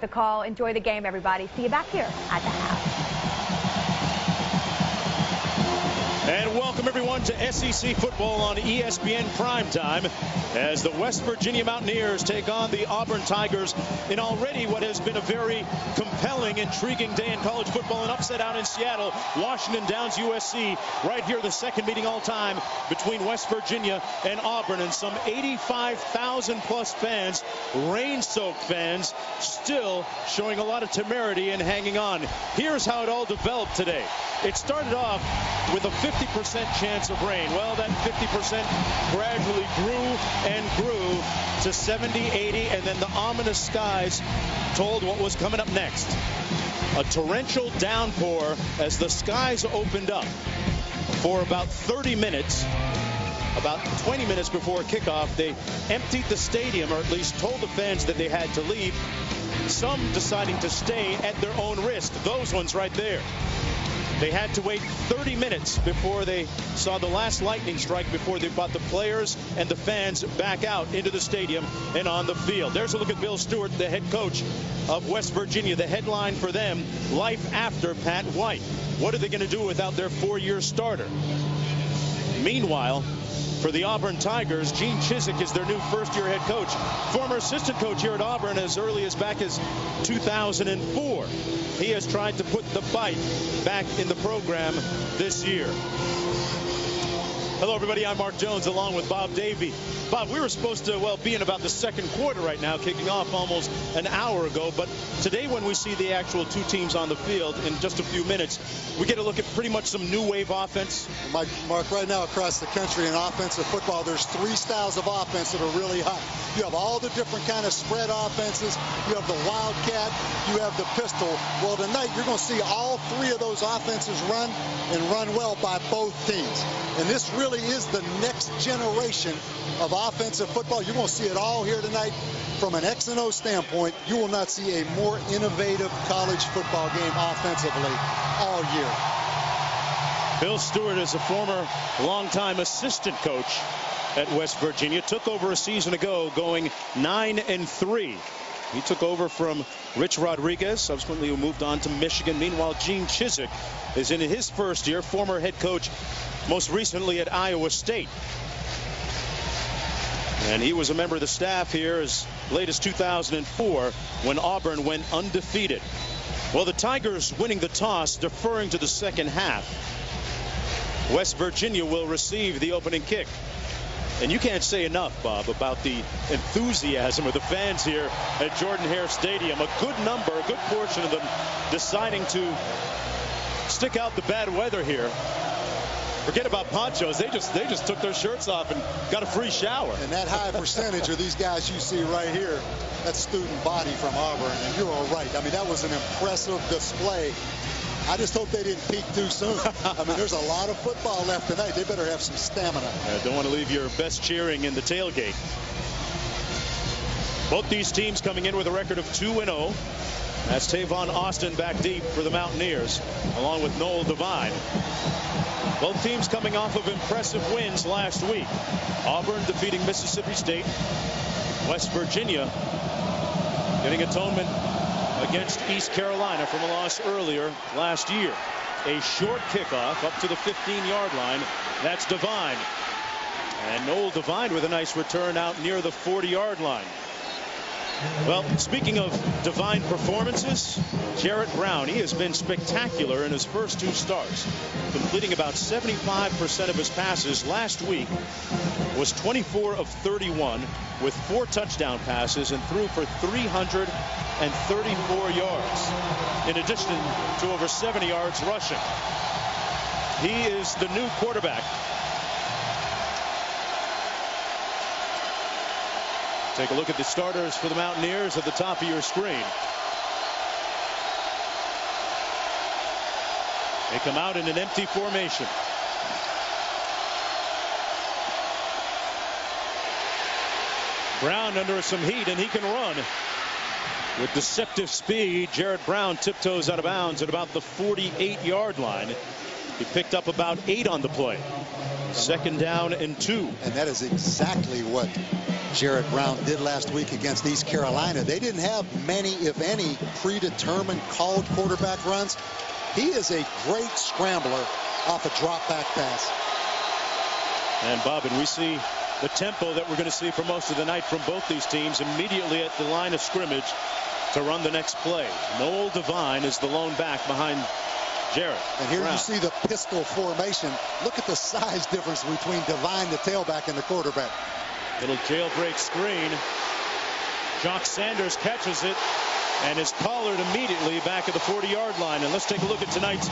with the call. Enjoy the game, everybody. See you back here at the house. And welcome, everyone, to SEC football on ESPN Primetime as the West Virginia Mountaineers take on the Auburn Tigers in already what has been a very compelling, intriguing day in college football. An upset out in Seattle. Washington downs USC. Right here, the second meeting all time between West Virginia and Auburn. And some 85,000-plus fans, rain-soaked fans, still showing a lot of temerity and hanging on. Here's how it all developed today. It started off with a 50% chance of rain. Well, that 50% gradually grew and grew to 70, 80, and then the ominous skies told what was coming up next. A torrential downpour as the skies opened up for about 30 minutes. About 20 minutes before kickoff, they emptied the stadium, or at least told the fans that they had to leave, some deciding to stay at their own risk. Those ones right there. They had to wait 30 minutes before they saw the last lightning strike before they brought the players and the fans back out into the stadium and on the field. There's a look at Bill Stewart, the head coach of West Virginia. The headline for them, life after Pat White. What are they going to do without their four-year starter? Meanwhile, for the Auburn Tigers, Gene Chizik is their new first-year head coach. Former assistant coach here at Auburn as early as back as 2004. He has tried to put the fight back in the program this year. Hello, everybody. I'm Mark Jones along with Bob Davey. Bob, we were supposed to, well, be in about the second quarter right now, kicking off almost an hour ago. But today when we see the actual two teams on the field in just a few minutes, we get a look at pretty much some new wave offense. Mark, right now across the country in offensive football, there's three styles of offense that are really hot. You have all the different kind of spread offenses. You have the wildcat. You have the pistol. Well, tonight you're going to see all three of those offenses run and run well by both teams. And this really is the next generation of offensive football. You're going to see it all here tonight. From an X and O standpoint, you will not see a more innovative college football game offensively all year. Bill Stewart is a former longtime assistant coach at West Virginia, took over a season ago going 9-3. He took over from Rich Rodriguez, subsequently who moved on to Michigan. Meanwhile, Gene Chizik is in his first year, former head coach, most recently at Iowa State. And he was a member of the staff here as late as 2004 when Auburn went undefeated. Well, the Tigers winning the toss, deferring to the second half. West Virginia will receive the opening kick. And you can't say enough, Bob, about the enthusiasm of the fans here at Jordan-Hare Stadium. A good number, a good portion of them deciding to stick out the bad weather here. Forget about ponchos. They just took their shirts off and got a free shower. And that high percentage are these guys you see right here. That student body from Auburn. And you're all right. I mean, that was an impressive display. I just hope they didn't peak too soon. I mean, there's a lot of football left tonight. They better have some stamina. Don't want to leave your best cheering in the tailgate. Both these teams coming in with a record of 2-0. That's Tavon Austin back deep for the Mountaineers, along with Noel Devine. Both teams coming off of impressive wins last week. Auburn defeating Mississippi State. West Virginia getting atonement against East Carolina from a loss earlier last year. A short kickoff up to the 15-yard line. That's Devine. And Noel Devine with a nice return out near the 40-yard line. Well, speaking of Devine performances, Jarrett Brown, he has been spectacular in his first two starts, completing about 75% of his passes. Last week was 24 of 31 with 4 touchdown passes and threw for 334 yards, in addition to over 70 yards rushing. He is the new quarterback. Take a look at the starters for the Mountaineers at the top of your screen. They come out in an empty formation. Brown under some heat, and he can run. With deceptive speed, Jarrett Brown tiptoes out of bounds at about the 48-yard line. He picked up about 8 on the play. Second down and 2. And that is exactly what Jarrett Brown did last week against East Carolina. They didn't have many, if any, predetermined called quarterback runs. He is a great scrambler off a drop back pass. And Bob, and we see the tempo that we're going to see for most of the night from both these teams immediately at the line of scrimmage to run the next play. Noel Devine is the lone back behind Jarrett. And here Brown. You see the pistol formation. Look at the size difference between Devine, the tailback, and the quarterback. Little jailbreak screen. Jock Sanders catches it and is collared immediately back at the 40-yard line. And let's take a look at tonight's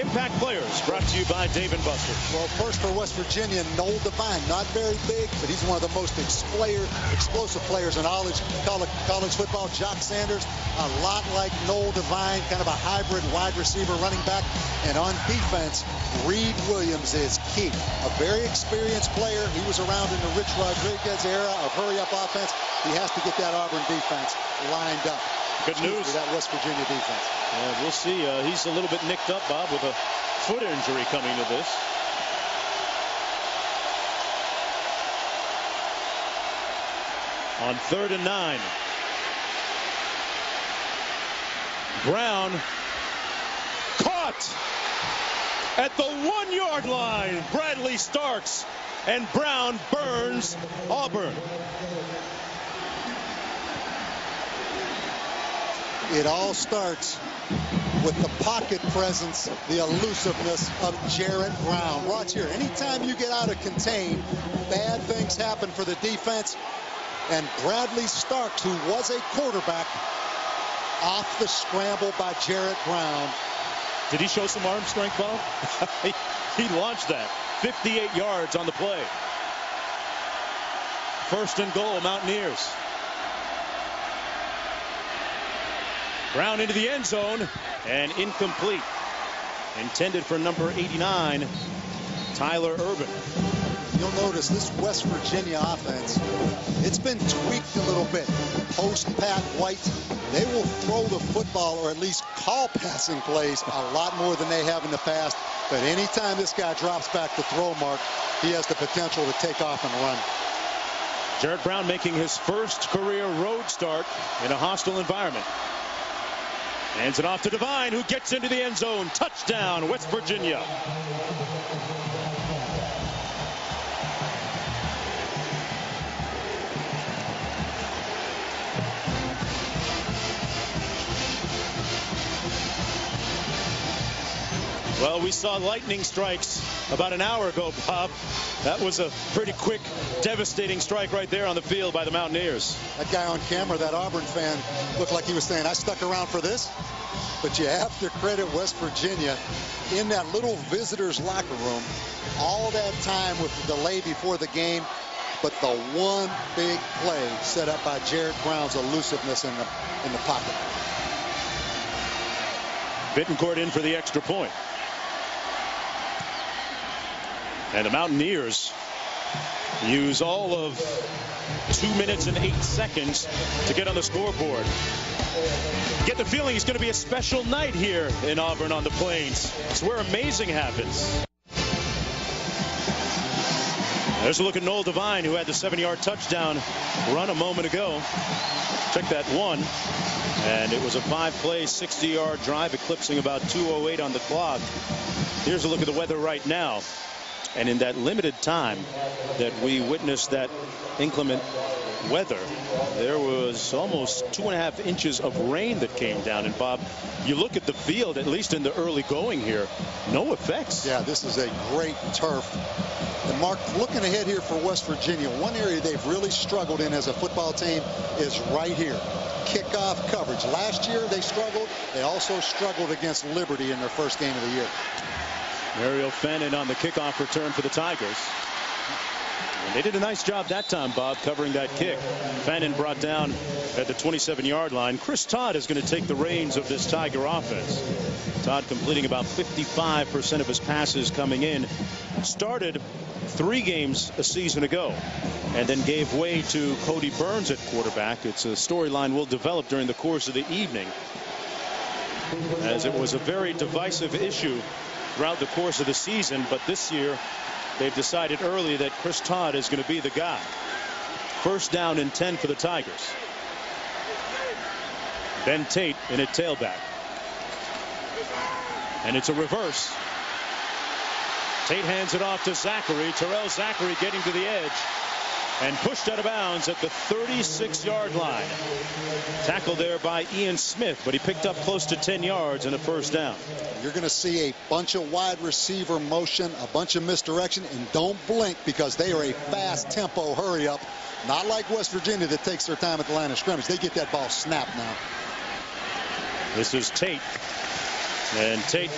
impact players, brought to you by Dave & Buster's. Well, first for West Virginia, Noel Devine, not very big, but he's one of the most explosive players in college football. Jock Sanders, a lot like Noel Devine, kind of a hybrid wide receiver, running back. And on defense, Reed Williams is key. A very experienced player. He was around in the Rich Rodriguez era of hurry-up offense. He has to get that Auburn defense lined up. Good news for that West Virginia defense. Yeah, we'll see. He's a little bit nicked up, Bob, with a foot injury coming to this. On 3rd and 9. Brown caught at the 1-yard line. Bradley Starks, and Brown burns Auburn. It all starts with the pocket presence, the elusiveness of Jarrett Brown. Watch here. Anytime you get out of contain, bad things happen for the defense. And Bradley Starks, who was a quarterback, off the scramble by Jarrett Brown. Did he show some arm strength, Bob? He launched that. 58 yards on the play. 1st and goal, Mountaineers. Brown into the end zone, and incomplete. Intended for number 89, Tyler Urban. You'll notice this West Virginia offense, it's been tweaked a little bit. Post Pat White, they will throw the football, or at least call passing plays, a lot more than they have in the past. But anytime this guy drops back the throw mark, he has the potential to take off and run. Jarrett Brown making his first career road start in a hostile environment. Hands it off to Devine, who gets into the end zone. Touchdown, West Virginia. Well, we saw lightning strikes about an hour ago, Bob. That was a pretty quick, devastating strike right there on the field by the Mountaineers. That guy on camera, that Auburn fan, looked like he was saying, I stuck around for this. But you have to credit West Virginia in that little visitors' locker room. All that time with the delay before the game. But the one big play set up by Jarrett Brown's elusiveness in the pocket. Bittencourt in for the extra point. And the Mountaineers use all of 2 minutes and 8 seconds to get on the scoreboard. Get the feeling it's going to be a special night here in Auburn on the Plains. It's where amazing happens. There's a look at Noel Devine, who had the 7-yard touchdown run a moment ago. Check that one. And it was a 5-play, 60-yard drive, eclipsing about 2:08 on the clock. Here's a look at the weather right now. And in that limited time that we witnessed that inclement weather, there was almost 2.5 inches of rain that came down. And Bob, you look at the field, at least in the early going here, no effects. Yeah, this is a great turf. And Mark, looking ahead here for West Virginia, one area they've really struggled in as a football team is right here. Kickoff coverage. Last year they struggled. They also struggled against Liberty in their first game of the year. Mario Fannin on the kickoff return for the Tigers. And they did a nice job that time, Bob, covering that kick. Fannin brought down at the 27-yard line. Chris Todd is going to take the reins of this Tiger offense. Todd completing about 55% of his passes coming in. Started 3 games a season ago and then gave way to Kodi Burns at quarterback. It's a storyline we'll develop during the course of the evening, as it was a very divisive issue throughout the course of the season. But this year they've decided early that Chris Todd is going to be the guy. First down and 10 for the Tigers. Ben Tate in a tailback. And it's a reverse. Tate hands it off to Zachary. Terrell Zachary getting to the edge and pushed out of bounds at the 36-yard line. Tackled there by Ian Smith, but he picked up close to 10 yards in a first down. You're going to see a bunch of wide receiver motion, a bunch of misdirection, and don't blink because they are a fast-tempo hurry-up. Not like West Virginia that takes their time at the line of scrimmage. They get that ball snapped now. This is Tate. And Tate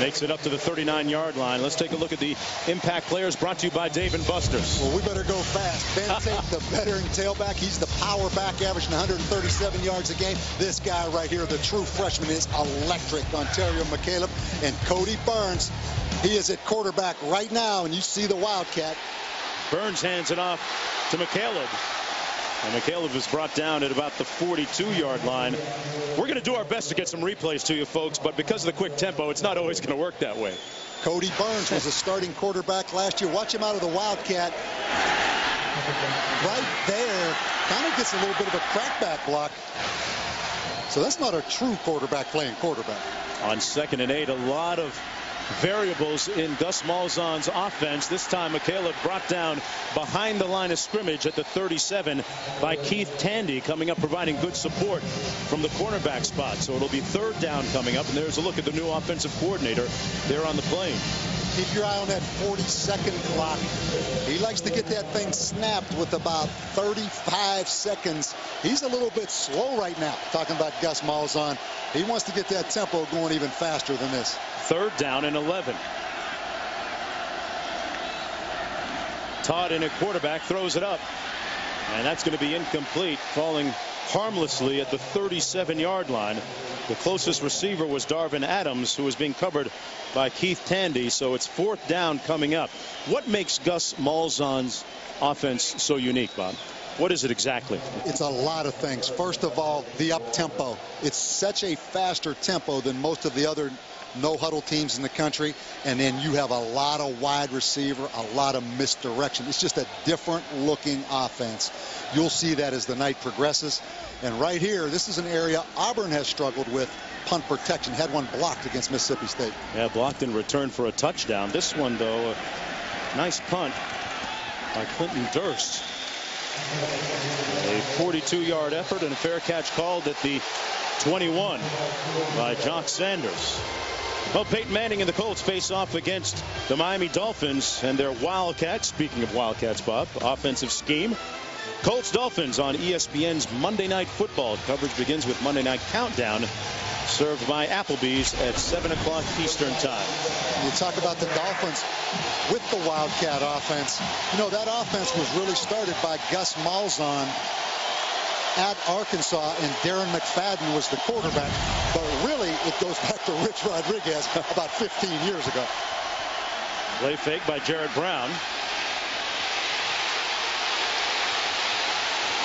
makes it up to the 39-yard line. Let's take a look at the impact players brought to you by Dave & Buster's. Well, we better go fast. Ben Tate, the veteran tailback. He's the power back, averaging 137 yards a game. This guy right here, the true freshman, is electric. Ontario McCalebb and Kodi Burns. He is at quarterback right now, and you see the Wildcat. Burns hands it off to McCalebb. And McCalebb is brought down at about the 42-yard line. We're going to do our best to get some replays to you folks, but because of the quick tempo, it's not always going to work that way. Kodi Burns was a starting quarterback last year. Watch him out of the Wildcat. Right there, kind of gets a little bit of a crackback block. So that's not a true quarterback playing quarterback. On 2nd and 8, a lot of variables in Gus Malzahn's offense. This time McCalebb brought down behind the line of scrimmage at the 37 by Keith Tandy, coming up providing good support from the cornerback spot. So it'll be 3rd down coming up, and there's a look at the new offensive coordinator there on the plane. Keep your eye on that 40-second clock. He likes to get that thing snapped with about 35 seconds. He's a little bit slow right now, talking about Gus Malzahn. He wants to get that tempo going even faster than this. 3rd down and 11. Todd in a quarterback, throws it up, and that's going to be incomplete, falling harmlessly at the 37-yard line. The closest receiver was Darvin Adams, who was being covered by Keith Tandy. So it's 4th down coming up. What makes Gus Malzahn's offense so unique, Bob? What is it exactly? It's a lot of things. First of all, the up-tempo. It's such a faster tempo than most of the other no-huddle teams in the country. And then you have a lot of wide receiver, a lot of misdirection. It's just a different-looking offense. You'll see that as the night progresses. And right here, this is an area Auburn has struggled with, punt protection. Had one blocked against Mississippi State. Yeah, blocked and returned for a touchdown. This one, though, a nice punt by Clinton Durst. A 42-yard effort and a fair catch called at the 21 by Jock Sanders. Well, Peyton Manning and the Colts face off against the Miami Dolphins and their Wildcats. Speaking of Wildcats, Bob, offensive scheme. Colts Dolphins on ESPN's Monday Night Football. Coverage begins with Monday Night Countdown, served by Applebee's at 7 o'clock Eastern time. You talk about the Dolphins with the Wildcat offense. You know, that offense was really started by Gus Malzahn at Arkansas, and Darren McFadden was the quarterback. But really, it goes back to Rich Rodriguez about 15 years ago. Play fake by Jarrett Brown.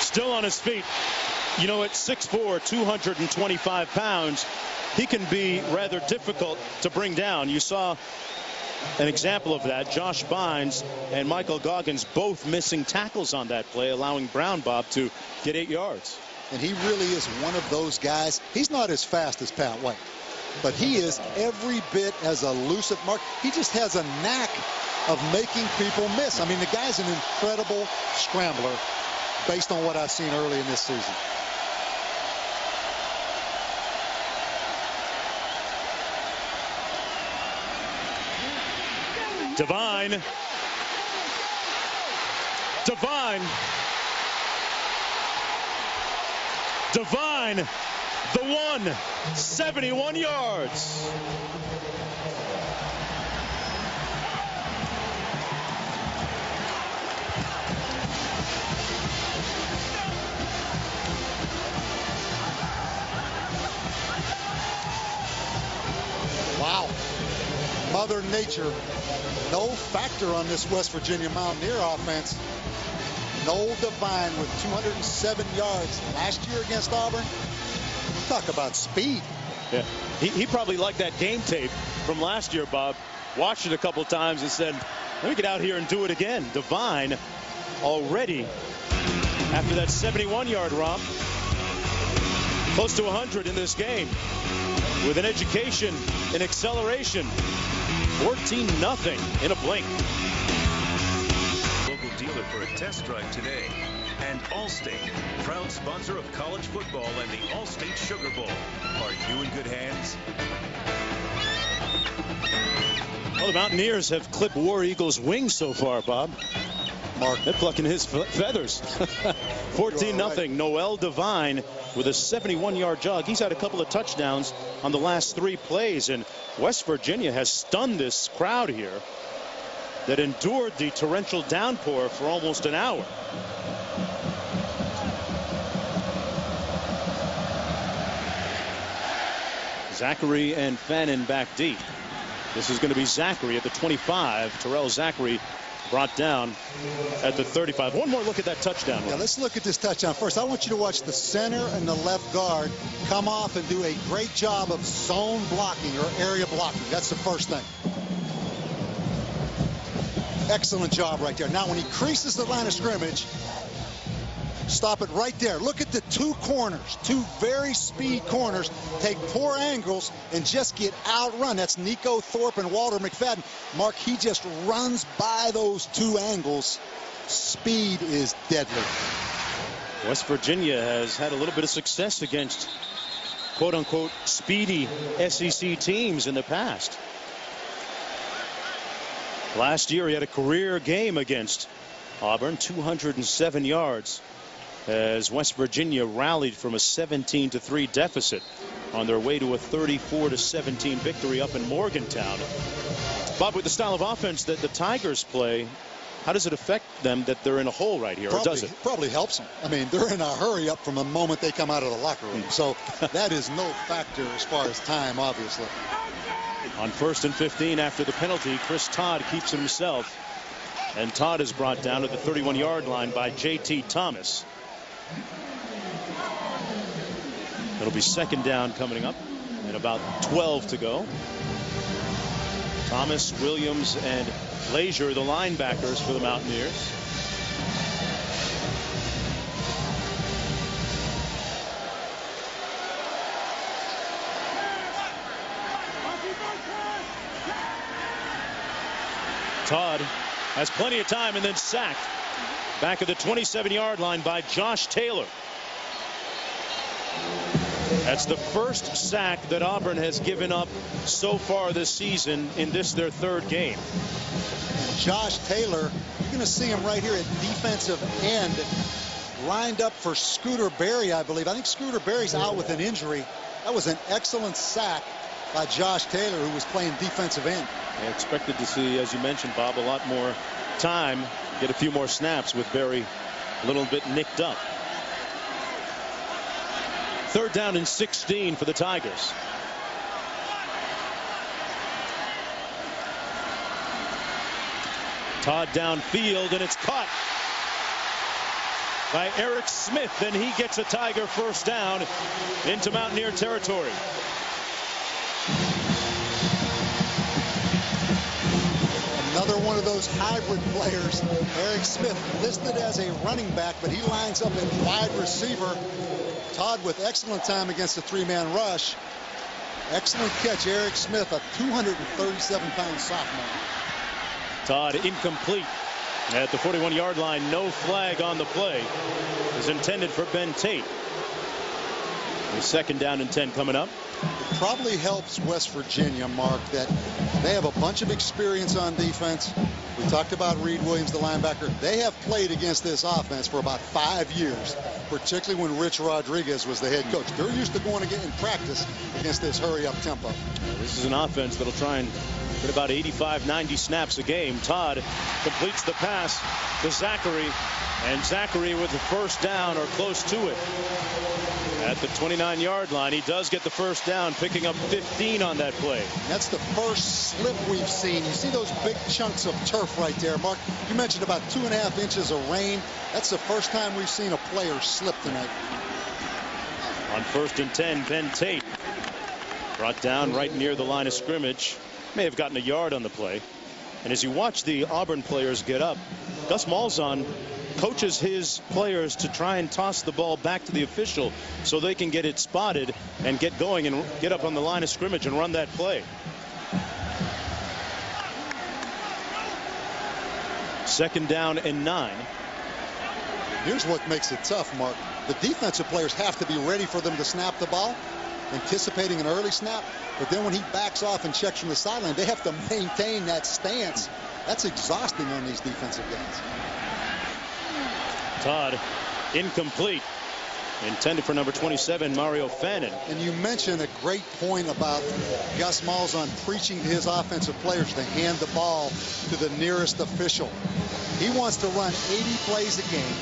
Still on his feet. You know, at 6'4", 225 pounds, he can be rather difficult to bring down. You saw an example of that. Josh Bynes and Michael Goggins both missing tackles on that play, allowing Brown, Bob, to get 8 yards. And he really is one of those guys. He's not as fast as Pat White, but he is every bit as elusive. Mark, he just has a knack of making people miss. I mean, the guy's an incredible scrambler based on what I've seen early in this season. Devine, the one, 71 yards. Wow. Mother Nature, no factor on this West Virginia Mountaineer offense. Noel Devine with 207 yards last year against Auburn. Talk about speed. Yeah, he probably liked that game tape from last year, Bob. Watched it a couple times and said, let me get out here and do it again. Devine already after that 71-yard romp. Close to 100 in this game with an education, an acceleration. 14-0 in a blink. Local dealer for a test drive today. And Allstate, proud sponsor of college football and the Allstate Sugar Bowl. Are you in good hands? Well, the Mountaineers have clipped War Eagle's wings so far, Bob. Mark, they're plucking his feathers. 14-0. Noel Devine with a 71-yard jog. He's had a couple of touchdowns on the last three plays, and West Virginia has stunned this crowd here that endured the torrential downpour for almost an hour. Zachary and Fannin back deep. This is going to be Zachary at the 25. Terrell Zachary brought down at the 35. One more look at that touchdown. Yeah, let's look at this touchdown. First, I want you to watch the center and the left guard come off and do a great job of zone blocking or area blocking. That's the first thing. Excellent job right there. Now, when he creases the line of scrimmage, stop it right there. Look at the two corners, two very speed corners, take poor angles and just get outrun. That's Nico Thorpe and Walter McFadden. Mark, he just runs by those two angles. Speed is deadly. West Virginia has had a little bit of success against quote-unquote speedy SEC teams in the past. Last year he had a career game against Auburn, 207 yards. As West Virginia rallied from a 17-3 deficit on their way to a 34-17 victory up in Morgantown. Bob, with the style of offense that the Tigers play, how does it affect them that they're in a hole right here, or does it? Probably helps them. I mean, they're in a hurry up from the moment they come out of the locker room, so that is no factor as far as time, obviously. On 1st and 15 after the penalty, Chris Todd keeps himself, and Todd is brought down at the 31-yard line by JT Thomas. It'll be second down coming up and about 12 to go. Thomas, Williams, and Lazier, the linebackers for the Mountaineers. Todd has plenty of time and then sacked. Back at the 27-yard line by Josh Taylor. That's the first sack that Auburn has given up so far this season in this, their third game. Josh Taylor, you're going to see him right here at defensive end, lined up for Scooter Barry, I believe. I think Scooter Barry's out with an injury. That was an excellent sack by Josh Taylor, who was playing defensive end. I expected to see, as you mentioned, Bob, a lot more time, get a few more snaps with Barry a little bit nicked up. Third down and 16 for the Tigers. Todd downfield, and it's caught by Eric Smith, and he gets a Tiger first down into Mountaineer territory. Another one of those hybrid players, Eric Smith, listed as a running back, but he lines up at wide receiver. Todd with excellent time against the three-man rush. Excellent catch, Eric Smith, a 237-pound sophomore. Todd incomplete at the 41-yard line. No flag on the play. Is intended for Ben Tate. A second down and 10 coming up. It probably helps West Virginia, Mark, that they have a bunch of experience on defense. We talked about Reed Williams, the linebacker. They have played against this offense for about 5 years, particularly when Rich Rodriguez was the head coach. They're used to going to get in practice against this hurry-up tempo. This is an offense that'll try and get about 85, 90 snaps a game. Todd completes the pass to Zachary, and Zachary with the first down or close to it. At the 29-yard line, he does get the first down, picking up 15 on that play. That's the first slip we've seen. You see those big chunks of turf right there, Mark. You mentioned about 2.5 inches of rain. That's the first time we've seen a player slip tonight. On 1st and 10, Ben Tate brought down right near the line of scrimmage. May have gotten a yard on the play. And as you watch the Auburn players get up, Gus Malzahn coaches his players to try and toss the ball back to the official so they can get it spotted and get going and get up on the line of scrimmage and run that play. Second down and 9. Here's what makes it tough, Mark. The defensive players have to be ready for them to snap the ball, anticipating an early snap. But then when he backs off and checks from the sideline, they have to maintain that stance. That's exhausting on these defensive guys. Todd, incomplete. Intended for number 27, Mario Fannin. And you mentioned a great point about Gus Malzahn preaching to his offensive players to hand the ball to the nearest official. He wants to run 80 plays a game.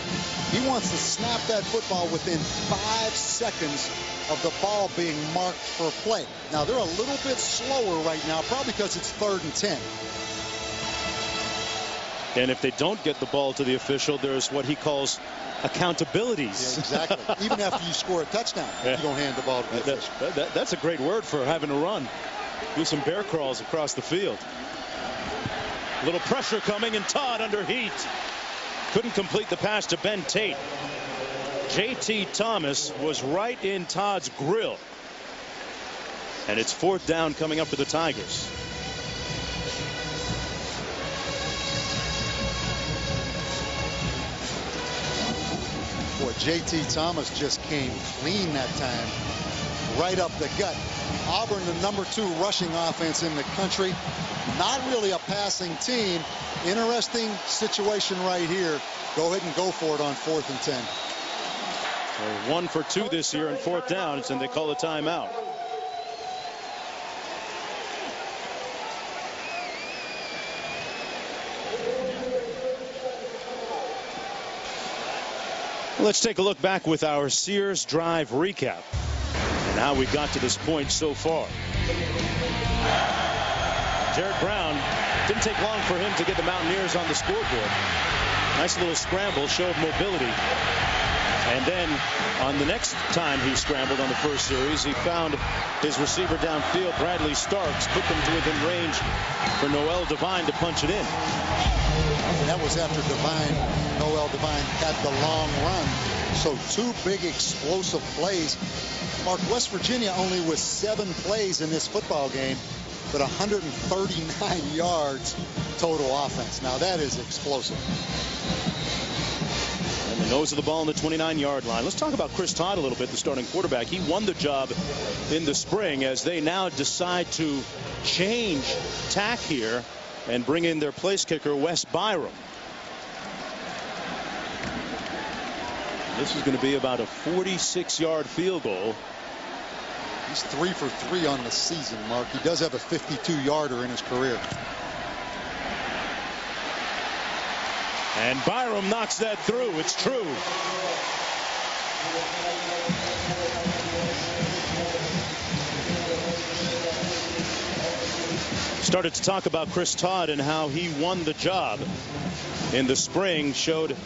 He wants to snap that football within 5 seconds of the ball being marked for play. Now, they're a little bit slower right now, probably because it's 3rd and 10. And if they don't get the ball to the official, there's what he calls accountabilities. Yeah, exactly. Even after you score a touchdown, yeah, you don't hand the ball to the official. That's a great word for having to run. Do some bear crawls across the field. A little pressure coming, and Todd under heat. Couldn't complete the pass to Ben Tate. JT Thomas was right in Todd's grill. And it's 4th down coming up for the Tigers. Boy, JT Thomas just came clean that time. Right up the gut. Auburn, the number 2 rushing offense in the country. Not really a passing team. Interesting situation right here. Go ahead and go for it on 4th and 10. They're 1 for 2 this year in 4th downs, and they call a timeout. Let's take a look back with our Sears Drive recap and how we got to this point so far. Jarrett Brown, didn't take long for him to get the Mountaineers on the scoreboard. Nice little scramble, showed mobility. And then on the next time he scrambled on the first series, he found his receiver downfield, Bradley Starks, put them to within range for Noel Devine to punch it in. And that was after Noel Devine had the long run. So 2 big explosive plays. Mark, West Virginia only with 7 plays in this football game, but 139 yards total offense. Now that is explosive. And the nose of the ball on the 29-yard line. Let's talk about Chris Todd a little bit, the starting quarterback. He won the job in the spring as they now decide to change tack here and bring in their place kicker, Wes Byrum. This is going to be about a 46-yard field goal. He's 3 for 3 on the season, Mark. He does have a 52-yarder in his career. And Byrum knocks that through. It's true. Started to talk about Chris Todd and how he won the job in the spring, showed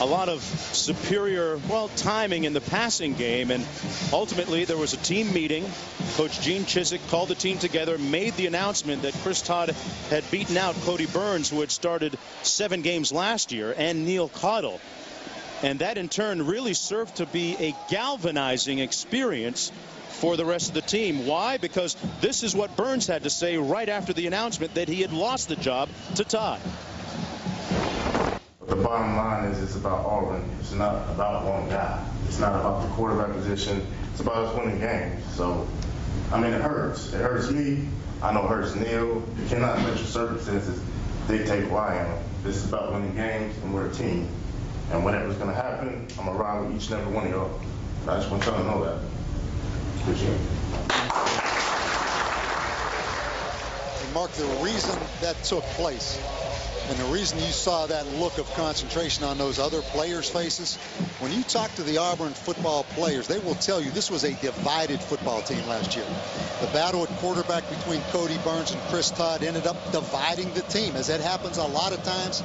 a lot of superior, well, timing in the passing game, and ultimately there was a team meeting. Coach Gene Chizik called the team together, made the announcement that Chris Todd had beaten out Kodi Burns, who had started 7 games last year, and Neil Caudle. And that in turn really served to be a galvanizing experience for the rest of the team. Why? Because this is what Burns had to say right after the announcement that he had lost the job to Todd. The bottom line is it's about Auburn. It's not about one guy. It's not about the quarterback position. It's about us winning games. So, I mean, it hurts. It hurts me. I know it hurts Neil. You cannot let your circumstances dictate who I am. This is about winning games, and we're a team. And whatever's going to happen, I'm going to ride with each and every one of y'all. I just want y'all to know that. Appreciate it. And Mark, the reason that took place, and the reason you saw that look of concentration on those other players' faces, when you talk to the Auburn football players, they will tell you this was a divided football team last year. The battle at quarterback between Kodi Burns and Chris Todd ended up dividing the team, as that happens a lot of times.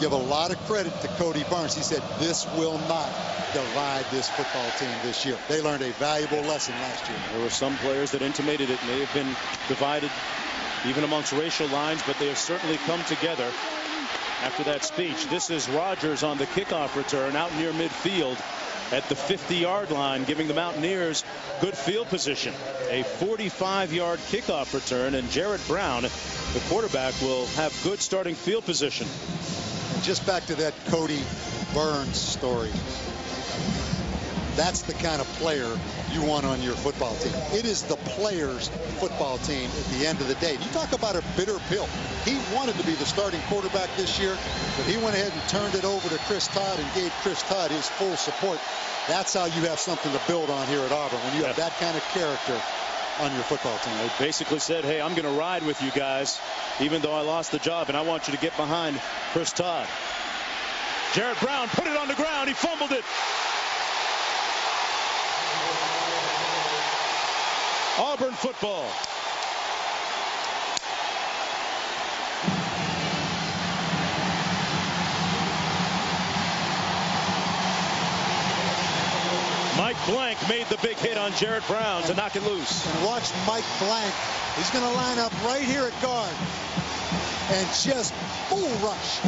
Give a lot of credit to Kodi Burns. He said, this will not divide this football team this year. They learned a valuable lesson last year. There were some players that intimated it may have been divided even amongst racial lines, but they have certainly come together. after that speech. This is Rogers on the kickoff return out near midfield at the 50-yard line, giving the Mountaineers good field position. A 45-yard kickoff return, and Jarrett Brown, the quarterback, will have good starting field position. Just back to that Kodi Burns story. That's the kind of player you want on your football team. It is the player's football team at the end of the day. You talk about a bitter pill. He wanted to be the starting quarterback this year, but he went ahead and turned it over to Chris Todd and gave Chris Todd his full support. That's how you have something to build on here at Auburn, when you have that kind of character on your football team. They basically said, hey, I'm going to ride with you guys, even though I lost the job, and I want you to get behind Chris Todd. Jarrett Brown put it on the ground. He fumbled it. Auburn football. Mike Blank made the big hit on Jarrett Brown to knock it loose. And watch Mike Blank. He's going to line up right here at guard and just full rush.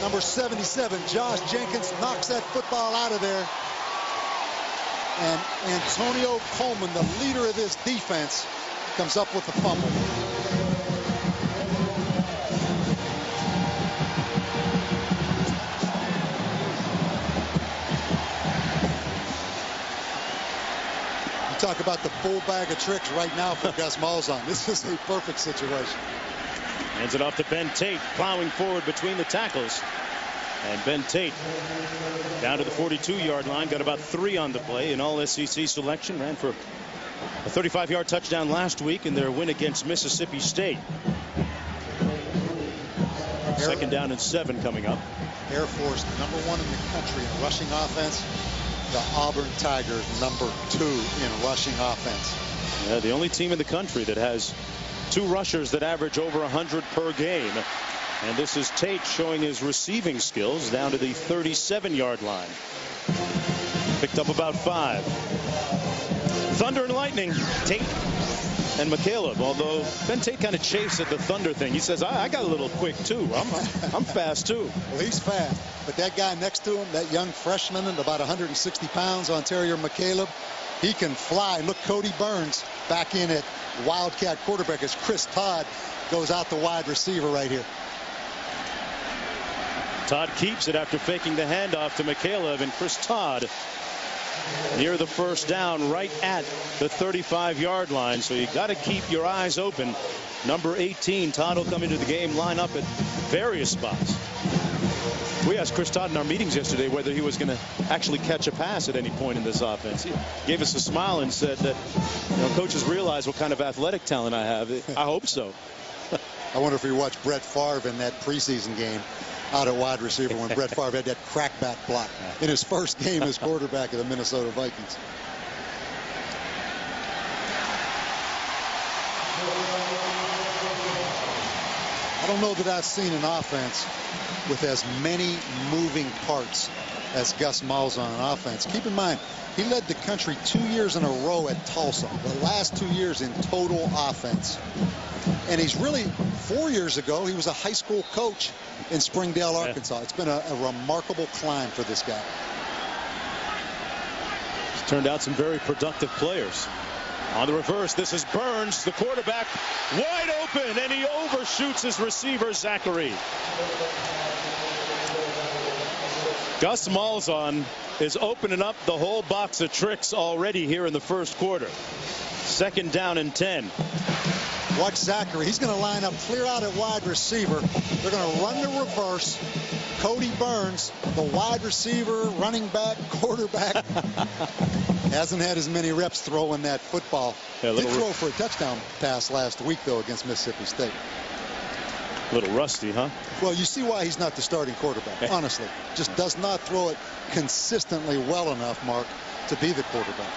Number 77, Josh Jenkins, knocks that football out of there. And Antonio Coleman, the leader of this defense, comes up with the fumble. You talk about the full bag of tricks right now for Gus Malzahn. This is a perfect situation. Hands it off to Ben Tate, plowing forward between the tackles. And Ben Tate down to the 42-yard line, got about three on the play, an all-SEC selection, ran for a 35-yard touchdown last week in their win against Mississippi State. Second down and 7 coming up. Air Force, number 1 in the country in rushing offense. The Auburn Tigers, number 2 in rushing offense. Yeah, the only team in the country that has 2 rushers that average over 100 per game. And this is Tate showing his receiving skills down to the 37-yard line. Picked up about 5. Thunder and lightning, Tate and McCalebb. Although Ben Tate kind of chafes at the thunder thing. He says, I got a little quick, too. I'm fast, too. Well, he's fast. But that guy next to him, that young freshman at about 160 pounds, Ontario McCalebb, he can fly. Look, Kodi Burns back in at Wildcat quarterback as Chris Todd goes out the wide receiver right here. Todd keeps it after faking the handoff to McCalebb, and Chris Todd near the first down right at the 35-yard line. So you got to keep your eyes open. Number 18, Todd will come into the game, line up at various spots. We asked Chris Todd in our meetings yesterday whether he was going to actually catch a pass at any point in this offense. He gave us a smile and said that, you know, coaches realize what kind of athletic talent I have. I hope so. I wonder if he watched Brett Favre in that preseason game out at wide receiver when Brett Favre had that crackback block in his first game as quarterback of the Minnesota Vikings. I don't know that I've seen an offense with as many moving parts as Gus Malzahn on offense. Keep in mind, he led the country 2 years in a row at Tulsa, the last 2 years in total offense. And he's really, 4 years ago, he was a high school coach in Springdale, Arkansas. It's been a remarkable climb for this guy. He's turned out some very productive players. On the reverse, this is Burns, the quarterback, wide open, and he overshoots his receiver, Zachary. Gus Malzahn is opening up the whole box of tricks already here in the first quarter. Second down and 10. Watch Zachary. He's going to line up clear out at wide receiver. They're going to run the reverse. Kodi Burns, the wide receiver, running back, quarterback, hasn't had as many reps throwing that football. Yeah, did throw for a touchdown pass last week, though, against Mississippi State. A little rusty, huh? Well, you see why he's not the starting quarterback, honestly. Just does not throw it consistently well enough, Mark, to be the quarterback.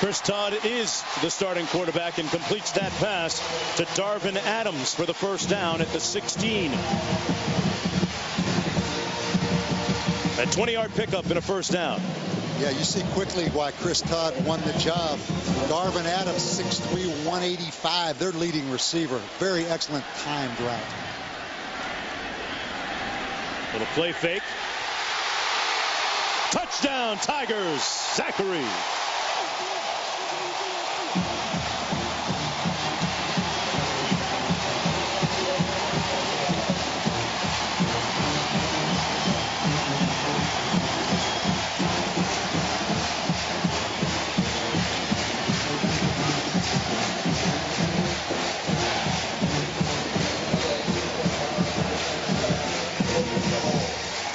Chris Todd is the starting quarterback and completes that pass to Darvin Adams for the first down at the 16. A 20-yard pickup and a first down. Yeah, you see quickly why Chris Todd won the job. Darvin Adams, 6'3", 185, their leading receiver. Very excellent timed route. Little play fake. Touchdown, Tigers, Zachary.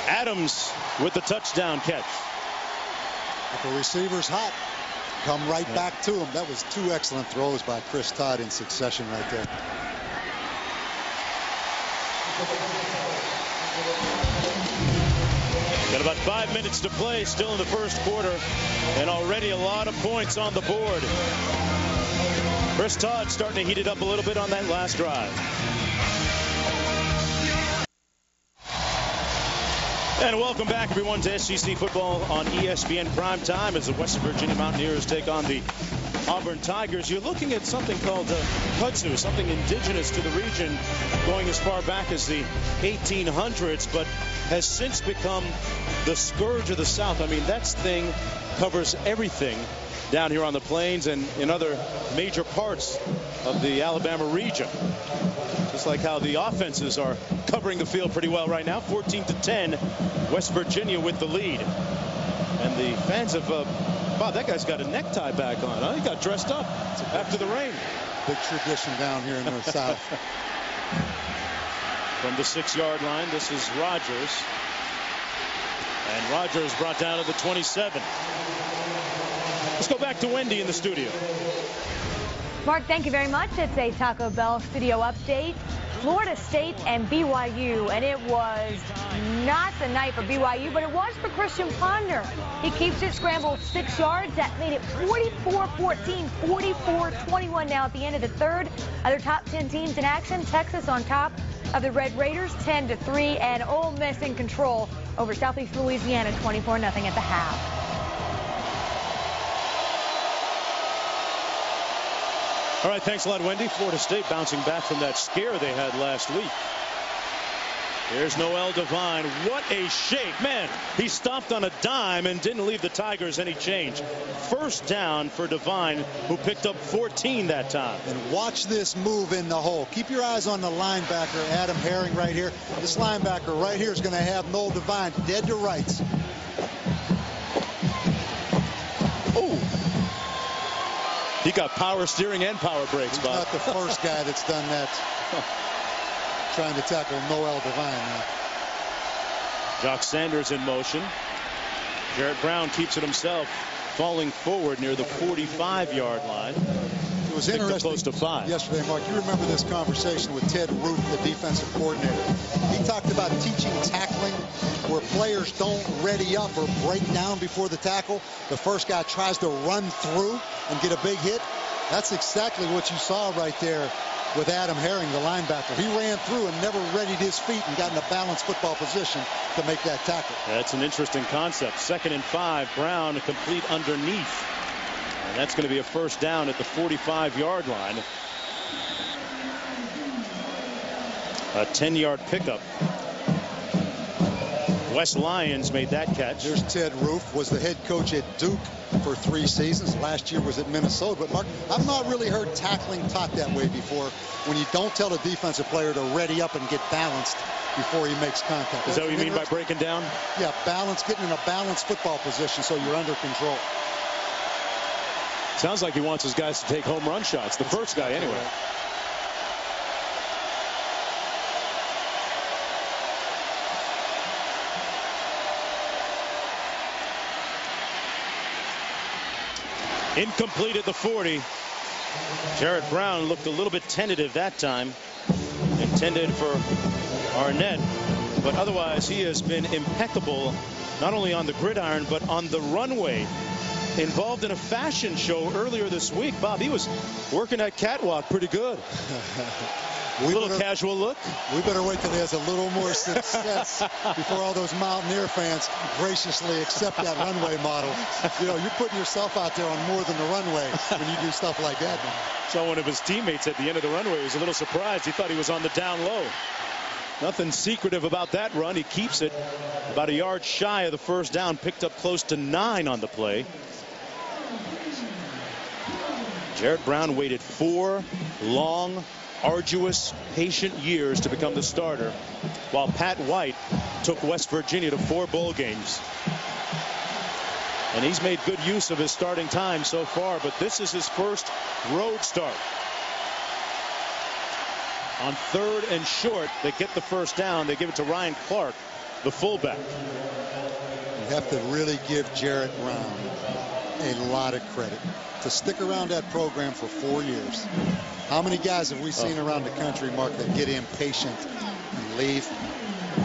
Adams with the touchdown catch. If the receiver's hot, come right back to him. That was two excellent throws by Chris Todd in succession right there. Got about 5 minutes to play still in the first quarter, and already a lot of points on the board. Chris Todd starting to heat it up a little bit on that last drive. And welcome back, everyone, to SEC Football on ESPN Primetime as the West Virginia Mountaineers take on the Auburn Tigers. You're looking at something called kudzu, something indigenous to the region going as far back as the 1800s, but has since become the scourge of the South. I mean, that thing covers everything down here on the plains and in other major parts of the Alabama region. Just like how the offenses are covering the field pretty well right now. 14-10, West Virginia with the lead. And the fans have, wow, that guy's got a necktie back on. Huh? He got dressed up after the rain. Big tradition down here in the South. From the 6-yard line, this is Rodgers. And Rodgers brought down to the 27. Let's go back to Wendy in the studio. Mark, thank you very much. It's a Taco Bell studio update. Florida State and BYU, and it was not the night for BYU, but it was for Christian Ponder. He keeps it scrambled 6 yards. That made it 44-14, 44-21 now at the end of the third. Other top 10 teams in action. Texas on top of the Red Raiders, 10-3, and Ole Miss in control over Southeast Louisiana, 24-0 at the half. All right, thanks a lot, Wendy. Florida State bouncing back from that scare they had last week. Here's Noel Devine. What a shake. Man, he stopped on a dime and didn't leave the Tigers any change. First down for Devine, who picked up 14 that time. And watch this move in the hole. Keep your eyes on the linebacker, Adam Herring, right here. This linebacker right here is going to have Noel Devine dead to rights. He got power steering and power brakes, Bob. Not the first guy that's done that. Trying to tackle Noel Devine now. Jock Sanders in motion. Jarrett Brown keeps it himself, falling forward near the 45-yard line. It was interesting. Close to five. Yesterday, Mark, you remember this conversation with Ted Roof, the defensive coordinator. He talked about teaching tackling where players don't ready up or break down before the tackle. The first guy tries to run through and get a big hit. That's exactly what you saw right there with Adam Herring, the linebacker. He ran through and never readied his feet and got in a balanced football position to make that tackle. That's an interesting concept. 2nd and 5, Brown complete underneath. And that's going to be a first down at the 45-yard line. A 10-yard pickup. Wes Lyons made that catch. There's Ted Roof, was the head coach at Duke for 3 seasons. Last year was at Minnesota. But, Mark, I've not really heard tackling taught that way before, when you don't tell a defensive player to ready up and get balanced before he makes contact. Is that what you mean by breaking down? Yeah, balance, getting in a balanced football position so you're under control. Sounds like he wants his guys to take home run shots. The first guy, anyway. Incomplete at the 40. Jarrett Brown looked a little bit tentative that time. Intended for Arnett. But otherwise, he has been impeccable, not only on the gridiron, but on the runway. Involved in a fashion show earlier this week, Bob. He was working that catwalk pretty good. Casual look. We better wait till there's a little more success before all those Mountaineer fans graciously accept that runway model. You know, you're putting yourself out there on more than the runway when you do stuff like that. So one of his teammates at the end of the runway was a little surprised. He thought he was on the down low. Nothing secretive about that run. He keeps it about a yard shy of the first down, picked up close to 9 on the play. Jarrett Brown waited 4 long, arduous, patient years to become the starter, while Pat White took West Virginia to 4 bowl games. And he's made good use of his starting time so far, but this is his first road start. On 3rd and short, they get the first down. They give it to Ryan Clarke, the fullback. You have to really give Jarrett Brown a lot of credit to stick around that program for 4 years. How many guys have we seen around the country, Mark, that get impatient and leave?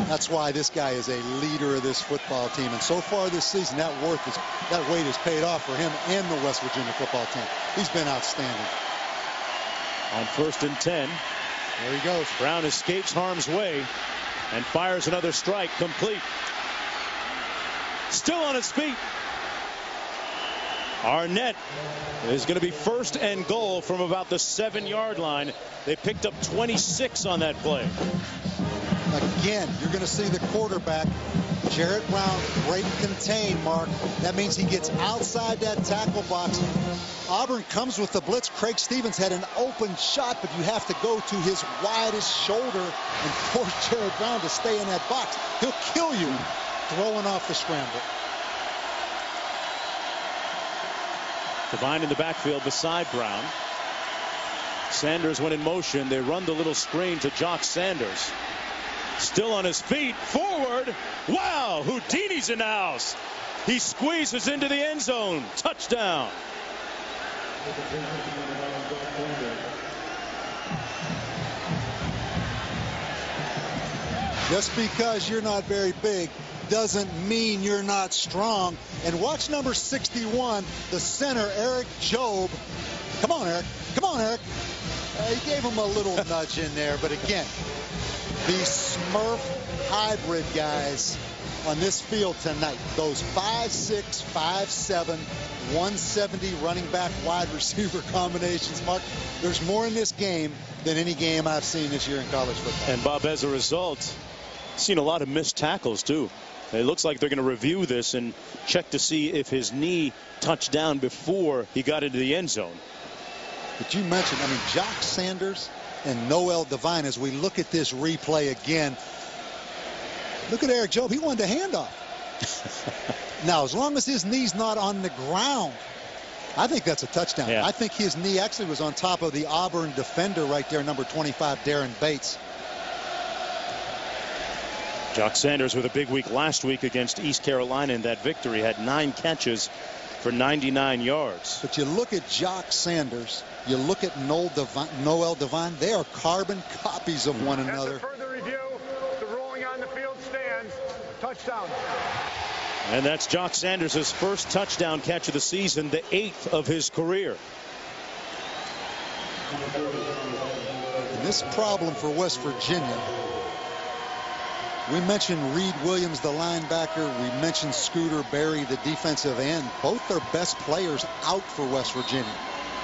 That's why this guy is a leader of this football team. And so far this season, that weight has paid off for him and the West Virginia football team. He's been outstanding. On 1st and 10. There he goes. Brown escapes harm's way and fires another strike, complete. Still on his feet. Arnett is going to be 1st and goal from about the 7-yard line. They picked up 26 on that play. Again, you're going to see the quarterback, Jarrett Brown, break contain, Mark. That means he gets outside that tackle box. Auburn comes with the blitz. Craig Stevens had an open shot, but you have to go to his widest shoulder and force Jarrett Brown to stay in that box. He'll kill you throwing off the scramble. Devine in the backfield beside Brown. Sanders went in motion. They run the little screen to Jock Sanders. Still on his feet, forward. Wow, Houdini's in the house. He squeezes into the end zone. Touchdown. Just because you're not very big doesn't mean you're not strong. And watch number 61, the center, Eric Jobe. Come on, Eric. Come on, Eric. He gave him a little nudge in there, but again, these Smurf hybrid guys on this field tonight, those 5'6", 5'7", 170 running back wide receiver combinations, Mark, there's more in this game than any game I've seen this year in college football. And, Bob, as a result, seen a lot of missed tackles, too. It looks like they're going to review this and check to see if his knee touched down before he got into the end zone. But you mentioned, I mean, Jock Sanders and Noel Devine, as we look at this replay again, look at Eric Jobe. He wanted the handoff. Now, as long as his knee's not on the ground, I think that's a touchdown. Yeah. I think his knee actually was on top of the Auburn defender right there, number 25, Darren Bates. Jock Sanders with a big week last week against East Carolina in that victory. Had 9 catches for 99 yards. But you look at Jock Sanders, you look at Noel Devine, they are carbon copies of one another. After further review, the ruling on the field stands. Touchdown. And that's Jock Sanders' first touchdown catch of the season, the 8th of his career. And this problem for West Virginia, we mentioned Reed Williams, the linebacker. We mentioned Scooter Barry, the defensive end. Both their best players out for West Virginia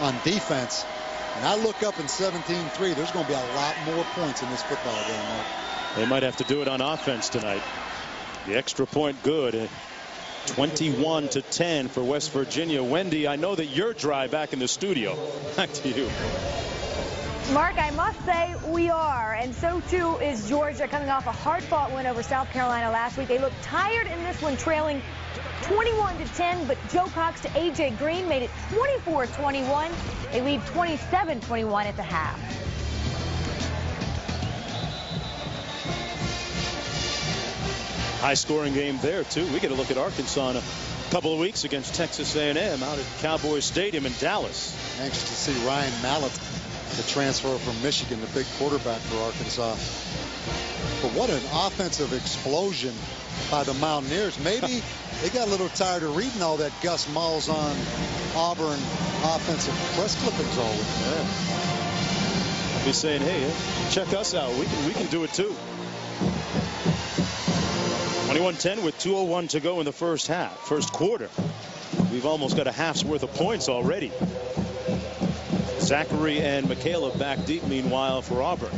on defense. And I look up in 17-3, there's going to be a lot more points in this football game, Mark. They might have to do it on offense tonight. The extra point good. 21-10 for West Virginia. Wendy, I know that you're dry back in the studio. Back to you. Mark, I must say we are, and so too is Georgia, coming off a hard-fought win over South Carolina last week. They looked tired in this one, trailing 21-10, but Joe Cox to A.J. Green made it 24-21. They lead 27-21 at the half. High-scoring game there, too. We get a look at Arkansas in a couple of weeks against Texas A&M out at Cowboys Stadium in Dallas. Anxious to see Ryan Mallett, the transfer from Michigan, the big quarterback for Arkansas. But what an offensive explosion by the Mountaineers. Maybe they got a little tired of reading all that Gus Malzahn Auburn offensive press clippings all week. be saying, hey, check us out. We can do it too. 21-10 with 2:01 to go in the first half, first quarter. We've almost got a half's worth of points already. Zachary and McCalebb back deep, meanwhile, for Auburn.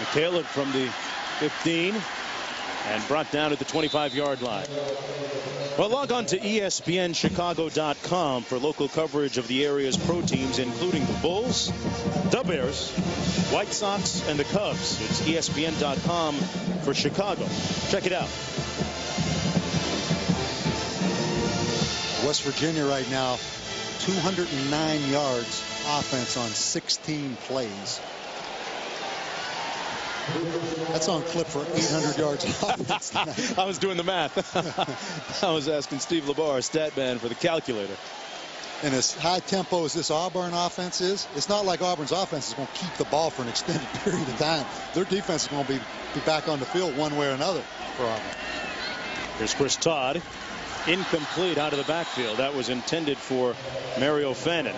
McCalebb from the 15 and brought down at the 25-yard line. Well, log on to ESPNChicago.com for local coverage of the area's pro teams, including the Bulls, the Bears, White Sox, and the Cubs. It's ESPN.com for Chicago. Check it out. West Virginia right now, 209 yards offense on 16 plays. That's on clip for 800 yards. I was doing the math. I was asking Steve LeBar, stat man, for the calculator. And as high tempo as this Auburn offense is, it's not like Auburn's offense is going to keep the ball for an extended period of time. Their defense is going to be back on the field one way or another for Auburn. Here's Chris Todd. Incomplete out of the backfield. That was intended for Mario Fannin.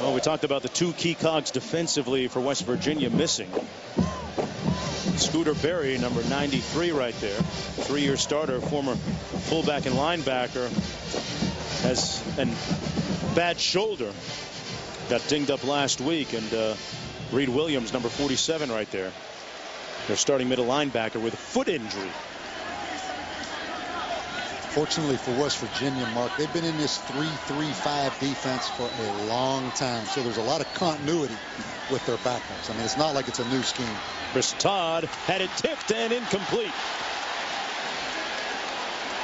Well, we talked about the two key cogs defensively for West Virginia missing. Scooter Barry, number 93 right there, three-year starter, former fullback and linebacker, has a bad shoulder. Got dinged up last week. And Reed Williams, number 47 right there, their starting middle linebacker, with a foot injury. Fortunately for West Virginia, Mark, they've been in this 3-3-5 defense for a long time, so there's a lot of continuity with their backers. I mean, it's not like it's a new scheme. Chris Todd had it tipped and incomplete.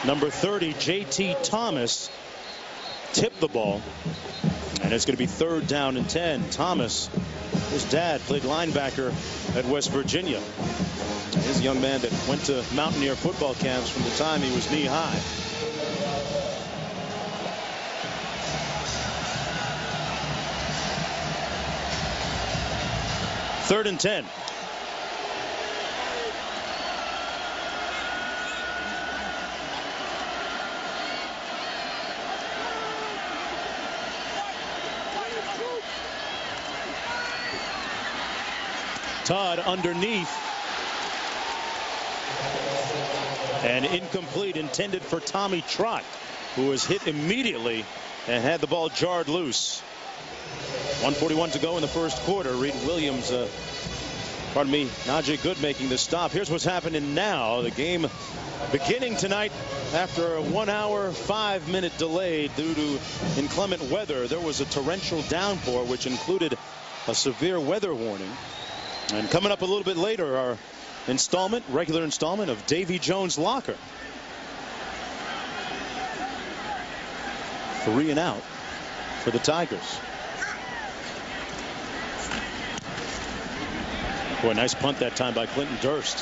Number 30, JT Thomas, tipped the ball, and it's going to be 3rd down and 10. Thomas, his dad, played linebacker at West Virginia. He's a young man that went to Mountaineer football camps from the time he was knee high. Third and 10. Todd underneath. And incomplete, intended for Tommy Trott, who was hit immediately and had the ball jarred loose. 1:41 to go in the first quarter. Reed Williams, Najee Good making the stop. Here's what's happening now. The game beginning tonight after a 1-hour, 5-minute delay due to inclement weather. There was a torrential downpour, which included a severe weather warning. And coming up a little bit later, our regular installment of Davy Jones Locker. Three and out for the Tigers. Boy, nice punt that time by Clinton Durst.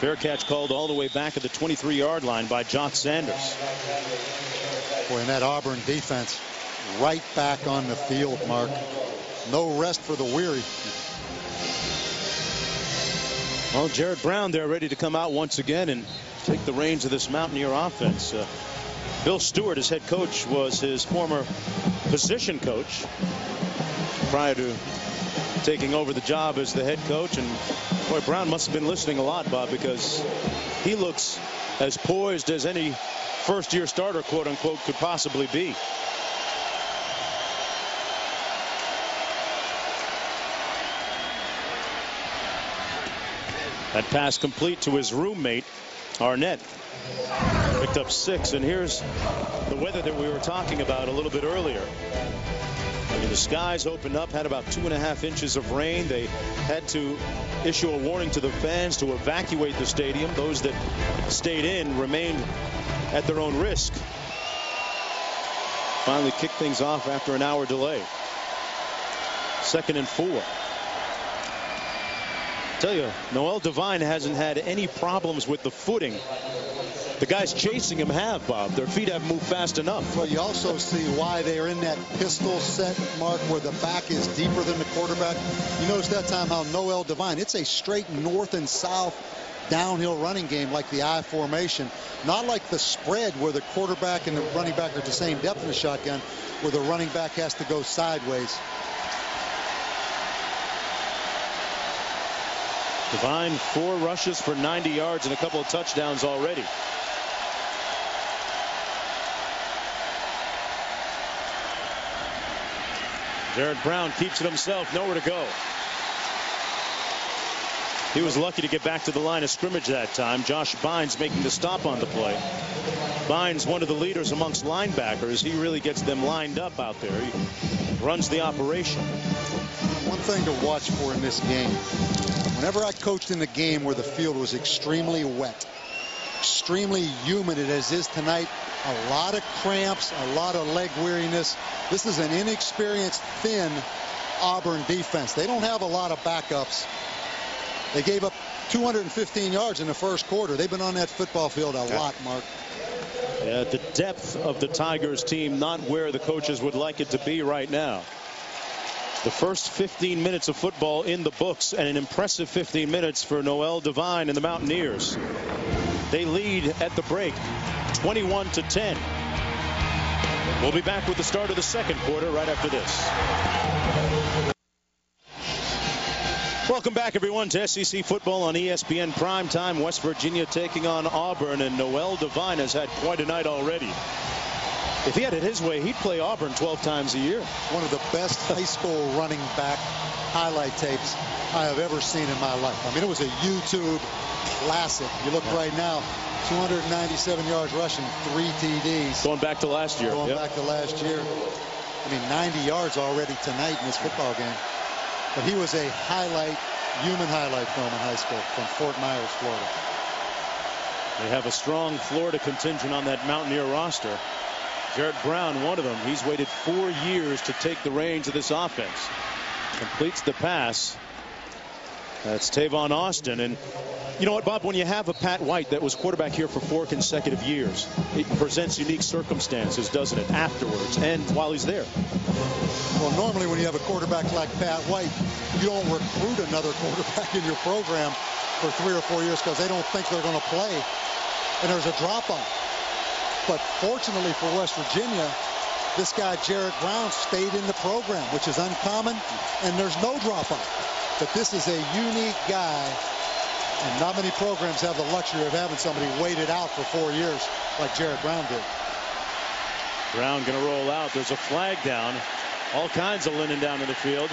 Fair catch called all the way back at the 23-yard line by Jock Sanders. Boy, and that Auburn defense right back on the field, Mark. No rest for the weary. Well, Jarrett Brown there ready to come out once again and take the reins of this Mountaineer offense. Bill Stewart, his head coach, was his former position coach prior to taking over the job as the head coach. And boy, Brown must have been listening a lot, Bob, because he looks as poised as any first-year starter, quote-unquote, could possibly be. That pass complete to his roommate, Arnett. Picked up 6, and here's the weather that we were talking about a little bit earlier. I mean, the skies opened up, had about 2.5 inches of rain. They had to issue a warning to the fans to evacuate the stadium. Those that stayed in remained at their own risk. Finally kicked things off after an hour delay. 2nd and 4. Tell you, Noel Devine hasn't had any problems with the footing the guys chasing him have, Bob. Their feet haven't moved fast enough. Well, you also see why they're in that pistol set mark where the back is deeper than the quarterback. You notice that time how Noel Devine, it's a straight north and south downhill running game like the I formation, not like the spread where the quarterback and the running back are the same depth in the shotgun, where the running back has to go sideways. Devine, 4 rushes for 90 yards and a couple of touchdowns already. Jarrett Brown keeps it himself, nowhere to go. He was lucky to get back to the line of scrimmage that time. Josh Bynes making the stop on the play. Bynes, one of the leaders amongst linebackers. He really gets them lined up out there. He runs the operation. One thing to watch for in this game. Whenever I coached in the game where the field was extremely wet, extremely humid as is tonight, a lot of cramps, a lot of leg weariness. This is an inexperienced, thin Auburn defense. They don't have a lot of backups. They gave up 215 yards in the first quarter. They've been on that football field a lot, Mark. Yeah, the depth of the Tigers team, not where the coaches would like it to be right now. The first 15 minutes of football in the books, and an impressive 15 minutes for Noel Devine and the Mountaineers. They lead at the break, 21-10. We'll be back with the start of the second quarter right after this. Welcome back, everyone, to SEC Football on ESPN Primetime. West Virginia taking on Auburn, and Noel Devine has had quite a night already. If he had it his way, he'd play Auburn 12 times a year. One of the best high school running back highlight tapes I have ever seen in my life. I mean, it was a YouTube classic. You look right now, 297 yards rushing, 3 TDs. Going back to last year. Going back to last year. I mean, 90 yards already tonight in this football game. But he was a highlight, human highlight film in high school from Fort Myers, Florida. They have a strong Florida contingent on that Mountaineer roster. Jarrett Brown, one of them. He's waited 4 years to take the reins of this offense. Completes the pass. That's Tavon Austin. And you know what, Bob, when you have a Pat White that was quarterback here for 4 consecutive years, it presents unique circumstances, doesn't it, afterwards and while he's there. Well, normally when you have a quarterback like Pat White, you don't recruit another quarterback in your program for 3 or 4 years because they don't think they're going to play, and there's a drop-off. But fortunately for West Virginia, this guy Jarrett Brown stayed in the program, which is uncommon, and there's no drop-off. But this is a unique guy, and not many programs have the luxury of having somebody waited out for 4 years like Jarrett Brown did. Brown going to roll out. There's a flag down. All kinds of linen down in the field.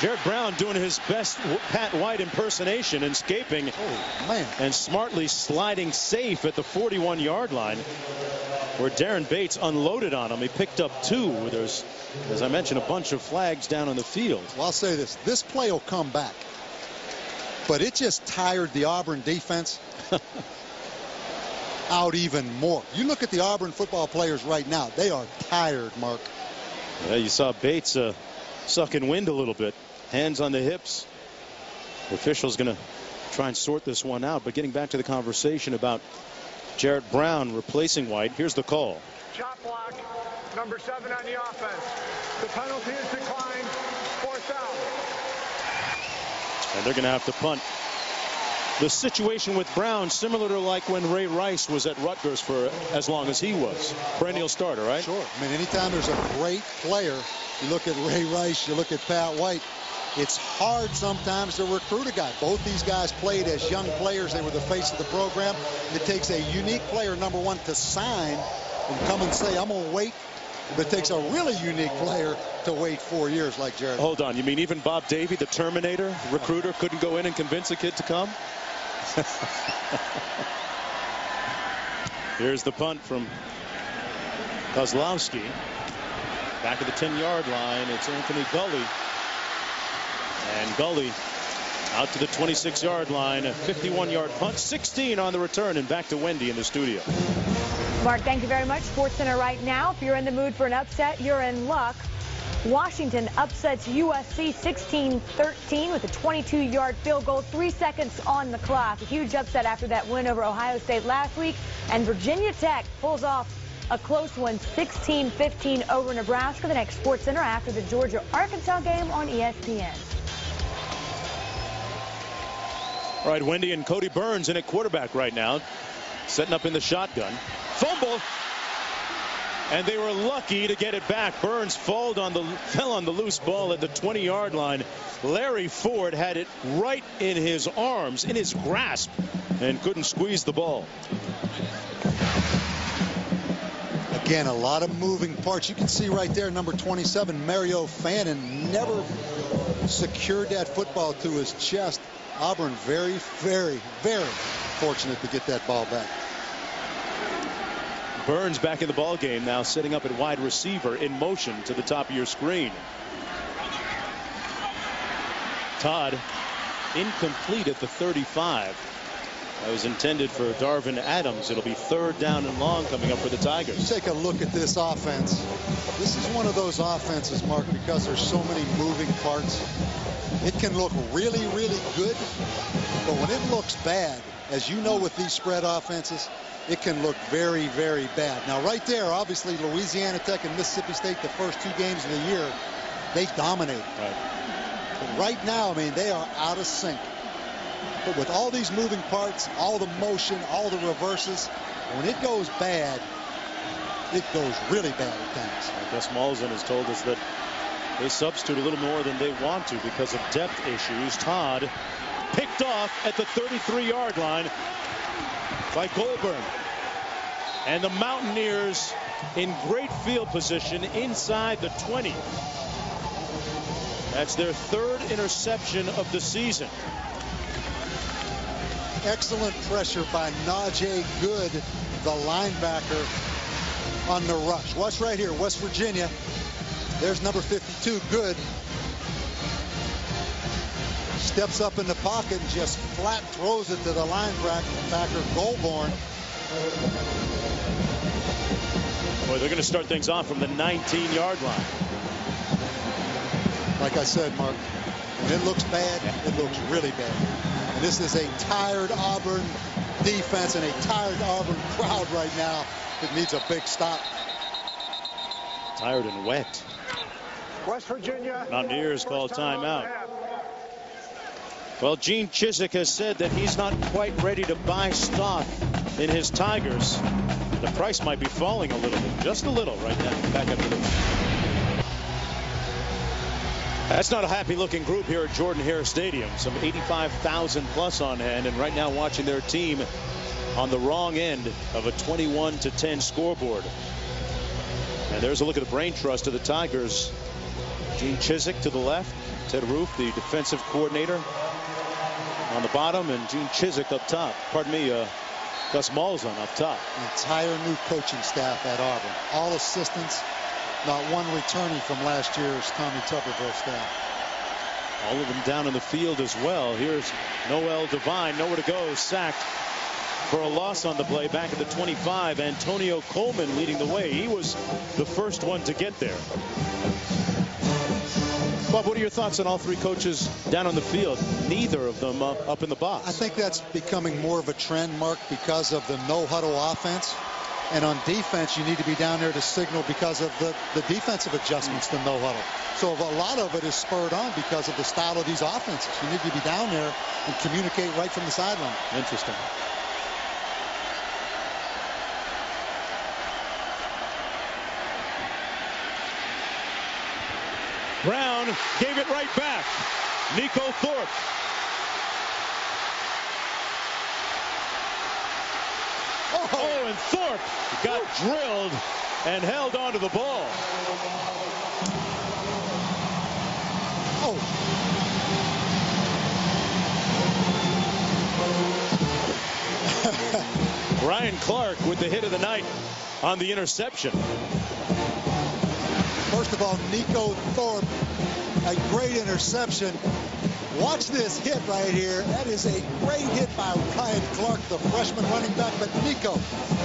Jarrett Brown doing his best Pat White impersonation and escaping. Oh, man. And smartly sliding safe at the 41-yard line where Darren Bates unloaded on him. He picked up 2. There's, as I mentioned, a bunch of flags down on the field. Well, I'll say this. This play will come back. But it just tired the Auburn defense out even more. You look at the Auburn football players right now. They are tired, Mark. Yeah, you saw Bates sucking wind a little bit. Hands on the hips. The official's going to try and sort this one out. But getting back to the conversation about Jarrett Brown replacing White, here's the call. Chop block, number 7 on the offense. The penalty is declined. 4th down. And they're going to have to punt. The situation with Brown, similar to like when Ray Rice was at Rutgers for as long as he was. Perennial starter, right? Sure. I mean, anytime there's a great player, you look at Ray Rice, you look at Pat White, it's hard sometimes to recruit a guy. Both these guys played as young players. They were the face of the program. It takes a unique player, number one, to sign and come and say, I'm going to wait. But it takes a really unique player to wait 4 years like Jared. Hold on. You mean even Bob Davey, the Terminator recruiter, couldn't go in and convince a kid to come? Here's the punt from Kozlowski. Back to the 10-yard line. It's Anthony Gulley. And Gulley out to the 26-yard line. A 51-yard punt. 16 on the return. And back to Wendy in the studio. Mark, thank you very much. SportsCenter right now. If you're in the mood for an upset, you're in luck. Washington upsets USC 16-13 with a 22-yard field goal, 3 seconds on the clock. A huge upset after that win over Ohio State last week. And Virginia Tech pulls off a close one, 16-15 over Nebraska. The next Sports Center after the Georgia-Arkansas game on ESPN. All right, Wendy, and Kodi Burns in at quarterback right now, setting up in the shotgun. Fumble, and they were lucky to get it back. Burns fell on the loose ball at the 20-yard line. Larry Ford had it right in his arms, in his grasp, and couldn't squeeze the ball. Again, a lot of moving parts. You can see right there, number 27, Mario Fannin, never secured that football to his chest. Auburn very, very, very fortunate to get that ball back. Burns back in the ball game now, sitting up at wide receiver in motion to the top of your screen. Todd incomplete at the 35. That was intended for Darvin Adams. It'll be third down and long coming up for the Tigers. Take a look at this offense. This is one of those offenses, Mark, because there's so many moving parts. It can look really, really good, but when it looks bad, as you know with these spread offenses, it can look very, very bad. Now, right there, obviously, Louisiana Tech and Mississippi State, the first two games of the year, they dominate. Right. But right now, I mean, they are out of sync. But with all these moving parts, all the motion, all the reverses, when it goes bad, it goes really bad at times. Well, Gus Malzahn has told us that they substitute a little more than they want to because of depth issues. Todd picked off at the 33-yard line by Goldburn. And the Mountaineers in great field position inside the 20. That's their third interception of the season. Excellent pressure by Najee Good, the linebacker, on the rush. Watch right here, West Virginia. There's number 52, Good. Steps up in the pocket and just flat throws it to the linebacker, Goldborn. Boy, they're going to start things off from the 19-yard line. Like I said, Mark, when it looks bad, it looks really bad. And this is a tired Auburn defense and a tired Auburn crowd right now that needs a big stop. Tired and wet. West Virginia Mountaineers call timeout. Well, Gene Chizik has said that he's not quite ready to buy stock in his Tigers. The price might be falling a little bit, just a little right now. Back up to the... That's not a happy-looking group here at Jordan-Hare Stadium. Some 85,000 plus on hand, and right now watching their team on the wrong end of a 21-10 scoreboard. And there's a look at the brain trust of the Tigers. Gene Chizik to the left, Ted Roof, the defensive coordinator, on the bottom, and Gene Chizik up top. Pardon me, Gus Malzahn up top. Entire new coaching staff at Auburn. All assistants, not one returning from last year's Tommy Tuberville staff. All of them down in the field as well. Here's Noel Devine, nowhere to go, sacked for a loss on the play. Back at the 25, Antonio Coleman leading the way. He was the first one to get there. Bob, what are your thoughts on all three coaches down on the field? Neither of them up in the box. I think that's becoming more of a trend, Mark, because of the no-huddle offense. And on defense, you need to be down there to signal because of the defensive adjustments to no-huddle. So a lot of it is spurred on because of the style of these offenses. You need to be down there and communicate right from the sideline. Interesting. Brown gave it right back. Nico Thorpe. Oh, and Thorpe got drilled and held onto the ball. Oh. Ryan Clarke with the hit of the night on the interception. First of all, Nico Thorpe, a great interception. Watch this hit right here. That is a great hit by Ryan Clarke, the freshman running back. But Nico,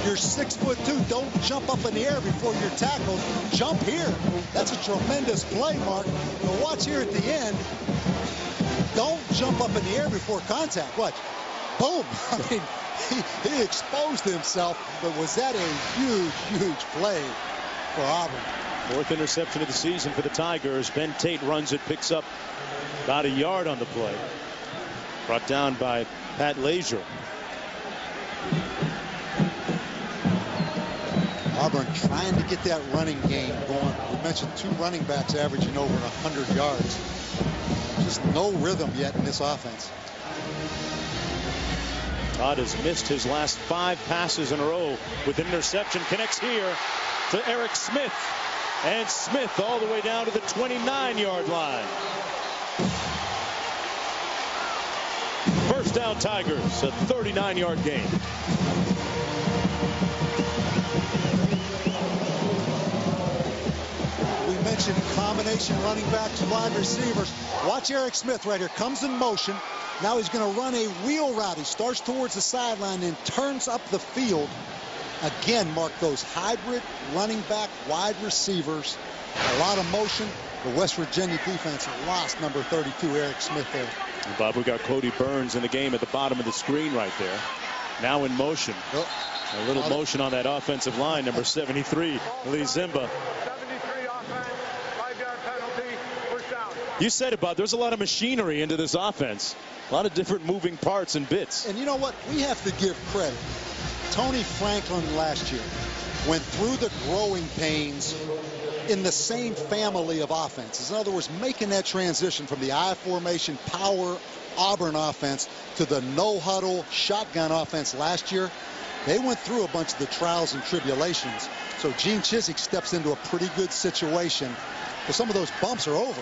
you're 6'2". Don't jump up in the air before you're tackled. Jump here. That's a tremendous play, Mark. But watch here at the end. Don't jump up in the air before contact. Watch. Boom. I mean, he exposed himself. But was that a huge, huge play for Auburn? Fourth interception of the season for the Tigers. Ben Tate runs it, picks up about a yard on the play. Brought down by Pat Leisure. Auburn trying to get that running game going. We mentioned two running backs averaging over 100 yards. Just no rhythm yet in this offense. Todd has missed his last 5 passes in a row with an interception. Connects here to Eric Smith. And Smith all the way down to the 29-yard line. First down, Tigers, a 39-yard gain. We mentioned combination running backs, wide receivers. Watch Eric Smith right here. Comes in motion. Now he's going to run a wheel route. He starts towards the sideline and turns up the field. Again, Mark, those hybrid running back, wide receivers, a lot of motion. The West Virginia defense lost number 32, Eric Smith there. And Bob, we got Kodi Burns in the game at the bottom of the screen right there. Now in motion. Oh, a little motion on that offensive line, number 73, Lee Zimba. 73 offense, 5-yard penalty, first down. You said it, Bob, there's a lot of machinery into this offense. A lot of different moving parts and bits. And you know what? We have to give credit. Tony Franklin last year went through the growing pains in the same family of offenses. In other words, making that transition from the I formation power Auburn offense to the no huddle shotgun offense last year. They went through a bunch of the trials and tribulations. So Gene Chizik steps into a pretty good situation. But some of those bumps are over.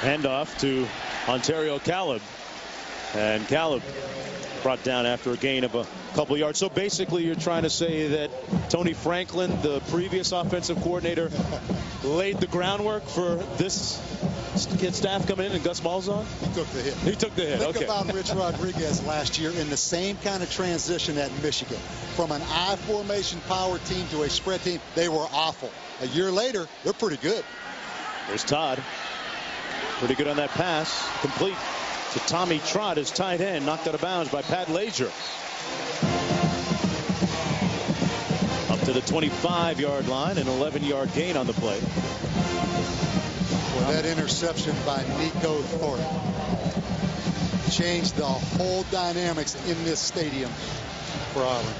Handoff to Ontario McCalebb. And Caleb brought down after a gain of a couple yards. So basically you're trying to say that Tony Franklin, the previous offensive coordinator, laid the groundwork for this staff coming in and Gus Malzahn? He took the hit. He took the hit. Think about Rich Rodriguez last year in the same kind of transition at Michigan. From an I formation power team to a spread team, they were awful. A year later, they're pretty good. There's Todd. Pretty good on that pass. Complete. To Tommy Trott, his tight end, knocked out of bounds by Pat Leisure. Up to the 25-yard line, an 11-yard gain on the play. Well, that interception by Nico Thorpe changed the whole dynamics in this stadium for Auburn.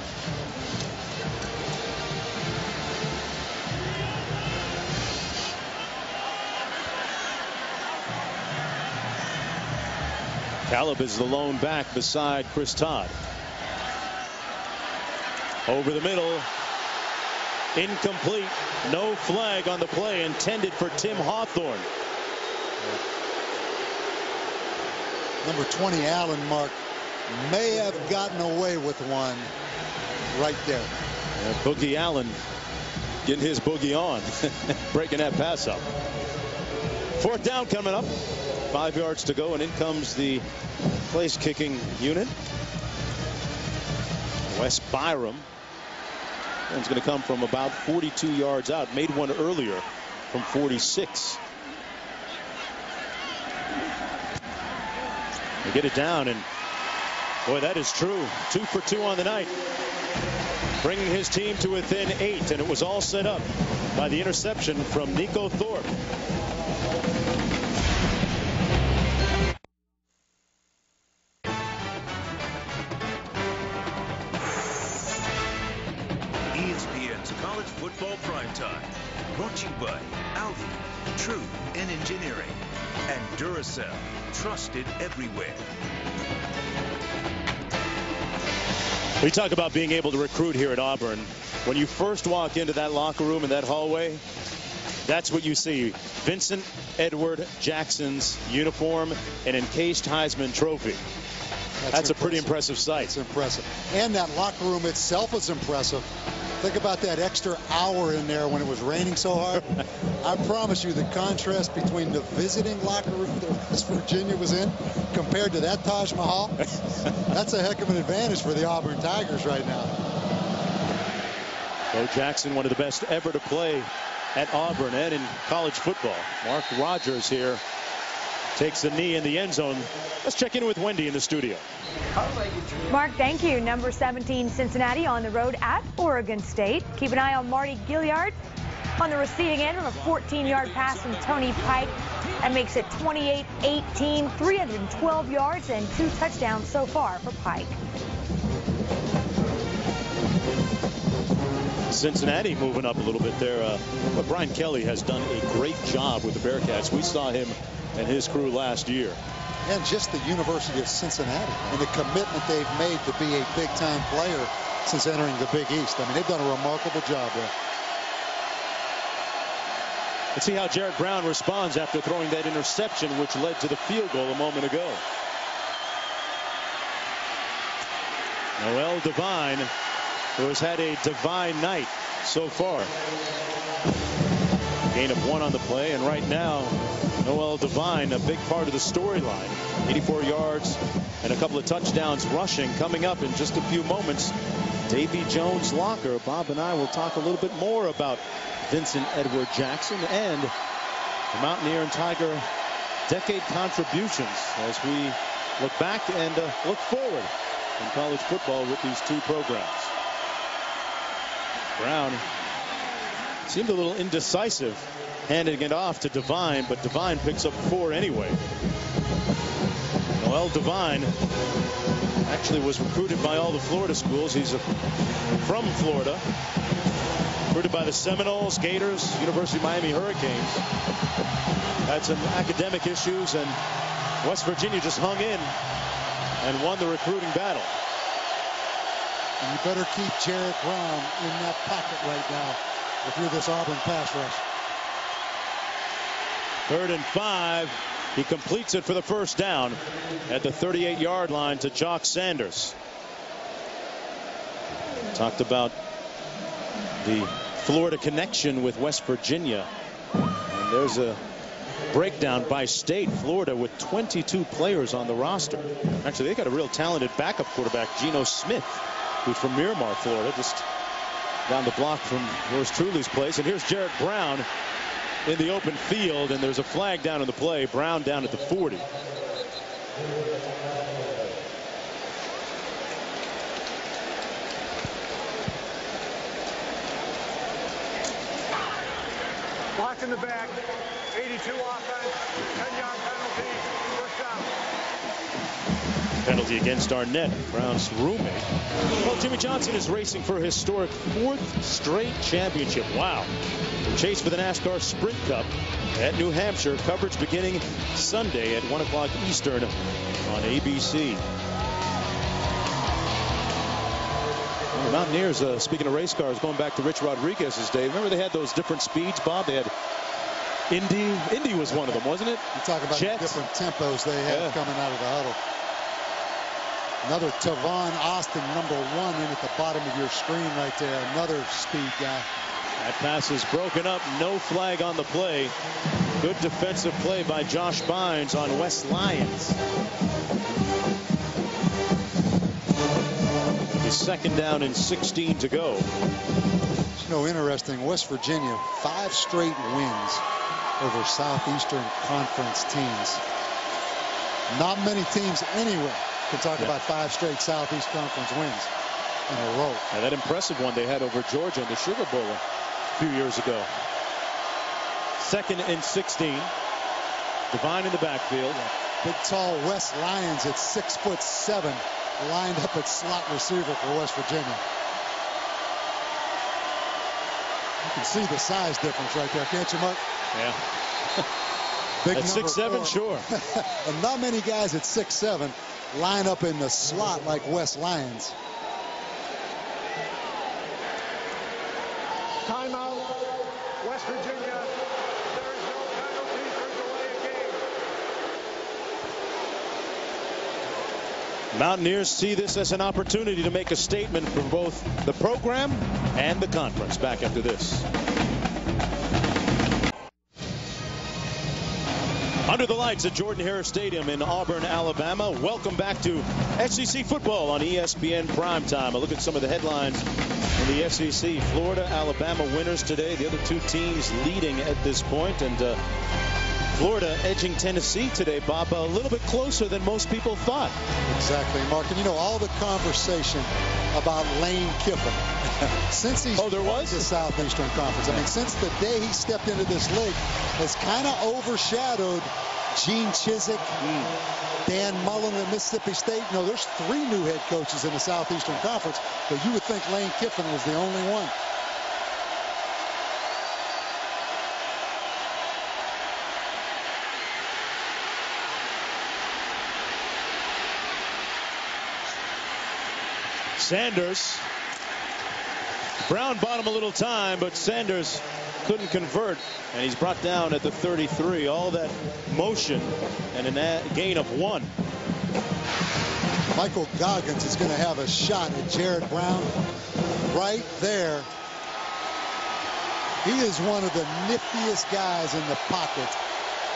Caleb is the lone back beside Chris Todd. Over the middle. Incomplete. No flag on the play, intended for Tim Hawthorne. Number 20, Allen, Mark, may have gotten away with one right there. Yeah, Boogie Allen getting his boogie on. Breaking that pass up. Fourth down coming up. 5 yards to go, and in comes the place-kicking unit. Wes Byrum. One's going to come from about 42 yards out. Made one earlier from 46. They get it down, and boy, that is true. 2 for 2 on the night. Bringing his team to within 8, and it was all set up by the interception from Nico Thorpe. Football Primetime, brought to you by Audi, True in Engineering, and Duracell, trusted everywhere. We talk about being able to recruit here at Auburn. When you first walk into that locker room and that hallway, that's what you see. Vincent Edward Jackson's uniform and encased Heisman Trophy. That's a pretty impressive sight. It's impressive. And that locker room itself is impressive. Think about that extra hour in there when it was raining so hard. I promise you the contrast between the visiting locker room that West Virginia was in compared to that Taj Mahal, that's a heck of an advantage for the Auburn Tigers right now. Bo Jackson, one of the best ever to play at Auburn and in college football. Mark Rogers here takes the knee in the end zone. Let's check in with Wendy in the studio. Mark, thank you. Number 17, Cincinnati on the road at Oregon State. Keep an eye on Marty Gilliard on the receiving end of a 14-yard pass from Tony Pike. That makes it 28-18, 312 yards and 2 touchdowns so far for Pike. Cincinnati moving up a little bit there. But Brian Kelly has done a great job with the Bearcats. We saw him and his crew last year. And just the University of Cincinnati and the commitment they've made to be a big-time player since entering the Big East. I mean, they've done a remarkable job there. Let's see how Jarrett Brown responds after throwing that interception, which led to the field goal a moment ago. Noel Devine, who has had a divine night so far. Gain of 1 on the play, and right now, Noel Devine, a big part of the storyline. 84 yards and a couple of touchdowns rushing coming up in just a few moments. Davy Jones' locker. Bob and I will talk a little bit more about Vincent Edward Jackson and the Mountaineer and Tiger decade contributions as we look back and look forward in college football with these two programs. Brown seemed a little indecisive handing it off to Devine, but Devine picks up 4 anyway. Noel Devine actually was recruited by all the Florida schools. He's from Florida. Recruited by the Seminoles, Gators, University of Miami Hurricanes. Had some academic issues, and West Virginia just hung in and won the recruiting battle. And you better keep Jarrett Brown in that pocket right now if you're this Auburn pass rush. 3rd and 5. He completes it for the first down at the 38-yard line to Jock Sanders. Talked about the Florida connection with West Virginia. And there's a breakdown by state. Florida with 22 players on the roster. Actually, they got a real talented backup quarterback, Geno Smith, who's from Miramar, Florida, just down the block from yours truly's place. And here's Jarrett Brown in the open field, and there's a flag down on the play. Brown down at the 40. Blocked in the back. 82 offense. 10-yard penalty. First down. Penalty against Arnett, Brown's roommate. Well, Jimmy Johnson is racing for a historic 4th straight championship. Wow. Chase for the NASCAR Sprint Cup at New Hampshire. Coverage beginning Sunday at 1 o'clock Eastern on ABC. The Mountaineers, speaking of race cars, going back to Rich Rodriguez's day. Remember they had those different speeds, Bob? They had Indy was one of them, wasn't it? You talk about the different tempos they had coming out of the huddle. Another Tavon Austin, #1 in at the bottom of your screen right there. Another speed guy. That pass is broken up. No flag on the play. Good defensive play by Josh Bynes on West Lions. The 2nd down and 16 to go. You know, interesting. West Virginia, 5 straight wins over Southeastern Conference teams. Not many teams anyway can talk about 5 straight Southeast Conference wins in a row. And that impressive one they had over Georgia in the Sugar Bowl a few years ago. 2nd and 16. Devine in the backfield. Big tall West Lions at 6'7", lined up at slot receiver for West Virginia. You can see the size difference right there, can't you, Mark? Yeah. Big at 6'7", sure. And not many guys at 6'7" line up in the slot like West Lions. Timeout, West Virginia. There is no penalty for delay of game. Mountaineers see this as an opportunity to make a statement for both the program and the conference. Back after this. Under the lights at Jordan Harris Stadium in Auburn, Alabama. Welcome back to SEC football on ESPN Primetime. A look at some of the headlines in the SEC. Florida, Alabama winners today. The other two teams leading at this point. And Florida edging Tennessee today, Bob, a little bit closer than most people thought. Exactly, Mark. And, you know, all the conversation about Lane Kiffin since he's the Southeastern Conference. I mean, since the day he stepped into this league, has kind of overshadowed Gene Chizik, Dan Mullen at Mississippi State. You know, there's three new head coaches in the Southeastern Conference, but you would think Lane Kiffin was the only one. Sanders. Brown bought him a little time, but Sanders couldn't convert, and he's brought down at the 33. All that motion and a gain of one. Michael Goggins is going to have a shot at Jarrett Brown right there. He is one of the niftiest guys in the pocket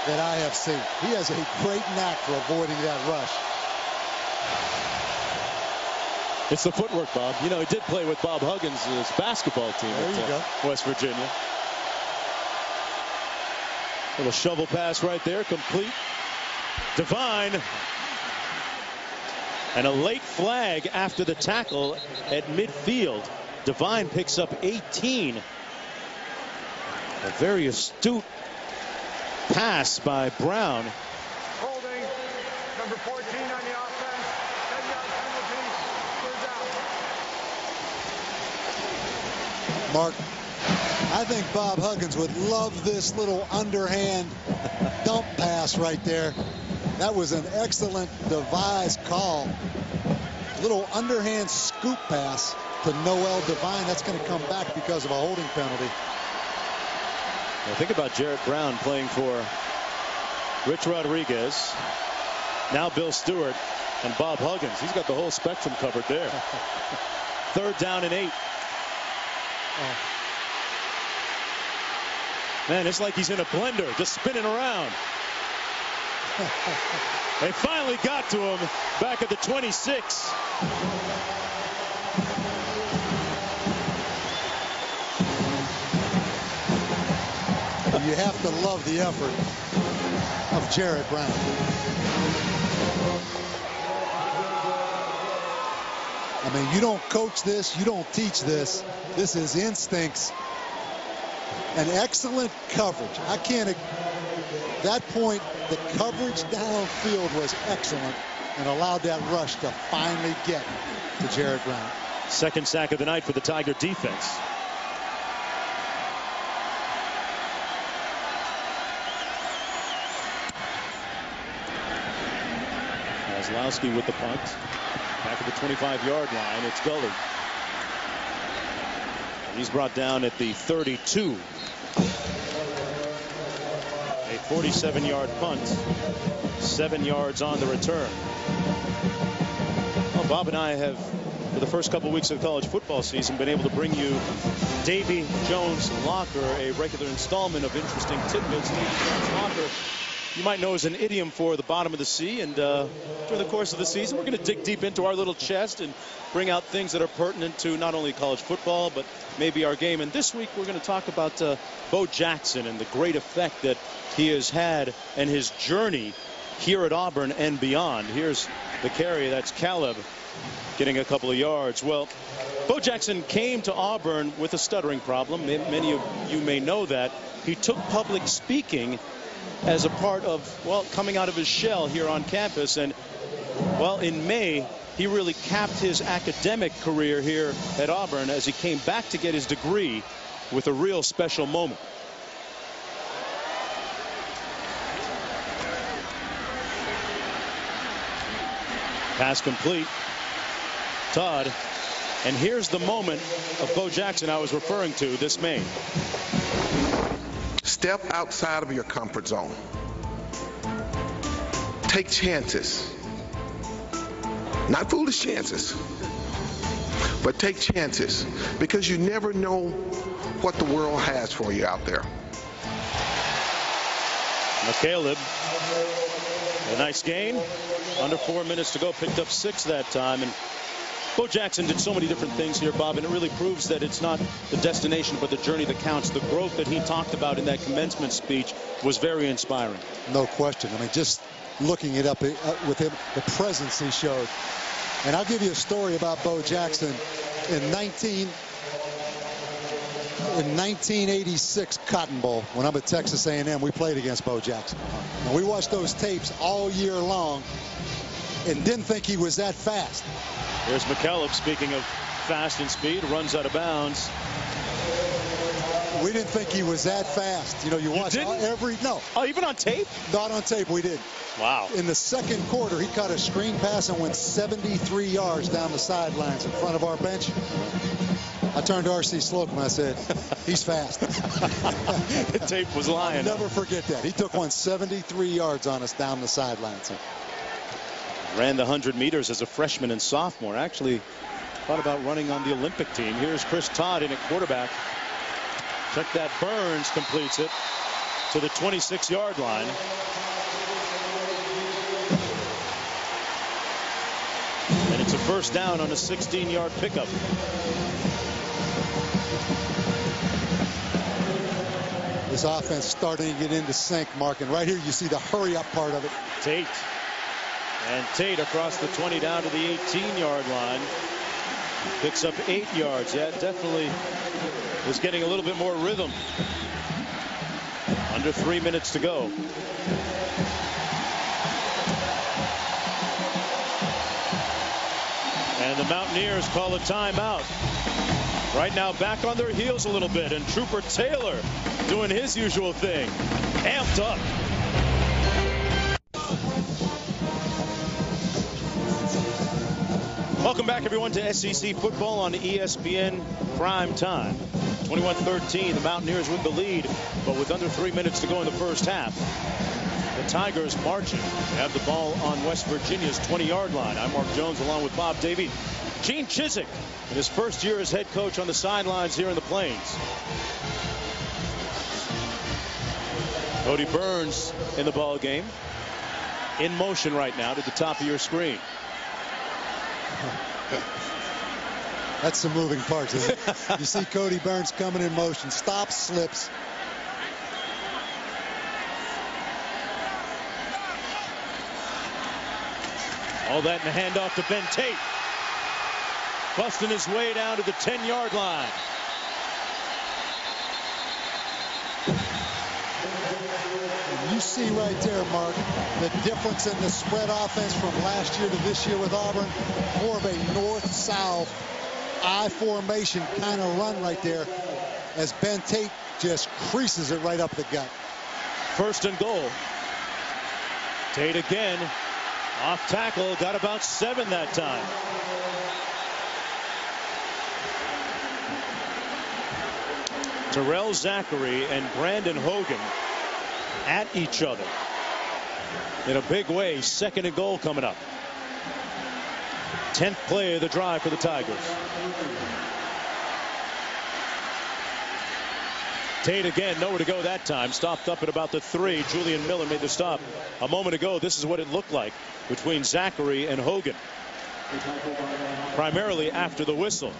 that I have seen. He has a great knack for avoiding that rush. It's the footwork, Bob. You know, he did play with Bob Huggins' basketball team at West Virginia. Little shovel pass right there, complete. Devine. And a late flag after the tackle at midfield. Devine picks up 18. A very astute pass by Brown. Holding number 14 on the offense. Mark, I think Bob Huggins would love this little underhand dump pass right there. That was an excellent devised call. Little underhand scoop pass to Noel Devine. That's going to come back because of a holding penalty. Now think about Jarrett Brown playing for Rich Rodriguez. Now Bill Stewart and Bob Huggins. He's got the whole spectrum covered there. Third down and 8. Man, it's like he's in a blender, just spinning around. They finally got to him back at the 26. You have to love the effort of Jarrett Brown. I mean, you don't coach this, you don't teach this. This is instincts. An excellent coverage. I can't. At that point, the coverage downfield was excellent and allowed that rush to finally get to Jarrett Brown. Second sack of the night for the Tiger defense. Kozlowski with the punt. Back at the 25-yard line, it's Gully. He's brought down at the 32. A 47-yard punt. 7 yards on the return. Well, Bob and I have, for the first couple weeks of the college football season, been able to bring you Davy Jones Locker, a regular installment of interesting tidbits. Davy Jones Locker, you might know, is an idiom for the bottom of the sea. And during the course of the season, we're going to dig deep into our little chest and bring out things that are pertinent to not only college football, but maybe our game. And this week, we're going to talk about Bo Jackson and the great effect that he has had and his journey here at Auburn and beyond. Here's the carry. That's Caleb getting a couple of yards. Well, Bo Jackson came to Auburn with a stuttering problem. Many of you may know that. He took public speaking as a part of, well, coming out of his shell here on campus. And, well, in May, he really capped his academic career here at Auburn as he came back to get his degree with a real special moment. Pass complete. Todd. And here's the moment of Bo Jackson I was referring to this May. Step outside of your comfort zone. Take chances. Not foolish chances, but take chances, because you never know what the world has for you out there. McCalebb, a nice gain. Under 4 minutes to go, picked up six that time. And Bo Jackson did so many different things here, Bob, and it really proves that it's not the destination but the journey that counts. The growth that he talked about in that commencement speech was very inspiring. No question. I mean, just looking it up with him, the presence he showed. And I'll give you a story about Bo Jackson. In 1986 Cotton Bowl, when I'm at Texas A&M, we played against Bo Jackson. And we watched those tapes all year long and didn't think he was that fast. Here's McCalebb, speaking of fast and speed, runs out of bounds. We didn't think he was that fast. You know, you watch every... No. Oh, even on tape? Not on tape, we didn't. Wow. In the second quarter, he caught a screen pass and went 73 yards down the sidelines in front of our bench. I turned to R.C. Slocum and I said, he's fast. The tape was lying. I'll never forget that. He took one 73 yards on us down the sidelines. Ran the 100 meters as a freshman and sophomore. Actually thought about running on the Olympic team. Here's Chris Todd in at quarterback. Check that. Burns completes it to the 26-yard line. And it's a first down on a 16-yard pickup. This offense starting to get into sync, Mark. And right here you see the hurry-up part of it. Tate. And Tate across the 20 down to the 18-yard line. Picks up 8 yards. Yeah, definitely was getting a little bit more rhythm. Under 3 minutes to go. And the Mountaineers call a timeout. Right now back on their heels a little bit, and Trooper Taylor doing his usual thing. Amped up. Welcome back, everyone, to SEC football on ESPN Prime Time. 21-13, the Mountaineers with the lead, but with under 3 minutes to go in the first half. The Tigers marching. They have the ball on West Virginia's 20-yard line. I'm Mark Jones, along with Bob Davey. Gene Chizik, in his first year as head coach, on the sidelines here in the Plains. Kodi Burns in the ball game. In motion right now to the top of your screen. That's some moving parts, isn't it? You see Kodi Burns coming in motion, stops, slips. All that in the handoff to Ben Tate. Busting his way down to the 10-yard line. You see right there, Mark, the difference in the spread offense from last year to this year with Auburn. More of a north-south I formation kind of run right there, as Ben Tate just creases it right up the gut. First and goal. Tate again. Off tackle. Got about seven that time. Terrell Zachary and Brandon Hogan at each other in a big way. Second and goal coming up. 10th play of the drive for the Tigers. Tate again, nowhere to go that time. Stopped up at about the 3. Julian Miller made the stop a moment ago. This is what it looked like between Zachary and Hogan, primarily after the whistle.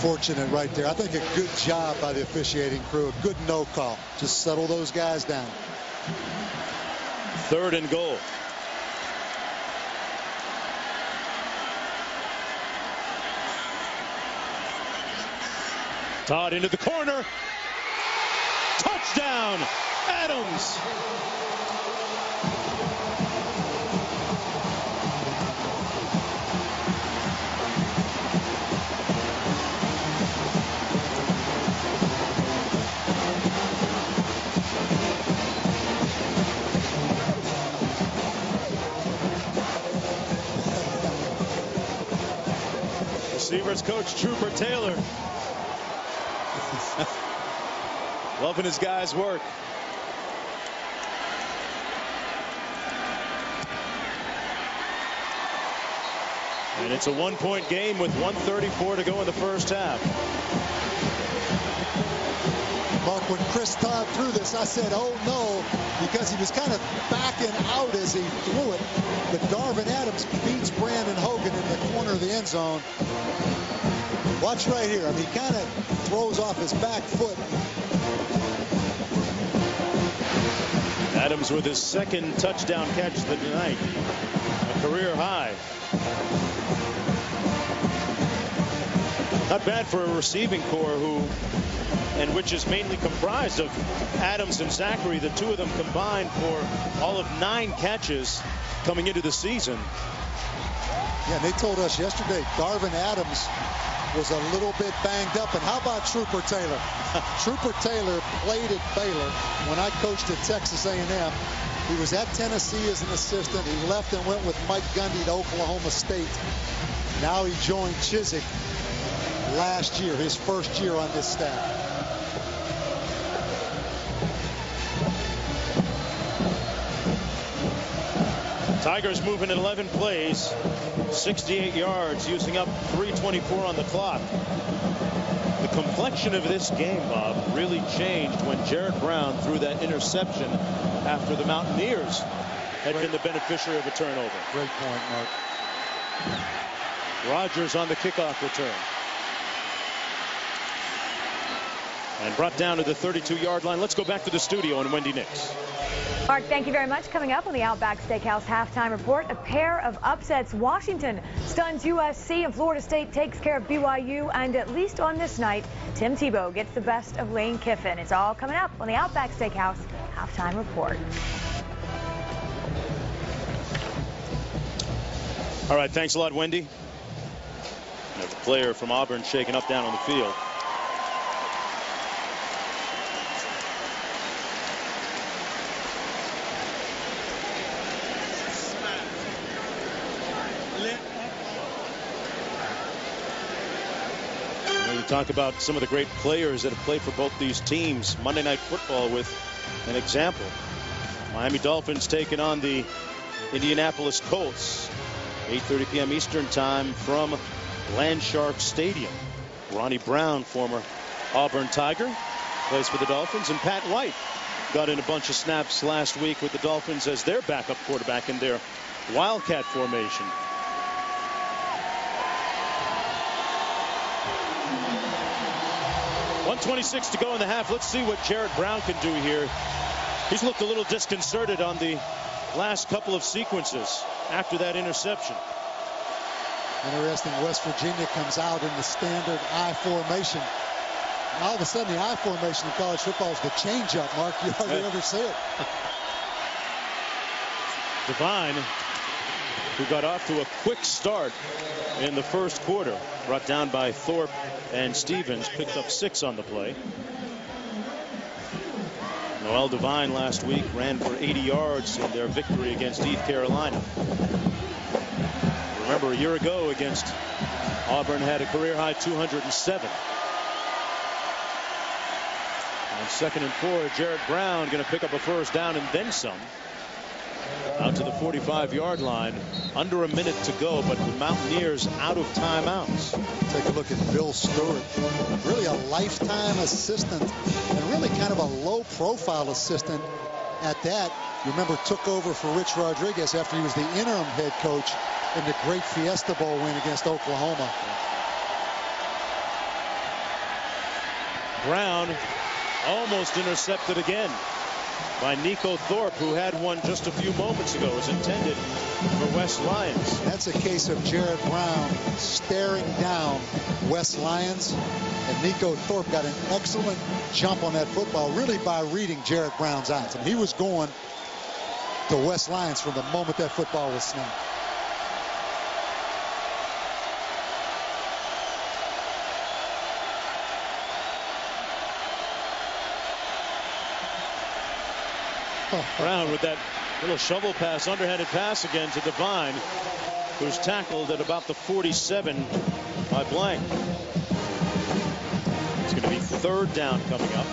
Fortunate right there. I think a good job by the officiating crew. A good no call. Just settle those guys down. Third and goal. Todd into the corner. Touchdown, Adams. Receivers coach Trooper Taylor. Loving his guys' work. And it's a one-point game with 1:34 to go in the first half. Mark, when Chris Todd threw this, I said, oh, no, because he was kind of backing out as he threw it. But Darvin Adams beats Brandon Hogan in the corner of the end zone. Watch right here. I mean, he kind of throws off his back foot. Adams with his second touchdown catch of the night. A career high. Not bad for a receiving corps which is mainly comprised of Adams and Zachary. The two of them combined for all of 9 catches coming into the season. Yeah, they told us yesterday Darvin Adams was a little bit banged up. And how about Trooper Taylor? Trooper Taylor played at Baylor when I coached at Texas A&M. He was at Tennessee as an assistant. He left and went with Mike Gundy to Oklahoma State. Now he joined Chizik last year, his first year on this staff. Tigers moving at 11 plays, 68 yards, using up 3:24 on the clock. The complexion of this game, Bob, really changed when Jarrett Brown threw that interception after the Mountaineers had been the beneficiary of a turnover. Great point, Mark. Rodgers on the kickoff return. And brought down to the 32-yard line. Let's go back to the studio on Wendy Nix. Mark, thank you very much. Coming up on the Outback Steakhouse halftime report, a pair of upsets. Washington stuns USC and Florida State takes care of BYU. And at least on this night, Tim Tebow gets the best of Lane Kiffin. It's all coming up on the Outback Steakhouse halftime report. All right, thanks a lot, Wendy. There's a player from Auburn shaken up down on the field. Talk about some of the great players that have played for both these teams. Monday Night Football with an example. Miami Dolphins taking on the Indianapolis Colts. 8:30 p.m. Eastern time from Landshark Stadium. Ronnie Brown, former Auburn Tiger, plays for the Dolphins. And Pat White got in a bunch of snaps last week with the Dolphins as their backup quarterback in their Wildcat formation. .26 to go in the half. Let's see what Jarrett Brown can do here. He's looked a little disconcerted on the last couple of sequences after that interception. Interesting. West Virginia comes out in the standard I formation. And all of a sudden, the I formation in college football is the changeup, Mark. You hardly ever see it. Devine, who got off to a quick start in the first quarter, brought down by Thorpe and Stevens, picked up 6 on the play. Noel Devine last week ran for 80 yards in their victory against East Carolina. Remember, a year ago against Auburn had a career-high 207. On 2nd and 4, Jarrett Brown going to pick up a first down and then some. Out to the 45-yard line, under a minute to go, but the Mountaineers out of timeouts. Take a look at Bill Stewart, really a lifetime assistant, and really kind of a low-profile assistant at that. You remember, took over for Rich Rodriguez after he was the interim head coach in the great Fiesta Bowl win against Oklahoma. Brown almost intercepted again by Nico Thorpe, who had one just a few moments ago. It was intended for Wes Lyons. That's a case of Jarrett Brown staring down Wes Lyons, and Nico Thorpe got an excellent jump on that football, really by reading Jarrett Brown's eyes. I mean, he was going to Wes Lyons from the moment that football was snapped. Brown with that little shovel pass, underhanded pass again to Devine, who's tackled at about the 47 by Blank. It's going to be 3rd down coming up.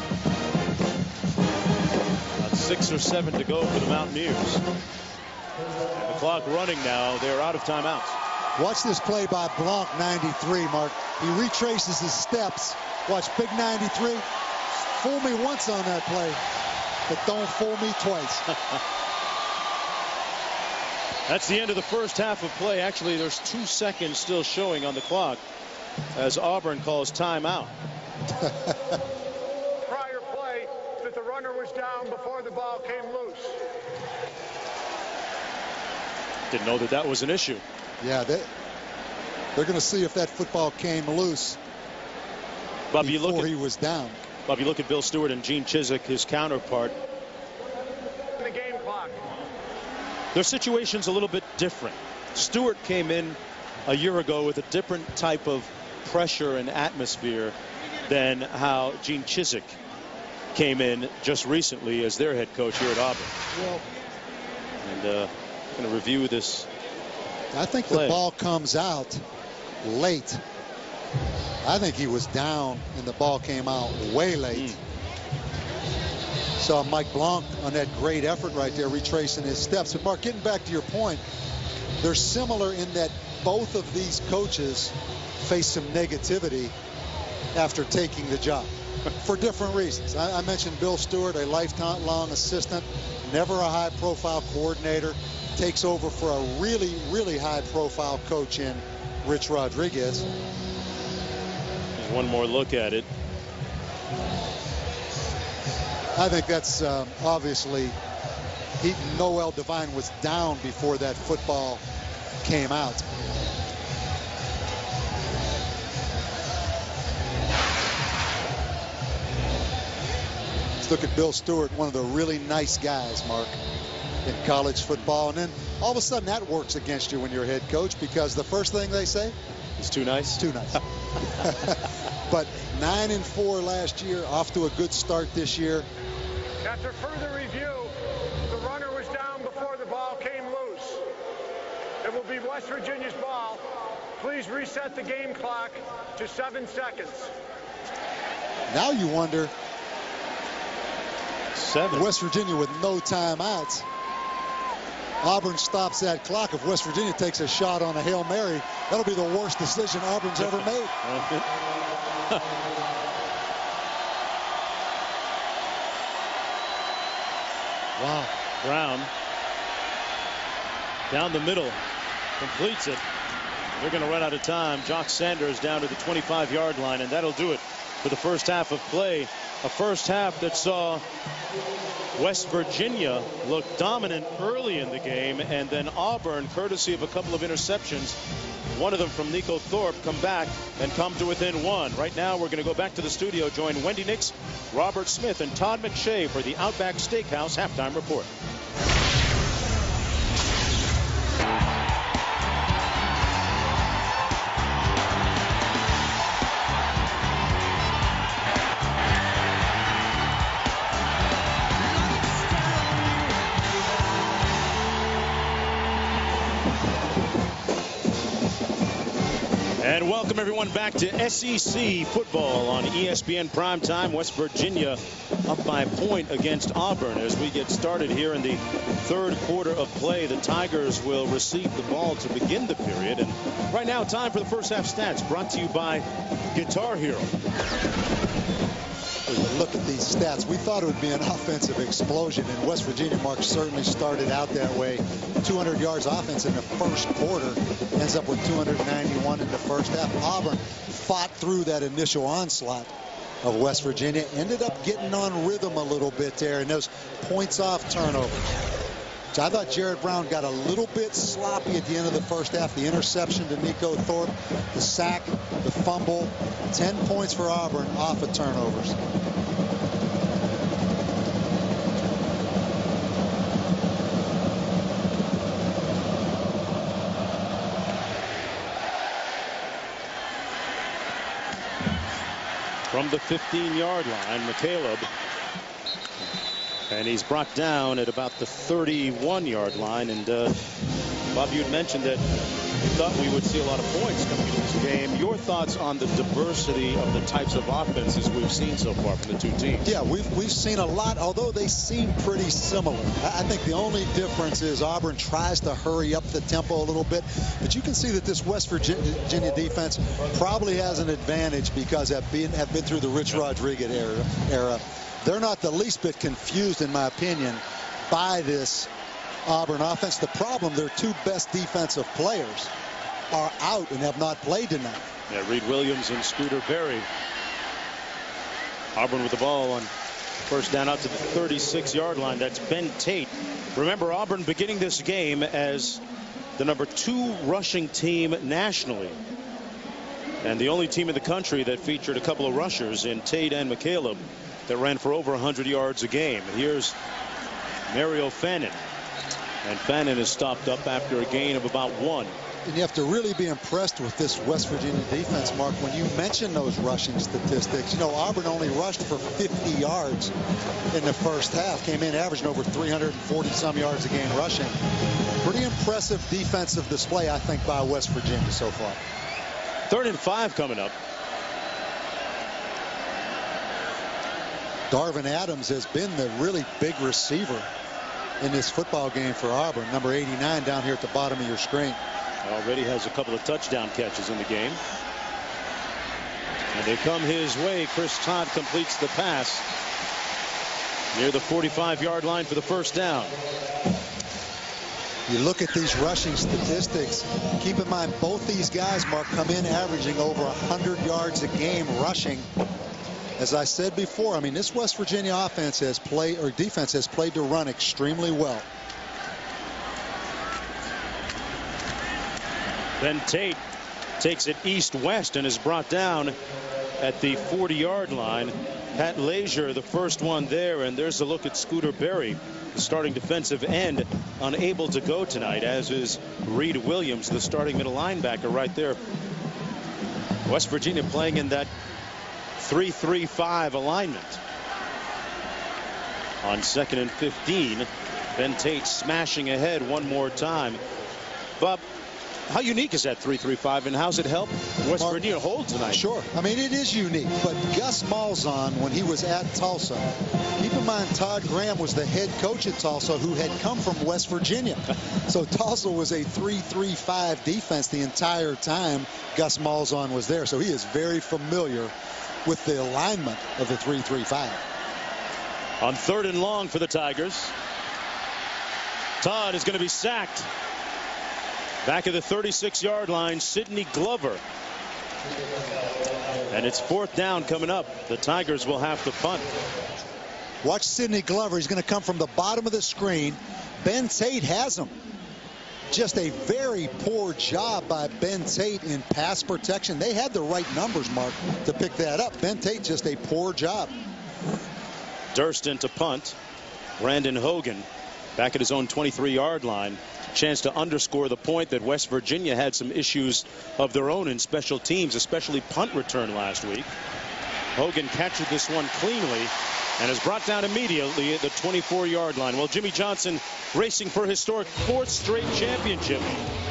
About 6 or 7 to go for the Mountaineers. The clock running now. They're out of timeouts. Watch this play by Blanc, 93, Mark. He retraces his steps. Watch big 93. Fool me once on that play, but don't fool me twice. That's the end of the first half of play. Actually, there's 2 seconds still showing on the clock as Auburn calls timeout. Prior play that the runner was down before the ball came loose. Didn't know that that was an issue. Yeah, they're going to see if that football came loose Bobby, before he was down. Bobby, look at Bill Stewart and Gene Chizik, his counterpart. The game clock. Their situation's a little bit different. Stewart came in a year ago with a different type of pressure and atmosphere than how Gene Chizik came in just recently as their head coach here at Auburn. Well, and I'm going to review this. I think play. The ball comes out late. I think he was down and the ball came out way late. Saw Mike Blanc on that great effort right there, retracing his steps. But Mark, getting back to your point, they're similar in that both of these coaches face some negativity after taking the job for different reasons. I mentioned Bill Stewart, a lifetime assistant, never a high-profile coordinator, takes over for a really, really high-profile coach in Rich Rodriguez. And one more look at it. I think that's obviously Noel Devine was down before that football came out. Let's look at Bill Stewart, one of the really nice guys, Mark, in college football. And then all of a sudden that works against you when you're a head coach, because the first thing they say is too nice. Too nice. But 9-4 last year, off to a good start this year. After further review, the runner was down before the ball came loose. It will be West Virginia's ball. Please reset the game clock to 7 seconds. Now you wonder, West Virginia with no timeouts. Auburn stops that clock. If West Virginia takes a shot on a Hail Mary, that'll be the worst decision Auburn's ever made. Wow. Brown down the middle, completes it. They're going to run out of time. Jock Sanders down to the 25-yard line, and that'll do it for the first half of play. A first half that saw West Virginia look dominant early in the game, and then Auburn, courtesy of a couple of interceptions, one of them from Nico Thorpe, come back and come to within one. Right now we're going to go back to the studio, join Wendy Nix, Robert Smith, and Todd McShay for the Outback Steakhouse halftime report. And welcome everyone back to SEC football on ESPN Primetime. West Virginia up by a point against Auburn. As we get started here in the third quarter of play, the Tigers will receive the ball to begin the period. And right now, time for the first half stats, brought to you by Guitar Hero. Look at these stats. We thought it would be an offensive explosion, and West Virginia, Mark, certainly started out that way. 200 yards offense in the first quarter, ends up with 291 in the first half. Auburn fought through that initial onslaught of West Virginia, ended up getting on rhythm a little bit there, and those points off turnovers. So I thought Jarrett Brown got a little bit sloppy at the end of the first half. The interception to Nico Thorpe, the sack, the fumble. 10 points for Auburn off of turnovers. From the 15-yard line, McCalebb And he's brought down at about the 31-yard line. And Bob, you had mentioned that you thought we would see a lot of points coming into this game. Your thoughts on the diversity of the types of offenses we've seen so far from the two teams? Yeah, we've seen a lot, although they seem pretty similar. I think the only difference is Auburn tries to hurry up the tempo a little bit, but you can see that this West Virginia defense probably has an advantage because have been through the Rich Rodriguez era. They're not the least bit confused, in my opinion, by this Auburn offense. The problem, their two best defensive players are out and have not played tonight. Yeah, Reed Williams and Scooter Barry. Auburn with the ball on first down out to the 36-yard line. That's Ben Tate. Remember, Auburn beginning this game as the #2 rushing team nationally. And the only team in the country that featured a couple of rushers in Tate and McCalebb that ran for over 100 yards a game. Here's Mario Fannin. And Fannin is stopped up after a gain of about 1. And you have to really be impressed with this West Virginia defense, Mark, when you mention those rushing statistics. You know, Auburn only rushed for 50 yards in the first half, came in averaging over 340-some yards a game rushing. Pretty impressive defensive display, I think, by West Virginia so far. 3rd and 5 coming up. Darvin Adams has been the really big receiver in this football game for Auburn. Number 89 down here at the bottom of your screen. Already has a couple of touchdown catches in the game. And they come his way. Chris Todd completes the pass near the 45-yard line for the first down. You look at these rushing statistics. Keep in mind, both these guys, Mark, come in averaging over 100 yards a game rushing. As I said before, I mean, this West Virginia offense has played, or defense has played to run extremely well. Ben Tate takes it east-west and is brought down at the 40-yard line. Pat Leisure, the first one there, and there's a look at Scooter Barry, the starting defensive end, unable to go tonight, as is Reed Williams, the starting middle linebacker right there. West Virginia playing in that 3-3-5 alignment. On 2nd and 15, Ben Tate smashing ahead one more time. Bob, how unique is that 3-3-5, and how's it helped West Virginia hold tonight? Sure. I mean, it is unique, but Gus Malzahn, when he was at Tulsa, keep in mind Todd Graham was the head coach at Tulsa, who had come from West Virginia. So Tulsa was a 3-3-5 defense the entire time Gus Malzahn was there. So he is very familiar with the alignment of the 3-3-5. On 3rd and long for the Tigers. Todd is going to be sacked. Back at the 36-yard line, Sidney Glover. And it's 4th down coming up. The Tigers will have to punt. Watch Sidney Glover. He's going to come from the bottom of the screen. Ben Tate has him. Just a very poor job by Ben Tate in pass protection. They had the right numbers, Mark, to pick that up. Ben Tate, just a poor job. Durston to punt. Brandon Hogan back at his own 23-yard line. Chance to underscore the point that West Virginia had some issues of their own in special teams, especially punt return last week. Hogan captured this one cleanly and is brought down immediately at the 24-yard line. Well, Jimmy Johnson racing for a historic 4th straight championship.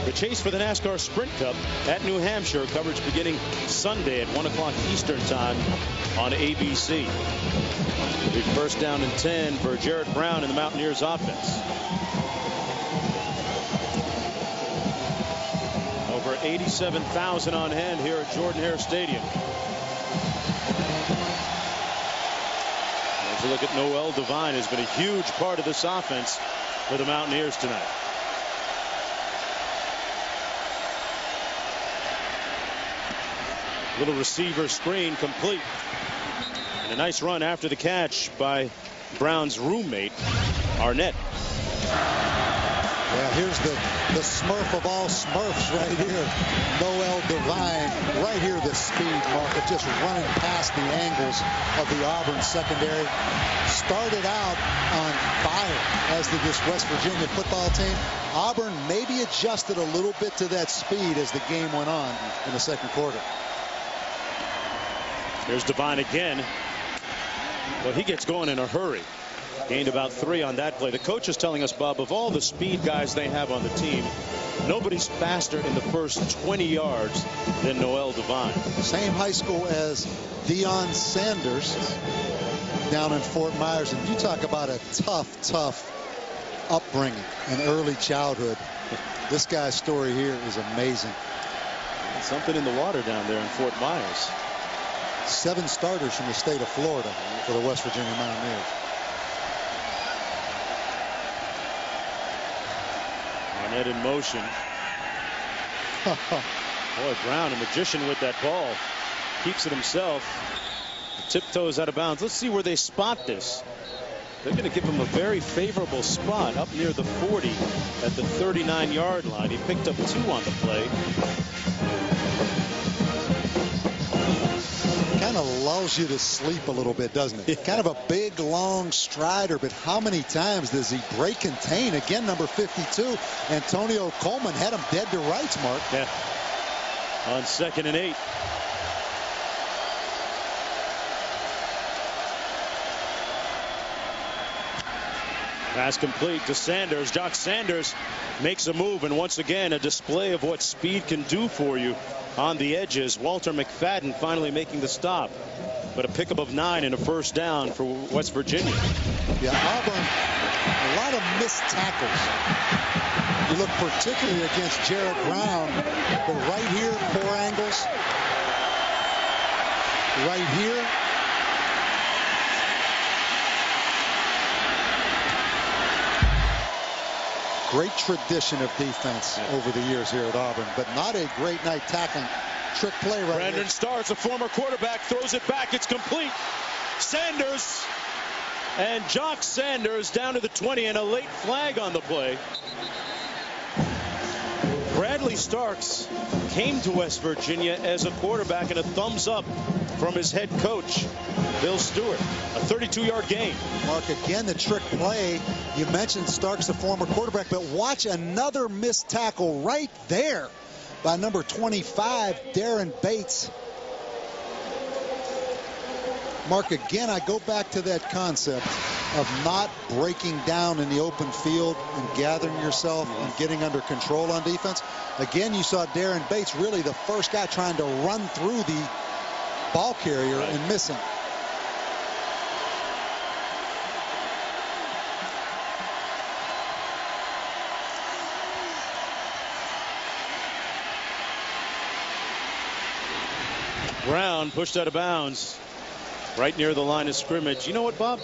The chase for the NASCAR Sprint Cup at New Hampshire. Coverage beginning Sunday at 1 o'clock Eastern time on ABC. It'll be 1st down and 10 for Jarrett Brown and the Mountaineers offense. Over 87,000 on hand here at Jordan-Hare Stadium. As you look at Noel Devine, has been a huge part of this offense for the Mountaineers tonight. Little receiver screen complete. And a nice run after the catch by Brown's roommate, Arnett. Yeah, here's the smurf of all smurfs right here. Noel Devine, right here, the speed, Mark, of just running past the angles of the Auburn secondary. Started out on fire as did this West Virginia football team. Auburn maybe adjusted a little bit to that speed as the game went on in the second quarter. Here's Devine again, but he gets going in a hurry. Gained about 3 on that play. The coach is telling us, Bob, of all the speed guys they have on the team, nobody's faster in the first 20 yards than Noel Devine. Same high school as Deion Sanders down in Fort Myers. And you talk about a tough, tough upbringing and early childhood. This guy's story here is amazing. Something in the water down there in Fort Myers. 7 starters from the state of Florida for the West Virginia Mountaineers. Arnett in motion. Boy, Brown, a magician with that ball. Keeps it himself. Tiptoes out of bounds. Let's see where they spot this. They're going to give him a very favorable spot up near the 40 at the 39-yard line. He picked up 2 on the play. Kind of lulls you to sleep a little bit, doesn't it? Kind of a big, long strider, but how many times does he break contain? Again, number 52, Antonio Coleman had him dead to rights, Mark. Yeah. On 2nd and 8. Pass complete to Sanders. Jock Sanders makes a move, and once again, a display of what speed can do for you on the edges. Walter McFadden finally making the stop, but a pickup of 9 and a first down for West Virginia. Yeah, Auburn, a lot of missed tackles. You look particularly against Jarrett Brown, but right here, poor angles. Right here. Great tradition of defense over the years here at Auburn, but not a great night tackling. Trick play right here. Brandon Starks, a former quarterback, throws it back. It's complete. Sanders and Jock Sanders down to the 20, and a late flag on the play. Bradley Starks came to West Virginia as a quarterback, and a thumbs up from his head coach, Bill Stewart. A 32-yard gain. Mark, again, the trick play. You mentioned Starks, a former quarterback, but watch another missed tackle right there by number 25, Darren Bates. Mark, again, I go back to that concept of not breaking down in the open field and gathering yourself and getting under control on defense. Again, you saw Darren Bates, really the first guy trying to run through the ball carrier and missing. Brown pushed out of bounds right near the line of scrimmage. You know what, Bob?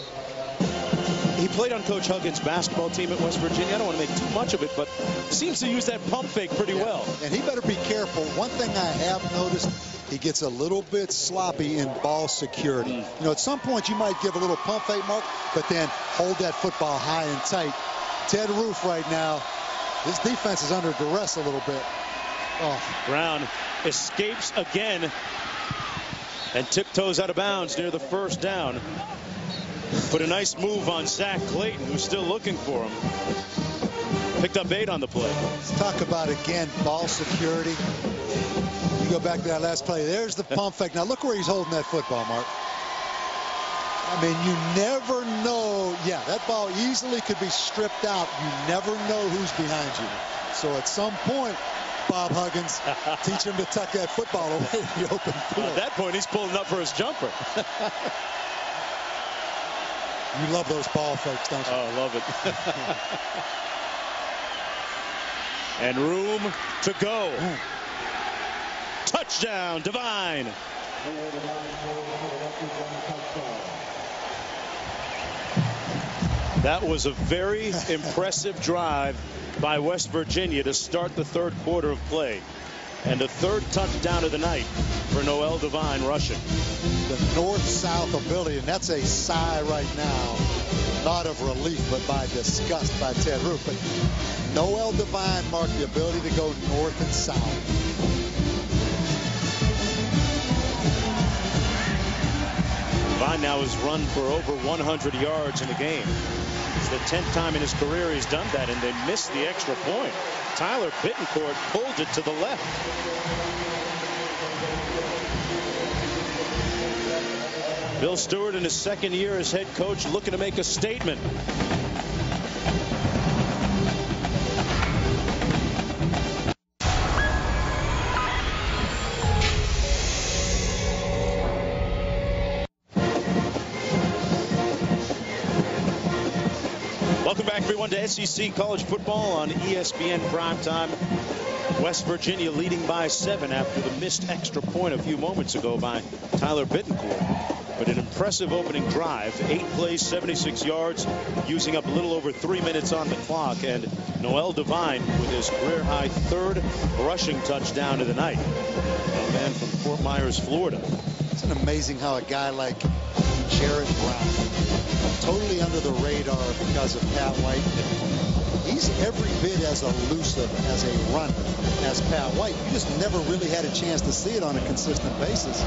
He played on Coach Huggins' basketball team at West Virginia. I don't want to make too much of it, but seems to use that pump fake pretty well. And he better be careful. One thing I have noticed, he gets a little bit sloppy in ball security. You know, at some point you might give a little pump fake, Mark, but then hold that football high and tight. Ted Roof right now, his defense is under duress a little bit. Oh. Brown escapes again and tiptoes out of bounds near the first down. But a nice move on Zach Clayton, who's still looking for him. Picked up 8 on the play. Let's talk about, again, ball security. You go back to that last play. There's the pump fake. Now look where he's holding that football, Mark. I mean, you never know. Yeah, that ball easily could be stripped out. You never know who's behind you. So at some point, Bob Huggins, teach him to tuck that football away in the open field. At that point, he's pulling up for his jumper. You love those ball fakes, don't you? Oh, I love it. And room to go. Touchdown, Devine. That was a very impressive drive by West Virginia to start the 3rd quarter of play. And the 3rd touchdown of the night for Noel Devine rushing. The north-south ability, and that's a sigh right now, not of relief, but by disgust by Ted Roof. But Noel Devine, Mark, the ability to go north and south. Devine now has run for over 100 yards in the game. It's the 10th time in his career he's done that, and they missed the extra point. Tyler Bittencourt pulled it to the left. Bill Stewart, in his second year as head coach, looking to make a statement. To SEC College Football on ESPN Primetime. West Virginia leading by 7 after the missed extra point a few moments ago by Tyler Bittencourt. But an impressive opening drive. 8 plays, 76 yards, using up a little over 3 minutes on the clock. And Noel Devine with his career-high 3rd rushing touchdown of the night. A man from Fort Myers, Florida. It's an amazing how a guy like Jarrett Brown, totally under the radar because of Pat White. He's every bit as elusive as a runner as Pat White. You just never really had a chance to see it on a consistent basis.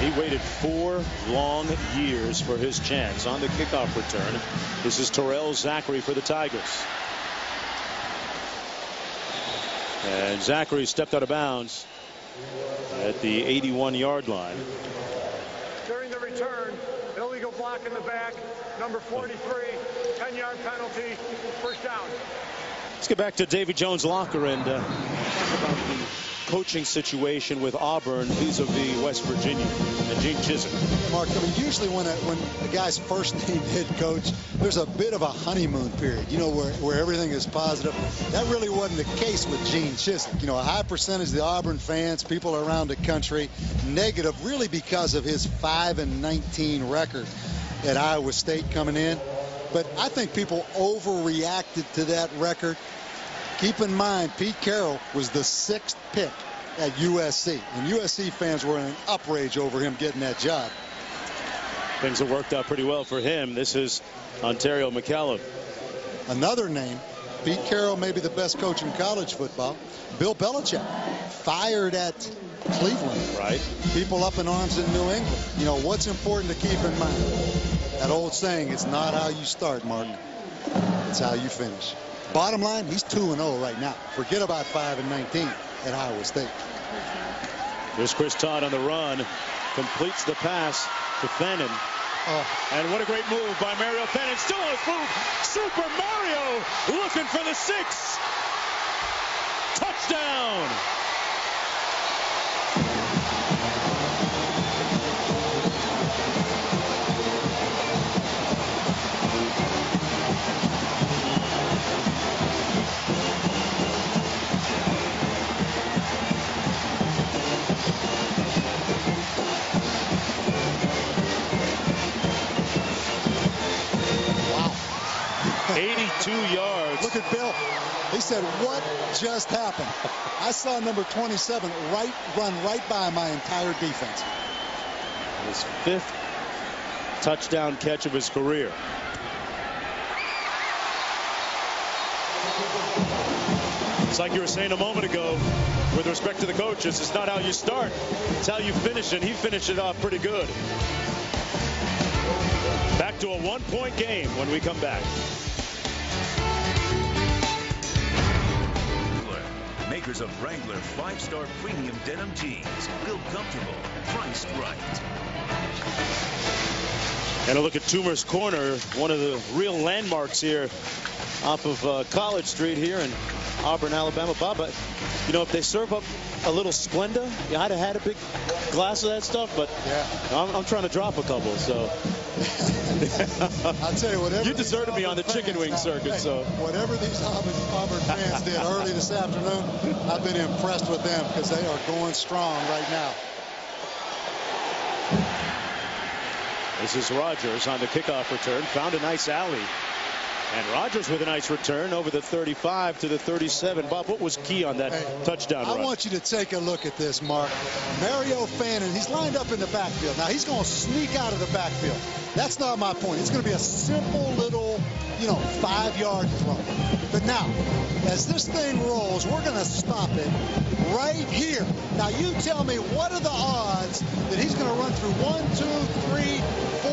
He waited 4 long years for his chance on the kickoff return. This is Terrell Zachary for the Tigers. And Zachary stepped out of bounds at the 81-yard line. During the return, illegal block in the back, number 43, 10-yard penalty, first down. Let's get back to Davy Jones-Locker and talk about the coaching situation with Auburn vis-a-vis West Virginia and Gene Chizik. Mark, I mean, usually when a guy's first-name head coach, there's a bit of a honeymoon period, you know, where everything is positive. That really wasn't the case with Gene Chizik. You know, a high percentage of the Auburn fans, people around the country, negative really because of his 5-19 record at Iowa State coming in. But I think people overreacted to that record. Keep in mind, Pete Carroll was the 6th pick at USC, and USC fans were in an outrage over him getting that job. Things have worked out pretty well for him. This is Ontario McCalebb. Another name. Pete Carroll may be the best coach in college football. Bill Belichick, fired at Cleveland. Right. People up in arms in New England. You know, what's important to keep in mind? That old saying, it's not how you start, Martin. It's how you finish. Bottom line, he's 2-0 right now. Forget about 5-19 at Iowa State. There's Chris Todd on the run. Completes the pass to Fannin. And what a great move by Mario Fannin. Still on his move. Super Mario looking for the 6. Touchdown. Look at Bill. He said, what just happened? I saw number 27 run right by my entire defense. His 5th touchdown catch of his career. It's like you were saying a moment ago with respect to the coaches. It's not how you start. It's how you finish, and he finished it off pretty good. Back to a 1-point game when we come back. Makers of Wrangler 5-star premium denim jeans, built comfortable, priced right. And a look at Toomer's Corner, one of the real landmarks here off of College Street here in Auburn, Alabama. Baba, you know, if they serve up a little Splenda, yeah, I'd have had a big glass of that stuff, but yeah. I'm trying to drop a couple, so. I'll tell you, whatever you deserted me on the chicken wing circuit, hey, so. Whatever these Auburn fans did early this afternoon, I've been impressed with them because they are going strong right now. This is Rodgers on the kickoff return, found a nice alley. And Rodgers with a nice return over the 35 to the 37. Bob, what was key on that touchdown run? I want you to take a look at this, Mark. Mario Fannin, he's lined up in the backfield. Now, he's going to sneak out of the backfield. That's not my point. It's going to be a simple little, you know, 5-yard throw. But now, as this thing rolls, we're going to stop it right here. Now, you tell me, what are the odds that he's going to run through 1,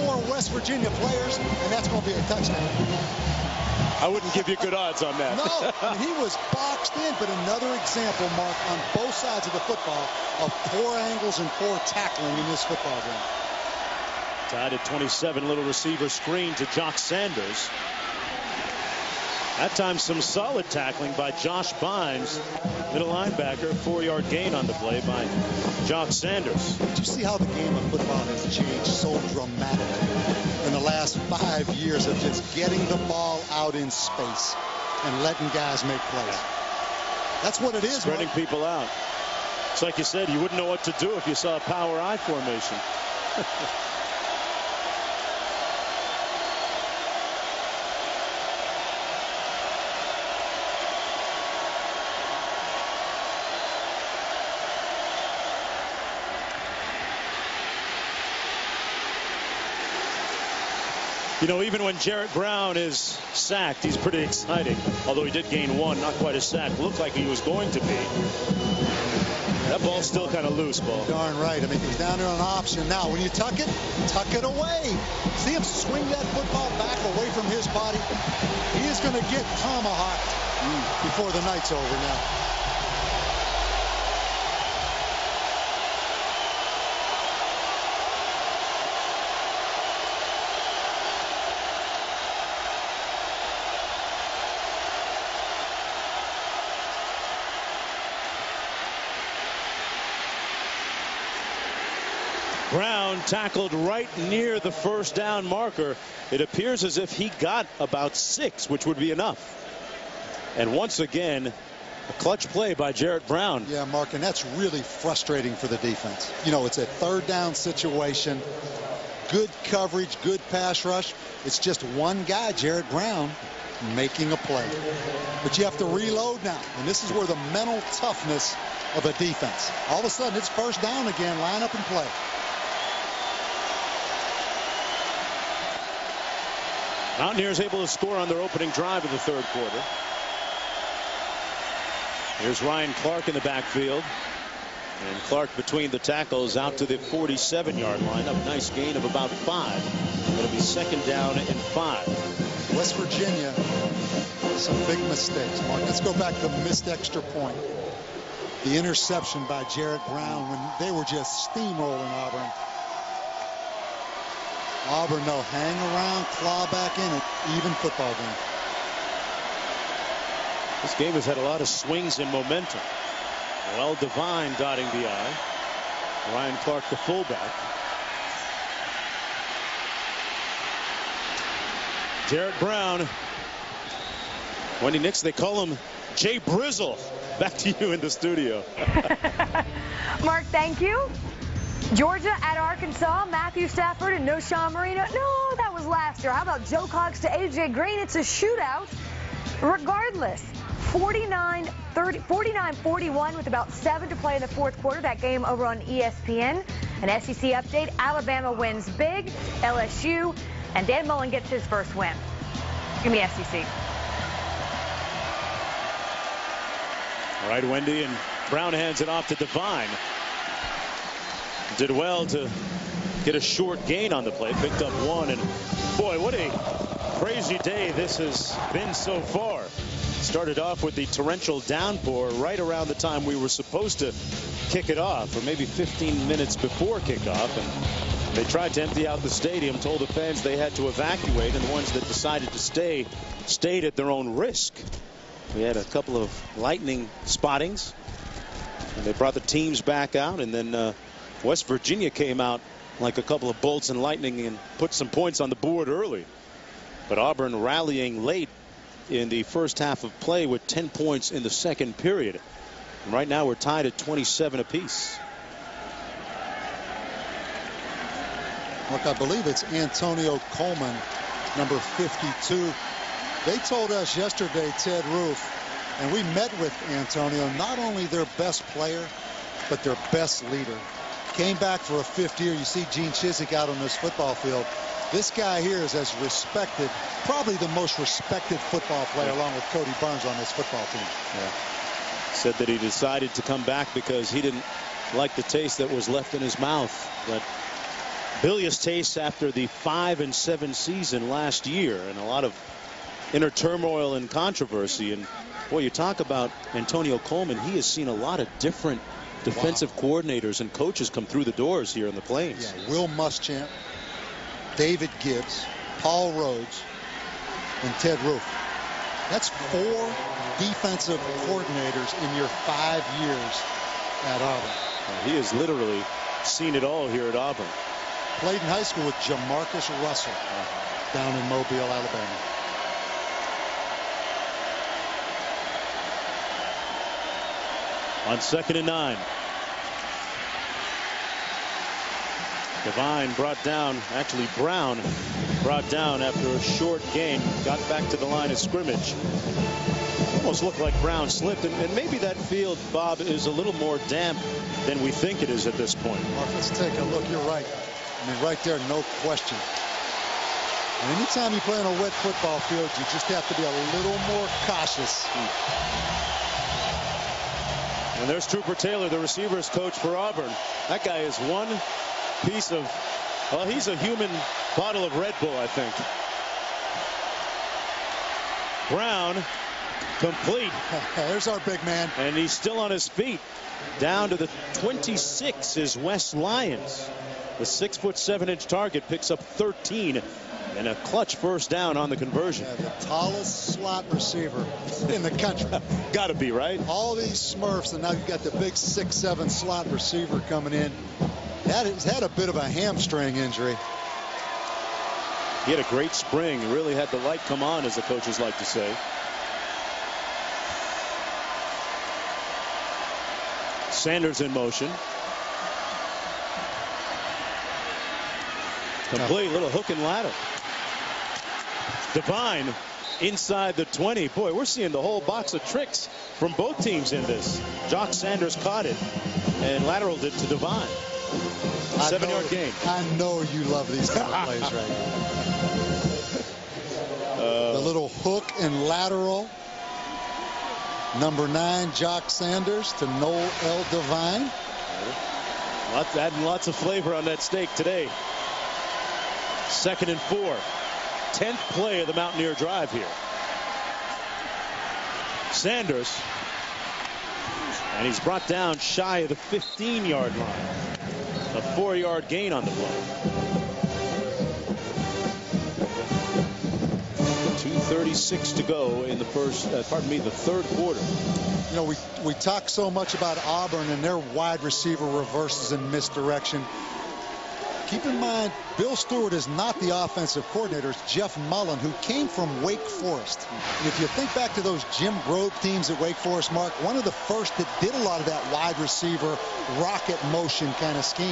2, 3, 4 West Virginia players, and that's going to be a touchdown? I wouldn't give you good odds on that. No, I mean, he was boxed in, but another example, Mark, on both sides of the football of poor angles and poor tackling in this football game. Todd at 27, little receiver screen to Jock Sanders. That time some solid tackling by Josh Bynes, middle linebacker, 4-yard gain on the play by Jock Sanders. Do you see how the game of football has changed so dramatically in the last 5 years of just getting the ball out in space and letting guys make plays? That's what it is. Running people out. It's like you said, you wouldn't know what to do if you saw a power eye formation. You know, even when Jarrett Brown is sacked, he's pretty exciting. Although he did gain one, not quite a sack. Looked like he was going to be. That ball's still kind of loose, ball. Darn right. I mean, he's down there on option now. When you tuck it away. See him swing that football back away from his body. He is going to get tomahawked before the night's over now. Brown tackled right near the first down marker. It appears as if he got about 6, which would be enough. And once again, a clutch play by Jarrett Brown. Yeah, Mark, and that's really frustrating for the defense. You know, it's a third down situation. Good coverage, good pass rush. It's just one guy, Jarrett Brown, making a play. But you have to reload now, and this is where the mental toughness of a defense. All of a sudden, it's first down again. Line up and play. Mountaineers able to score on their opening drive of the third quarter. Here's Ryan Clarke in the backfield. And Clarke between the tackles out to the 47-yard line. A nice gain of about 5. It'll be second down and 5. West Virginia, some big mistakes, Mark. Let's go back to the missed extra point. The interception by Jarrett Brown when they were just steamrolling Auburn. Auburn, no, hang around, claw back in it, even football game. This game has had a lot of swings in momentum. Noel Devine dotting the I. Ryan Clarke, the fullback. Jarrett Brown. Wendy Nix, they call him Jay Brizzle. Back to you in the studio. Mark, thank you. Georgia at Arkansas, Matthew Stafford and Noshawn Marino. No, that was last year. How about Joe Cox to A.J. Green? It's a shootout. Regardless, 49-41 with about 7 to play in the fourth quarter. That game over on ESPN. An SEC update, Alabama wins big, LSU, and Dan Mullen gets his first win. Give me SEC. All right, Wendy, and Brown hands it off to Devine. Did well to get a short gain on the play, picked up 1, and boy, what a crazy day this has been so far. Started off with the torrential downpour right around the time we were supposed to kick it off, or maybe 15 minutes before kickoff, and they tried to empty out the stadium, told the fans they had to evacuate, and the ones that decided to stay stayed at their own risk. We had a couple of lightning spottings, and they brought the teams back out, and then West Virginia came out like a couple of bolts and lightning and put some points on the board early. But Auburn rallying late in the first half of play with 10 points in the second period. And right now we're tied at 27 apiece. Look, I believe it's Antonio Coleman, number 52. They told us yesterday, Ted Roof, and we met with Antonio, not only their best player, but their best leader. Came back for a fifth year. You see Gene Chizik out on this football field. This guy here is as respected, probably the most respected football player, along with Kodi Burns on this football team. Yeah. Said that he decided to come back because he didn't like the taste that was left in his mouth. But bilious taste after the 5-7 season last year, and a lot of inner turmoil and controversy. And boy, you talk about Antonio Coleman. He has seen a lot of different defensive coordinators and coaches come through the doors here in the Plains. Yeah, Will Muschamp, David Gibbs, Paul Rhodes, and Ted Roof. That's four defensive coordinators in your 5 years at Auburn. He has literally seen it all here at Auburn. Played in high school with Jamarcus Russell down in Mobile, Alabama. On 2nd and 9. Devine brought down, actually Brown brought down after a short gain, got back to the line of scrimmage. Almost looked like Brown slipped, and maybe that field, Bob, is a little more damp than we think it is at this point. Mark, let's take a look. You're right. I mean, right there, no question. And anytime you play on a wet football field, you just have to be a little more cautious. And there's Trooper Taylor, the receivers coach for Auburn. That guy is one piece of, well, he's a human bottle of Red Bull, I think. Brown, complete. There's our big man. And he's still on his feet. Down to the 26 is Wes Lyons. The 6'7" target picks up 13 and a clutch first down on the conversion. Yeah, the tallest slot receiver in the country. Gotta be, right? All these Smurfs, and now you've got the big 6'7" slot receiver coming in. That has had a bit of a hamstring injury. He had a great spring, really had the light come on, as the coaches like to say. Sanders in motion. Complete, little hook and ladder. Devine inside the 20. Boy, we're seeing the whole box of tricks from both teams in this. Jock Sanders caught it and lateraled it to Devine. 7-yard gain. I know you love these kind of plays right now. The little hook and lateral. Number 9, Jock Sanders to Noel Devine. Adding lots of flavor on that steak today. 2nd and 4. 10th play of the Mountaineer drive here. Sanders. And he's brought down shy of the 15-yard line. A 4-yard gain on the play. 2:36 to go in the third quarter. You know, we talk so much about Auburn and their wide receiver reverses and misdirection. Keep in mind, Bill Stewart is not the offensive coordinator. It's Jeff Mullen, who came from Wake Forest. And if you think back to those Jim Grobe teams at Wake Forest, Mark, one of the first that did a lot of that wide receiver rocket motion kind of scheme.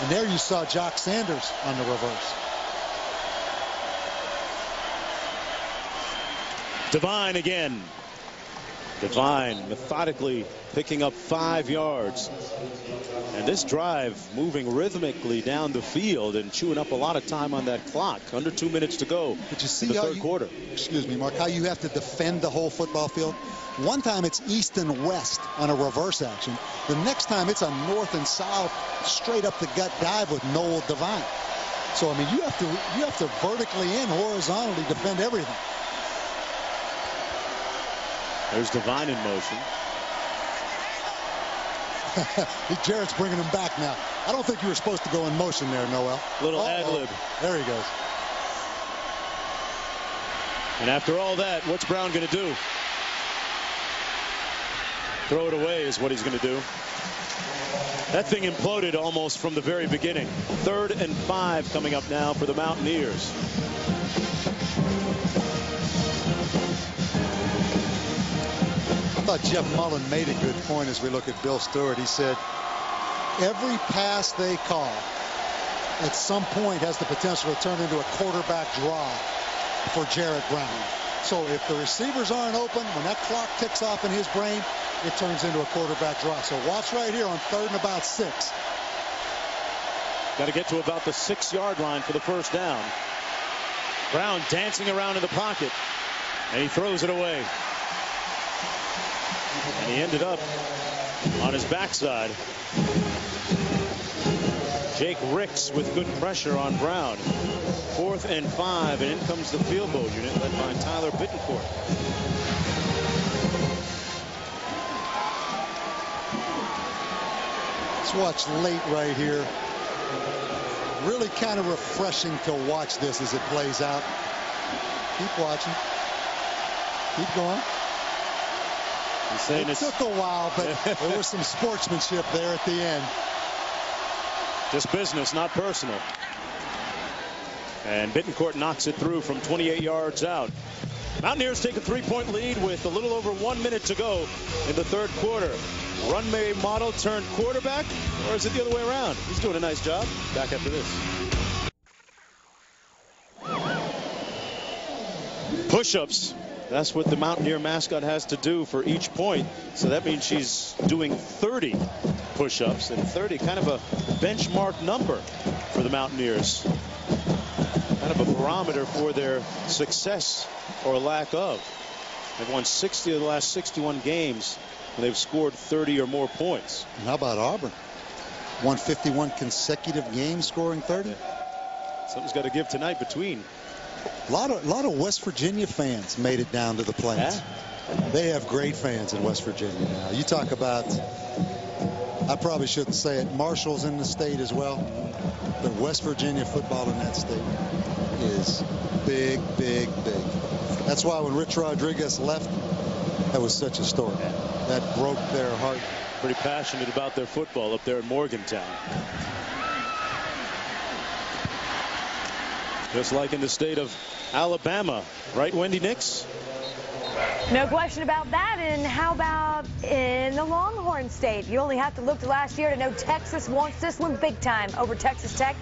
And there you saw Jock Sanders on the reverse. Devine again. Devine methodically picking up 5 yards. And this drive moving rhythmically down the field and chewing up a lot of time on that clock. Under 2 minutes to go in the third quarter. Excuse me, Mark, how you have to defend the whole football field. One time it's east and west on a reverse action. The next time it's a north and south straight up the gut dive with Noel Devine. So, I mean, you have to vertically and horizontally defend everything. There's Devine in motion. Jarrett's bringing him back now. I don't think you were supposed to go in motion there, Noel. Little ad-lib. There he goes. And after all that, what's Brown going to do? Throw it away is what he's going to do. That thing imploded almost from the very beginning. 3rd and 5 coming up now for the Mountaineers. I thought Jeff Mullen made a good point as we look at Bill Stewart. He said every pass they call at some point has the potential to turn into a quarterback draw for Jarrett Brown. So if the receivers aren't open, when that clock ticks off in his brain, it turns into a quarterback draw. So watch right here on 3rd and about 6. Got to get to about the 6-yard line for the first down. Brown dancing around in the pocket, and he throws it away. And he ended up on his backside. Jake Ricks with good pressure on Brown. 4th and 5, and in comes the field goal unit led by Tyler Bittencourt. Let's watch late right here. really kind of refreshing to watch this as it plays out. Keep watching. Keep going. It took a while, but there was some sportsmanship there at the end. Just business, not personal. And Bittencourt knocks it through from 28 yards out. Mountaineers take a three-point lead with a little over 1 minute to go in the third quarter. Runway model turned quarterback, or is it the other way around? He's doing a nice job. Back after this. Push-ups. That's what the Mountaineer mascot has to do for each point. So that means she's doing 30 push-ups, and 30, kind of a benchmark number for the Mountaineers. Kind of a barometer for their success or lack of. They've won 60 of the last 61 games, and they've scored 30 or more points. And how about Auburn? Won 51 consecutive games scoring 30. Something's got to give tonight between. A lot of West Virginia fans made it down to the Plains. Yeah. They have great fans in West Virginia now. You talk about, I probably shouldn't say it, Marshall's in the state as well. But West Virginia football in that state is big, big, big. That's why when Rich Rodriguez left, that was such a story. That broke their heart. Pretty passionate about their football up there in Morgantown. Just like in the state of Alabama. Right, Wendy Nix? No question about that. And how about in the Longhorn State? You only have to look to last year to know Texas wants this one big time over Texas Tech.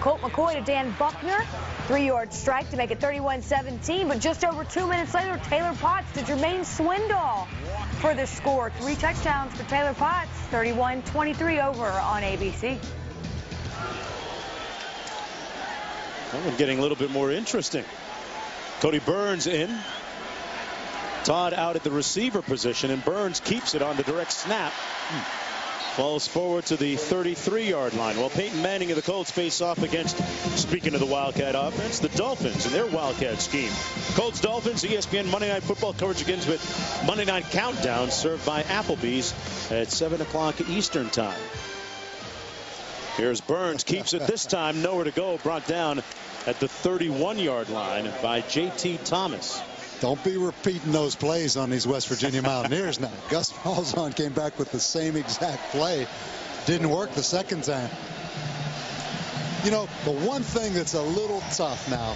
Colt McCoy to Dan Buckner. 3-yard strike to make it 31-17. But just over 2 minutes later, Taylor Potts to Jermaine Swindoll for the score. 3 touchdowns for Taylor Potts. 31-23 over on ABC. That one getting a little bit more interesting. Kodi Burns in. Todd out at the receiver position, and Burns keeps it on the direct snap. Falls forward to the 33-yard line. Well, Peyton Manning of the Colts face off against, speaking of the Wildcat offense, the Dolphins and their Wildcat scheme. Colts-Dolphins, ESPN Monday Night Football coverage begins with Monday Night Countdown served by Applebee's at 7 o'clock Eastern time. Here's Burns, keeps it this time, nowhere to go, brought down at the 31-yard line by JT Thomas. Don't be repeating those plays on these West Virginia Mountaineers now. Gus Malzahn came back with the same exact play. Didn't work the second time. You know, the one thing that's a little tough now,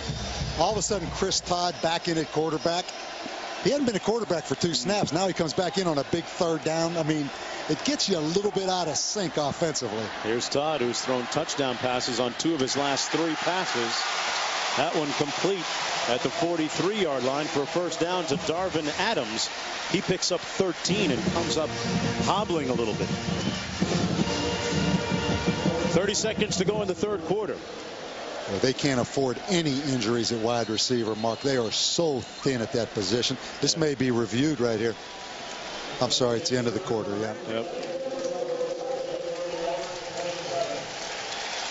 all of a sudden Chris Todd back in at quarterback. He hadn't been a quarterback for 2 snaps. Now he comes back in on a big third down. I mean, it gets you a little bit out of sync offensively. Here's Todd, who's thrown touchdown passes on 2 of his last 3 passes. That one complete at the 43-yard line for a first down to Darvin Adams. He picks up 13 and comes up hobbling a little bit. 30 seconds to go in the third quarter. They can't afford any injuries at wide receiver, Mark. They are so thin at that position. This may be reviewed right here. I'm sorry, it's the end of the quarter, yeah. Yep.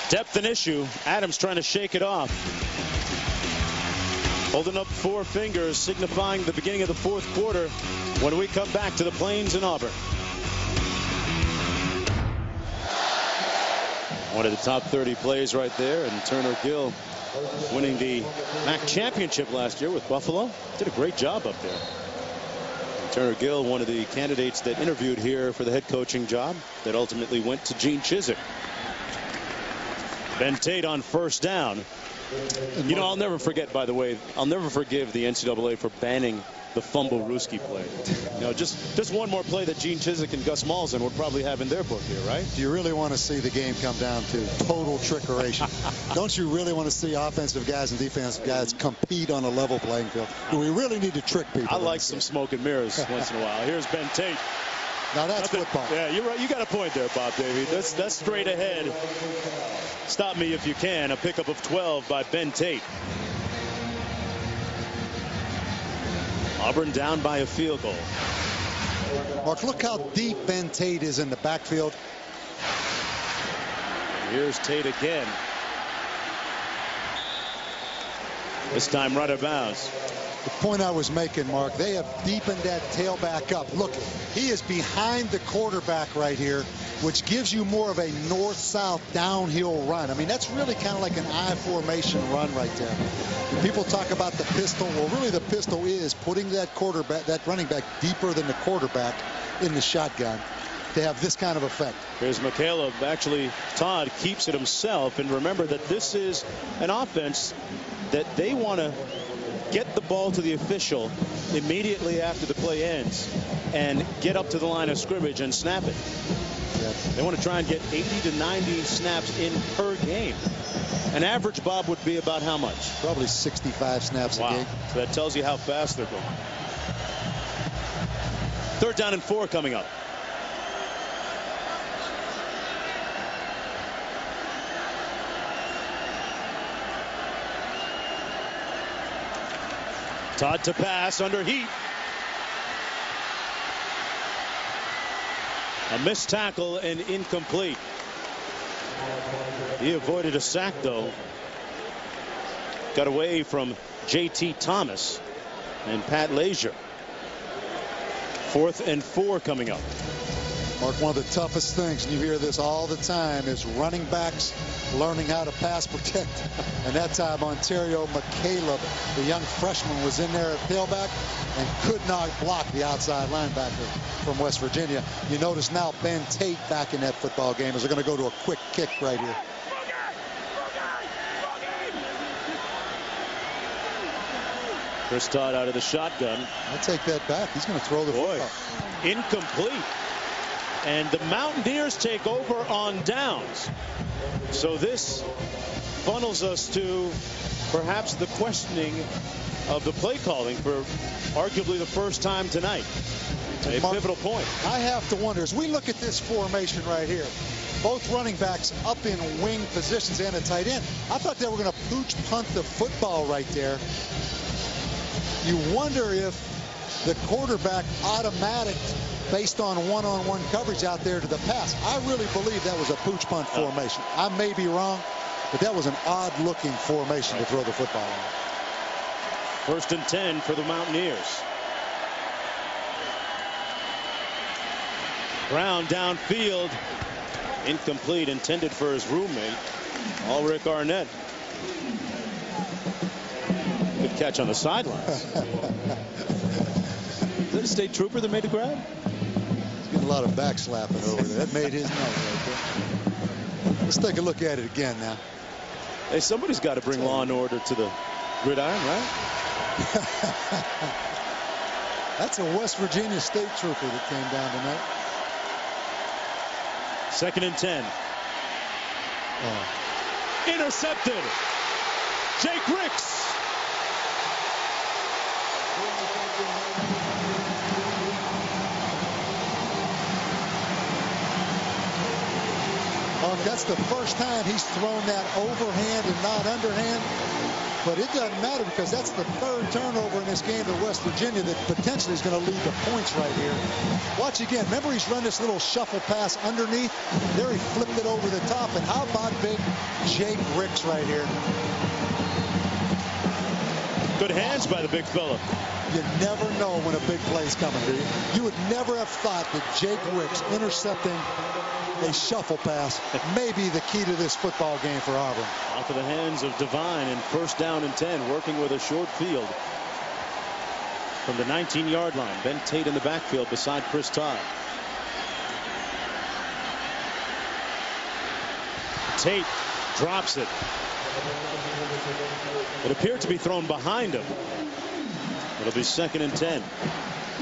Depth an issue. Adams trying to shake it off. Holding up 4 fingers, signifying the beginning of the fourth quarter when we come back to the Plains in Auburn. One of the top 30 plays right there, and Turner Gill winning the MAC championship last year with Buffalo. Did a great job up there. And Turner Gill, one of the candidates that interviewed here for the head coaching job that ultimately went to Gene Chizik. Ben Tate on first down. You know, I'll never forget, by the way, I'll never forgive the NCAA for banning the fumble Ruski play. You know, just one more play that Gene Chizik and Gus Malzahn would probably have in their book here, right? Do you really want to see the game come down to total trickeration? Don't you really want to see offensive guys and defensive guys compete on a level playing field? Do we really need to trick people? I like some smoke and mirrors once in a while. Here's Ben Tate. Now that's football. Yeah, you're right. You got a point there, Bob Davey. That's straight ahead. Stop me if you can. A pickup of 12 by Ben Tate. Auburn down by a field goal. Mark, look how deep Ben Tate is in the backfield. Here's Tate again. This time right of bounds. the point I was making, Mark, they have deepened that tailback up. Look, he is behind the quarterback right here, which gives you more of a north-south downhill run. I mean, that's really kind of like an I formation run right there. When people talk about the pistol. Well, really the pistol is putting that running back deeper than the quarterback in the shotgun to have this kind of effect. Here's McCalebb. Actually, Todd keeps it himself. And remember that this is an offense that they want to get the ball to the official immediately after the play ends and get up to the line of scrimmage and snap it. Yeah. They want to try and get 80 to 90 snaps in per game. An average, Bob, would be about how much? Probably 65 snaps a game. So that tells you how fast they're going. Third down and 4 coming up. Todd to pass under heat. A missed tackle and incomplete. He avoided a sack, though. Got away from JT Thomas and Pat Lazier. 4th and 4 coming up. Mark, one of the toughest things, and you hear this all the time, is running backs learning how to pass protect. And that time, Ontario McCalebb, the young freshman, was in there at tailback and could not block the outside linebacker from West Virginia. You notice now Ben Tate back in that football game as they're going to go to a quick kick right here. Chris Todd out of the shotgun. I'll take that back. He's going to throw the football. Incomplete. And the Mountaineers take over on downs. So this funnels us to perhaps the questioning of the play calling for arguably the first time tonight. A pivotal point. I have to wonder, as we look at this formation right here, both running backs up in wing positions and a tight end. I thought they were going to pooch punt the football right there. You wonder if the quarterback automatic based on one-on-one coverage out there to the pass. I really believe that was a pooch punt formation. I may be wrong, but that was an odd-looking formation to throw the football on. 1st and 10 for the Mountaineers. Brown downfield. Incomplete, intended for his roommate, Alric Arnett. Good catch on the sidelines. A state trooper that made a grab? He's getting a lot of back slapping over there. That made his night right there. Let's take a look at it again now. Hey, somebody's got to bring law and order to the gridiron, right? That's a West Virginia state trooper that came down tonight. 2nd and 10. Intercepted. Jake Ricks. That's the first time he's thrown that overhand and not underhand. But it doesn't matter because that's the 3rd turnover in this game to West Virginia that potentially is going to lead to points right here. Watch again. Remember, he's run this little shuffle pass underneath. There he flipped it over the top. And how about big Jake Ricks right here? Good hands by the big fella. You never know when a big play's coming, do you? You would never have thought that Jake Ricks intercepting a shuffle pass may be the key to this football game for Auburn. Off of the hands of Devine, and 1st down and 10, working with a short field from the 19-yard line. Ben Tate in the backfield beside Chris Todd. Tate drops it. It appeared to be thrown behind him. It'll be 2nd and 10.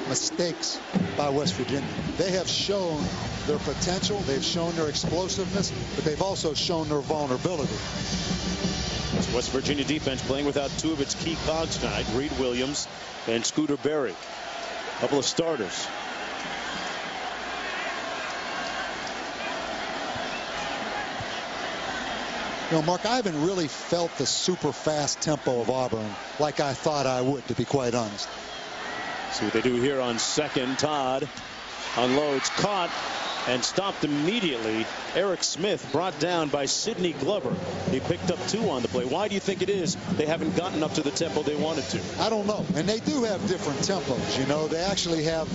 Mistakes by West Virginia. They have shown their potential. They've shown their explosiveness, but they've also shown their vulnerability. That's West Virginia defense playing without two of its key cogs tonight, Reed Williams and Scooter Barry. A couple of starters. You know, Mark, I haven't really felt the super fast tempo of Auburn like I thought I would, to be quite honest. See what they do here on 2nd. Todd unloads. Caught. and stopped immediately. Eric Smith brought down by Sidney Glover. He picked up two on the play. Why do you think it is they haven't gotten up to the tempo they wanted to? I don't know. And they do have different tempos, you know. They actually have,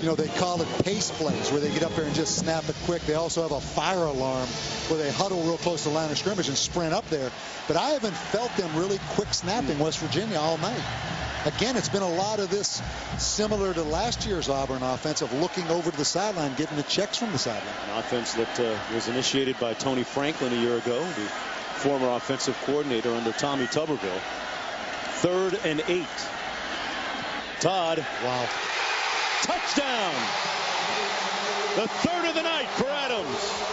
you know, they call it pace plays where they get up there and just snap it quick. They also have a fire alarm where they huddle real close to the line of scrimmage and sprint up there. But I haven't felt them really quick snapping West Virginia all night. Again, it's been a lot of this similar to last year's Auburn offense of looking over to the sideline, getting the checks from the sideline. An offense that was initiated by Tony Franklin a year ago, the former offensive coordinator under Tommy Tuberville. 3rd and 8. Todd. Wow. Touchdown. The third of the night for Adams.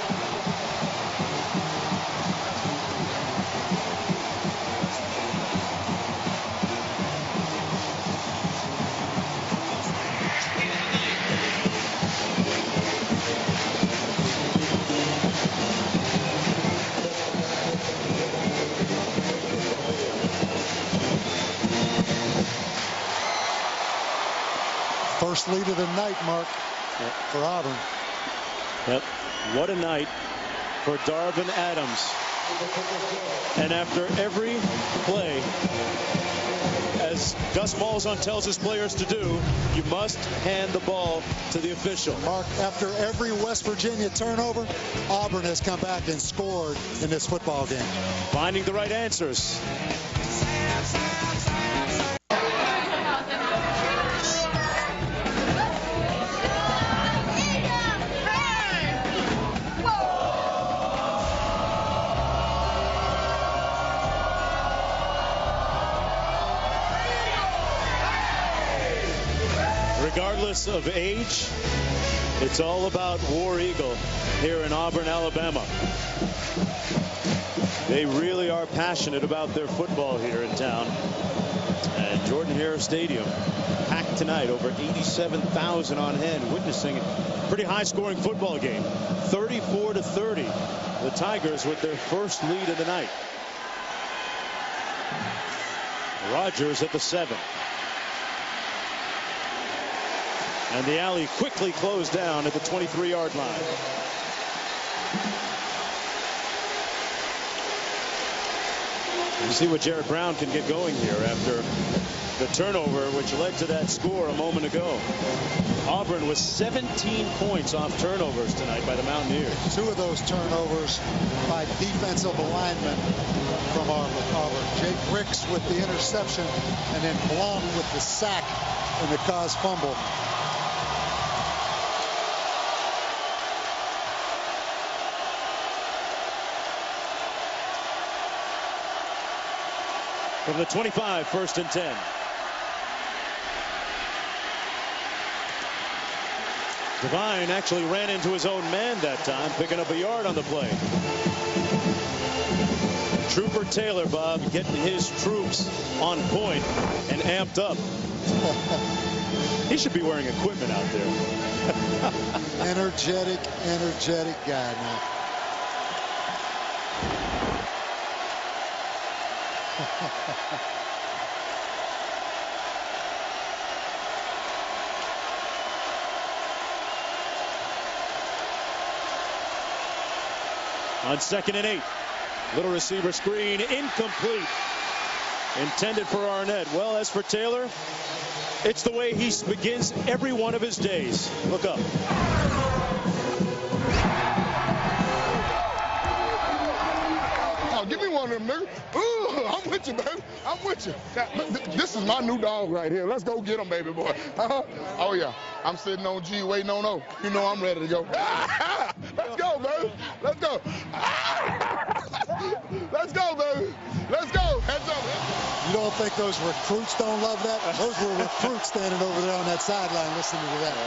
First lead of the night, Mark, for Auburn. Yep. What a night for Darvin Adams. And after every play, as Gus Malzahn tells his players to do, you must hand the ball to the official. Mark, after every West Virginia turnover, Auburn has come back and scored in this football game. Finding the right answers. Regardless of age, it's all about War Eagle here in Auburn, Alabama. They really are passionate about their football here in town. And Jordan-Hare Stadium packed tonight, over 87,000 on hand, witnessing a pretty high-scoring football game. 34-30, the Tigers with their first lead of the night. Rodgers at the 7. And the alley quickly closed down at the 23-yard line. You see what Jarrett Brown can get going here after the turnover, which led to that score a moment ago. Auburn was 17 points off turnovers tonight by the Mountaineers. Two of those turnovers by defensive linemen from Auburn. Jake Ricks with the interception, and then Blum with the sack and the caused fumble. From the 25, 1st and 10. Devine actually ran into his own man that time, picking up a yard on the play. Trooper Taylor, Bob, getting his troops on point and amped up. He should be wearing equipment out there. energetic guy now. On 2nd and 8, little receiver screen, incomplete. Intended for Arnett. Well, as for Taylor, it's the way he begins every one of his days. Look up. Give me one of them, nigga. Ooh, I'm with you, baby. I'm with you. This is my new dog right here. Let's go get him, baby boy. Oh, yeah. I'm sitting on G, waiting on O. You know I'm ready to go. Let's go, baby. Let's go. Let's go, baby. Let's go. Heads up. You don't think those recruits don't love that? Those were recruits standing over there on that sideline listening to that.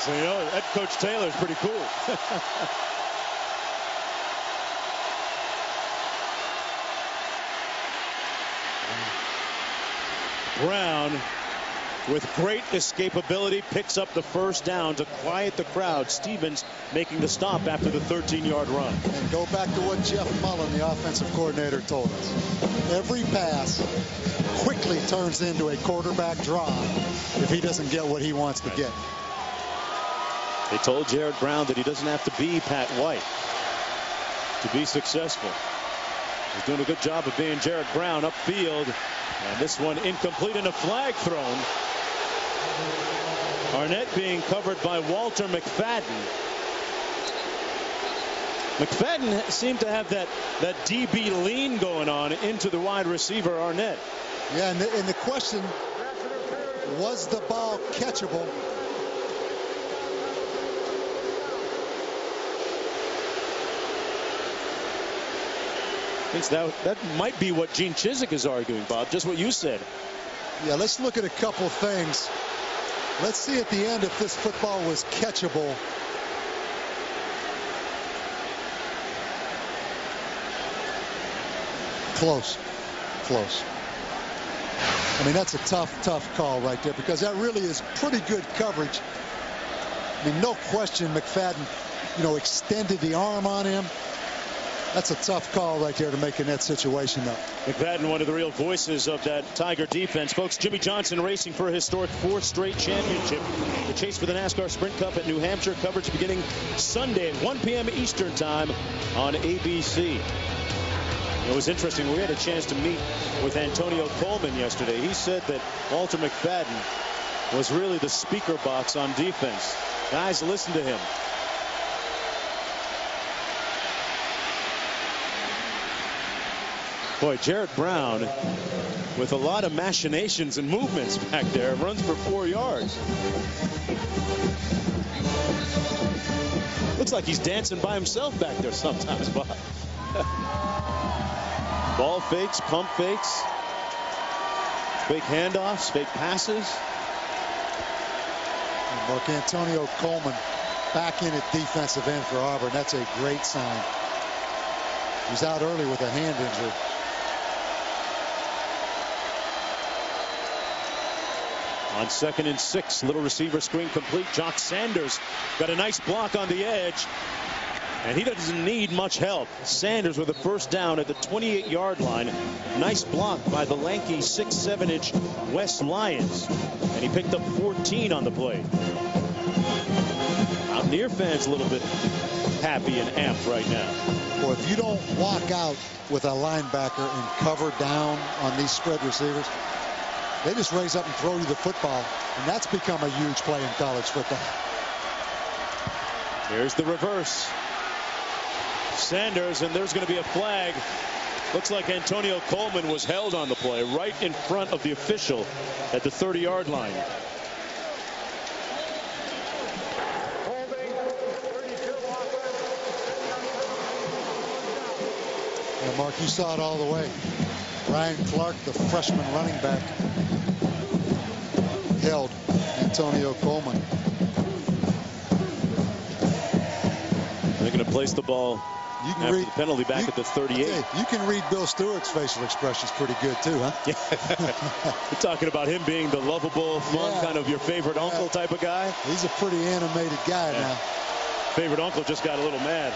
So, you know, that Coach Taylor's pretty cool. Brown, with great escapability, picks up the first down to quiet the crowd. Stevens making the stop after the 13-yard run. And go back to what Jeff Mullen, the offensive coordinator, told us. Every pass quickly turns into a quarterback draw if he doesn't get what he wants to get. They told Jarrett Brown that he doesn't have to be Pat White to be successful. He's doing a good job of being Jarrett Brown upfield. And this one incomplete and a flag thrown. Arnett being covered by Walter McFadden. McFadden seemed to have that DB lean going on into the wide receiver Arnett. Yeah, and the question was, the ball catchable? I think that might be what Gene Chizik is arguing, Bob, just what you said. Yeah, let's look at a couple things. Let's see at the end if this football was catchable. Close. I mean, that's a tough call right there, because that really is pretty good coverage. I mean, no question McFadden, extended the arm on him. That's a tough call right there to make in that situation, though. McFadden, one of the real voices of that Tiger defense. Folks, Jimmy Johnson racing for a historic fourth straight championship. The chase for the NASCAR Sprint Cup at New Hampshire. Coverage beginning Sunday at 1 p.m. Eastern Time on ABC. It was interesting. We had a chance to meet with Antonio Coleman yesterday. He said that Walter McFadden was really the speaker box on defense. Guys, listen to him. Boy, Jarrett Brown with a lot of machinations and movements back there. Runs for 4 yards. Looks like he's dancing by himself back there sometimes, Bob. Ball fakes, pump fakes, fake handoffs, fake passes. And look, Antonio Coleman back in at defensive end for Auburn. That's a great sign. He's out early with a hand injury. On 2nd and 6, little receiver screen complete. Jock Sanders got a nice block on the edge, and he doesn't need much help. Sanders with a first down at the 28-yard line. Nice block by the lanky 6'7" West Lions, and he picked up 14 on the play. Mountaineer fans a little bit happy and amped right now. Well, if you don't walk out with a linebacker and cover down on these spread receivers, they just raise up and throw you the football, and that's become a huge play in college football. Here's the reverse. Sanders, and there's going to be a flag. Looks like Antonio Coleman was held on the play right in front of the official at the 30-yard line. Yeah, Mark, you saw it all the way. Ryan Clarke, the freshman running back, held Antonio Coleman. They're going to place the ball after the penalty back at the 38. You can read Bill Stewart's facial expressions pretty good, too, huh? Yeah. You're talking about him being the lovable, fun, kind of your favorite uncle type of guy. He's a pretty animated guy now. Favorite uncle just got a little mad.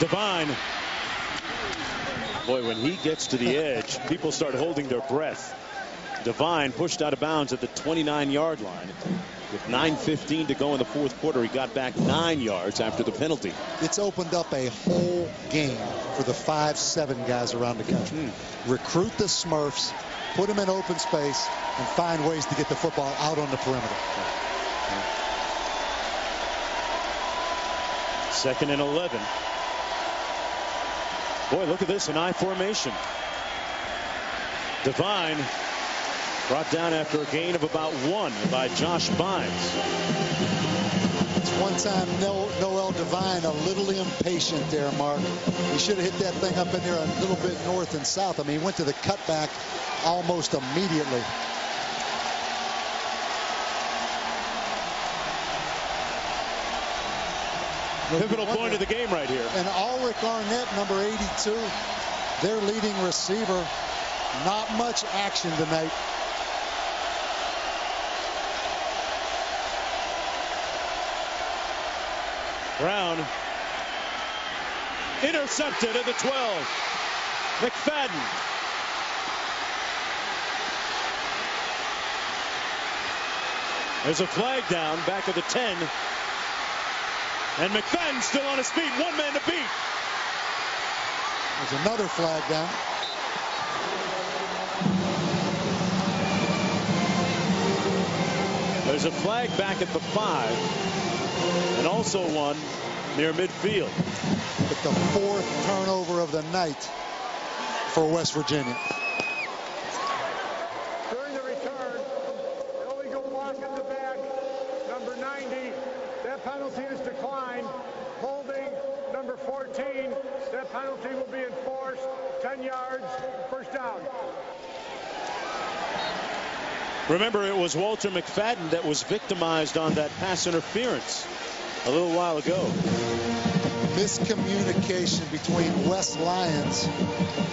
Devine. Boy, when he gets to the edge, people start holding their breath. Devine pushed out of bounds at the 29-yard line. With 9:15 to go in the fourth quarter, he got back 9 yards after the penalty. It's opened up a whole game for the 5'7" guys around the country. Recruit the Smurfs, put them in open space, and find ways to get the football out on the perimeter. 2nd and 11. Boy, look at this, an I formation. Devine brought down after a gain of about one by Josh Bynes. It's one time Noel Devine a little impatient there, Mark. He should have hit that thing up in there a little bit north and south. I mean, he went to the cutback almost immediately. Pivotal point of the game right here. And Alric Arnett, number 82, their leading receiver. Not much action tonight. Brown intercepted at the 12. McFadden. There's a flag down back of the 10. And McFadden still on his feet. One man to beat. There's another flag down. There's a flag back at the 5, and also one near midfield. But the 4th turnover of the night for West Virginia. During the return, illegal block at the back, number 90. That penalty is declined. Holding, number 14. That penalty will be enforced. 10 yards, first down. Remember, it was Walter McFadden that was victimized on that pass interference a little while ago. Miscommunication between West Lions,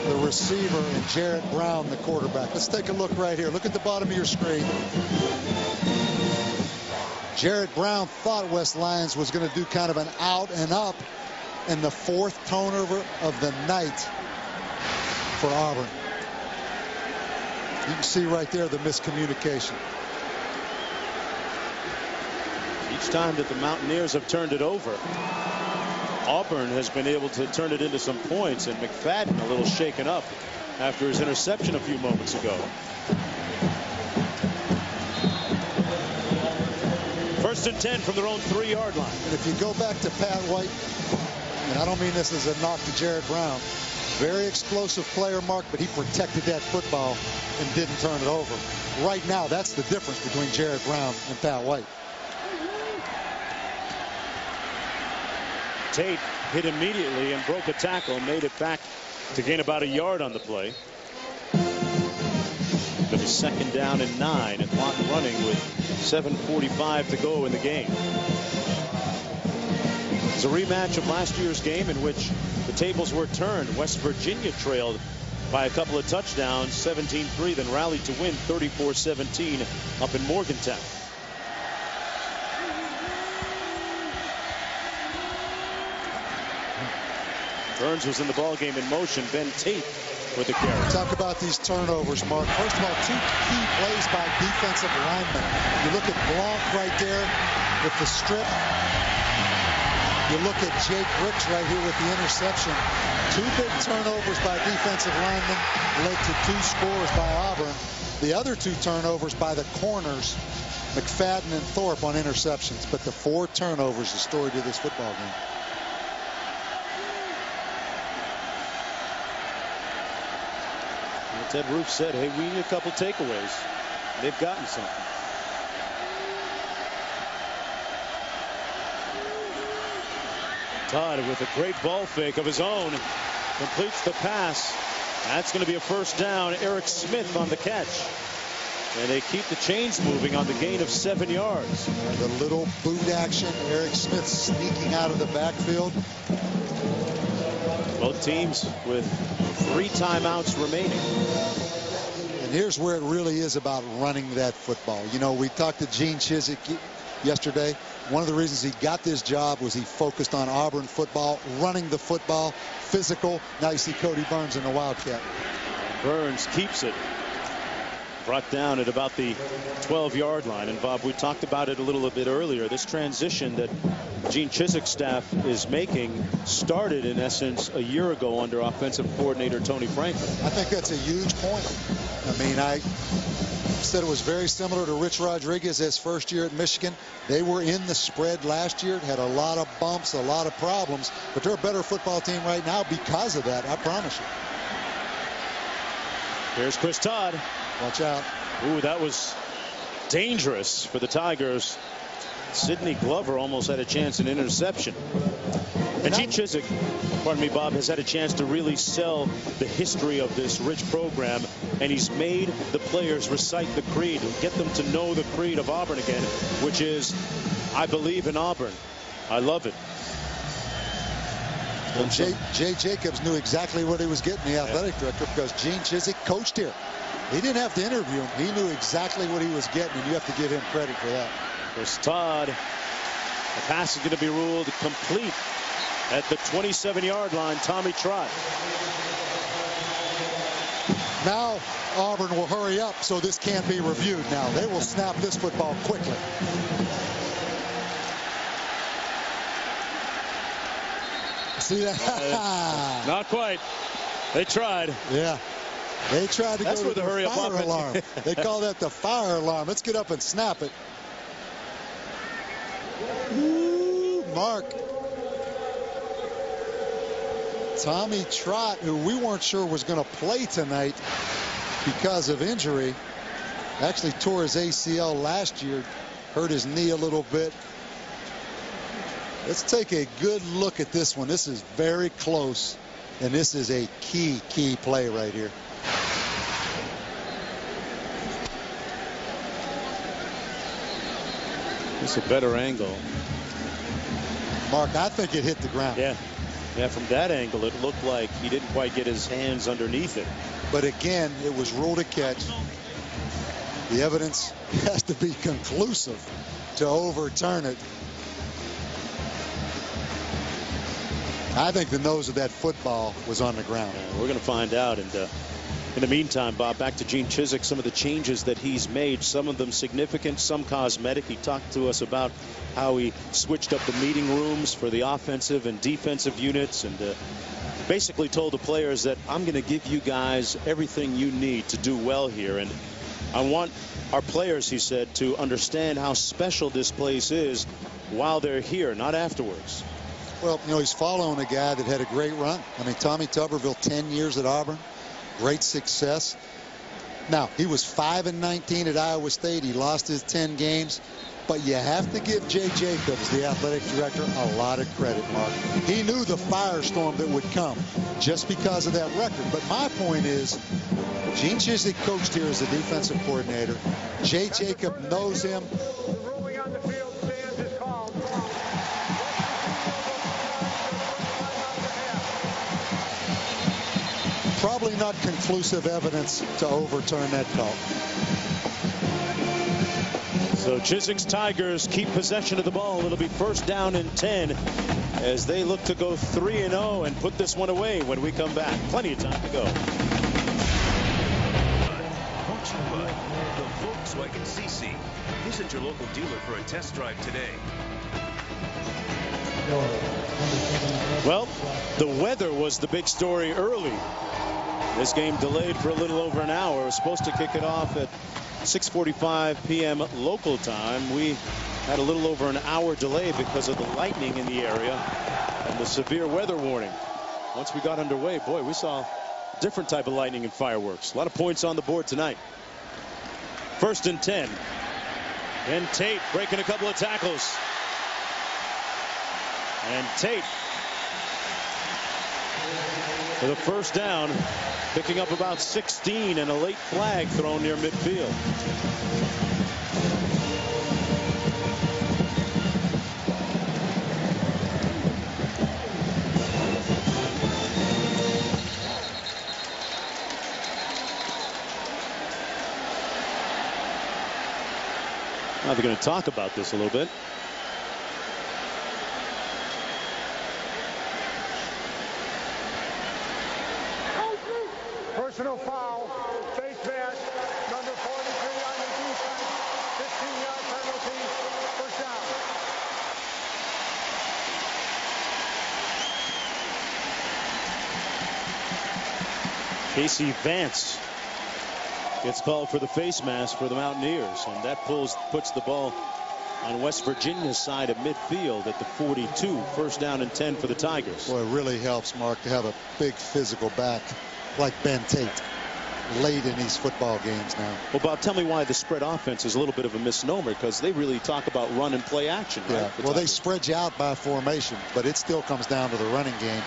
the receiver, and Jarrett Brown, the quarterback. Let's take a look right here. Look at the bottom of your screen. Jarrett Brown thought West Lions was going to do kind of an out and up, and the 4th turnover of the night for Auburn. You can see right there the miscommunication. Each time that the Mountaineers have turned it over, Auburn has been able to turn it into some points, and McFadden a little shaken up after his interception a few moments ago. First and 10 from their own 3-yard line. And if you go back to Pat White, and I don't mean this as a knock to Jarrett Brown, very explosive player, Mark, but he protected that football and didn't turn it over. Right now, that's the difference between Jarrett Brown and Pat White. Tate hit immediately and broke a tackle, made it back to gain about a yard on the play. But it's 2nd down and 9, and Lawton running with 7:45 to go in the game. It's a rematch of last year's game in which the tables were turned. West Virginia trailed by a couple of touchdowns, 17-3, then rallied to win 34-17 up in Morgantown. Burns was in the ballgame in motion. Ben Tate with the carry. Talk about these turnovers, Mark. First of all, 2 key plays by defensive linemen. You look at Blanc right there with the strip. You look at Jake Brooks right here with the interception. 2 big turnovers by defensive linemen led to 2 scores by Auburn. The other 2 turnovers by the corners, McFadden and Thorpe, on interceptions. But the 4 turnovers, the story to this football game. Well, Ted Roof said, hey, we need a couple takeaways. They've gotten something. Todd with a great ball fake of his own completes the pass. That's going to be a first down. Eric Smith on the catch, and they keep the chains moving on the gain of 7 yards. And the little boot action, Eric Smith sneaking out of the backfield. Both teams with 3 timeouts remaining. And here's where it really is about running that football. You know, we talked to Gene Chizik yesterday. One of the reasons he got this job was he focused on Auburn football, running the football, physical. Now you see Kodi Burns in the Wildcat. Burns keeps it. Brought down at about the 12-yard line. And, Bob, we talked about it a little bit earlier. This transition that Gene Chizik's staff is making started, in essence, a year ago under offensive coordinator Tony Franklin. I think that's a huge point. I mean, I said it was very similar to Rich Rodriguez his first year at Michigan. They were in the spread last year. It had a lot of bumps, a lot of problems, but they're a better football team right now because of that, I promise you. Here's Chris Todd. Watch out. Ooh, that was dangerous for the Tigers. Sidney Glover almost had a chance at interception. And Gene Chizik, pardon me, Bob, has had a chance to really sell the history of this rich program, and he's made the players recite the creed, get them to know the creed of Auburn again, which is, I believe in Auburn. I love it. Well, Jay Jacobs knew exactly what he was getting, the athletic director, because Gene Chizik coached here. He didn't have to interview him. He knew exactly what he was getting, and you have to give him credit for that. Chris Todd, the pass is going to be ruled complete at the 27-yard line. Tommy Trott. Now Auburn will hurry up so this can't be reviewed now. They will snap this football quickly. See that? Not quite. They tried. Yeah. They tried to go to the hurry fire up alarm. They call that the fire alarm. Let's get up and snap it. Ooh, Mark. Tommy Trott, who we weren't sure was going to play tonight because of injury, actually tore his ACL last year, hurt his knee a little bit. Let's take a good look at this one. This is very close, and this is a key play right here. It's a better angle. Mark, I think it hit the ground. Yeah. Yeah, from that angle, it looked like he didn't quite get his hands underneath it. But again, it was ruled a catch. The evidence has to be conclusive to overturn it. I think the nose of that football was on the ground. Yeah, we're going to find out. And in the meantime, Bob, back to Gene Chizik, some of the changes that he's made, some of them significant, some cosmetic. He talked to us about how he switched up the meeting rooms for the offensive and defensive units, and basically told the players that I'm going to give you guys everything you need to do well here. And I want our players, he said, to understand how special this place is while they're here, not afterwards. Well, you know, he's following a guy that had a great run. I mean, Tommy Tuberville, 10 years at Auburn, great success. Now, he was 5-19 at Iowa State. He lost his 10 games. But you have to give Jay Jacobs, the athletic director, a lot of credit, Mark. He knew the firestorm that would come just because of that record. But my point is, Gene Chizik coached here as the defensive coordinator. Jay Jacob knows him. Probably not conclusive evidence to overturn that call. So Chizik's Tigers keep possession of the ball. It'll be first down and 10 as they look to go 3-0 and put this one away when we come back. Plenty of time to go. Brought to you by the Volkswagen CC. Visit your local dealer for a test drive today. Well, the weather was the big story early. This game delayed for a little over an hour. It was supposed to kick it off at 6:45 p.m. local time. We had a little over an hour delay because of the lightning in the area and the severe weather warning. Once we got underway, boy, we saw a different type of lightning and fireworks. A lot of points on the board tonight. First and 10. Ben Tate breaking a couple of tackles. And Tate for the first down, picking up about 16, and a late flag thrown near midfield. Now they're going to talk about this a little bit. Personal foul, face mask, number 43 on the defense, 15-yard penalty, first down. Casey Vance gets called for the face mask for the Mountaineers, and that puts the ball on West Virginia's side of midfield at the 42, first down and 10 for the Tigers. Well, it really helps, Mark, to have a big physical back like Ben Tate late in these football games now. Well, Bob, tell me why the spread offense is a little bit of a misnomer, because they really talk about run and play action. Yeah. Right? Well, they spread you out by formation, but it still comes down to the running game.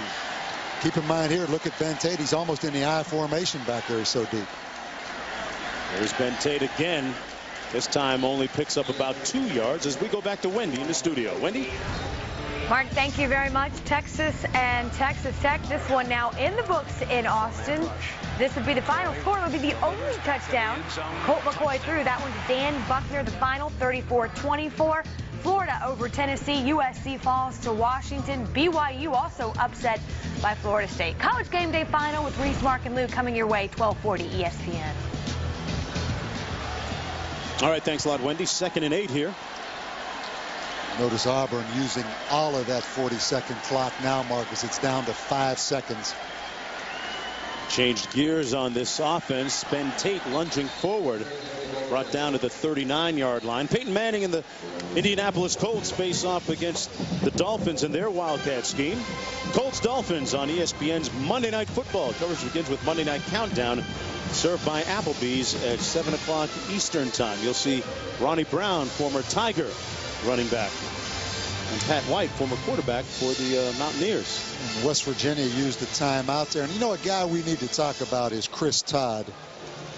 Keep in mind here, look at Ben Tate. He's almost in the I formation back there. He's so deep. There's Ben Tate again. This time only picks up about 2 yards as we go back to Wendy in the studio. Wendy? Mark, thank you very much. Texas and Texas Tech, this one now in the books in Austin. This would be the final score. It would be the only touchdown Colt McCoy threw. That one to Dan Buckner, the final 34-24. Florida over Tennessee. USC falls to Washington. BYU also upset by Florida State. College Game Day final with Reese, Mark, and Lou coming your way, 1240 ESPN. All right, thanks a lot, Wendy. 2nd and 8 here. Notice Auburn using all of that 40-second clock now, Marcus. It's down to 5 seconds. Changed gears on this offense. Ben Tate lunging forward, brought down to the 39-yard line. Peyton Manning and the Indianapolis Colts face off against the Dolphins in their Wildcat scheme. Colts-Dolphins on ESPN's Monday Night Football. Coverage begins with Monday Night Countdown, served by Applebee's at 7 o'clock Eastern Time. You'll see Ronnie Brown, former Tiger running back, and Pat White, former quarterback for the Mountaineers. West Virginia used the timeout there. And you know, a guy we need to talk about is Chris Todd,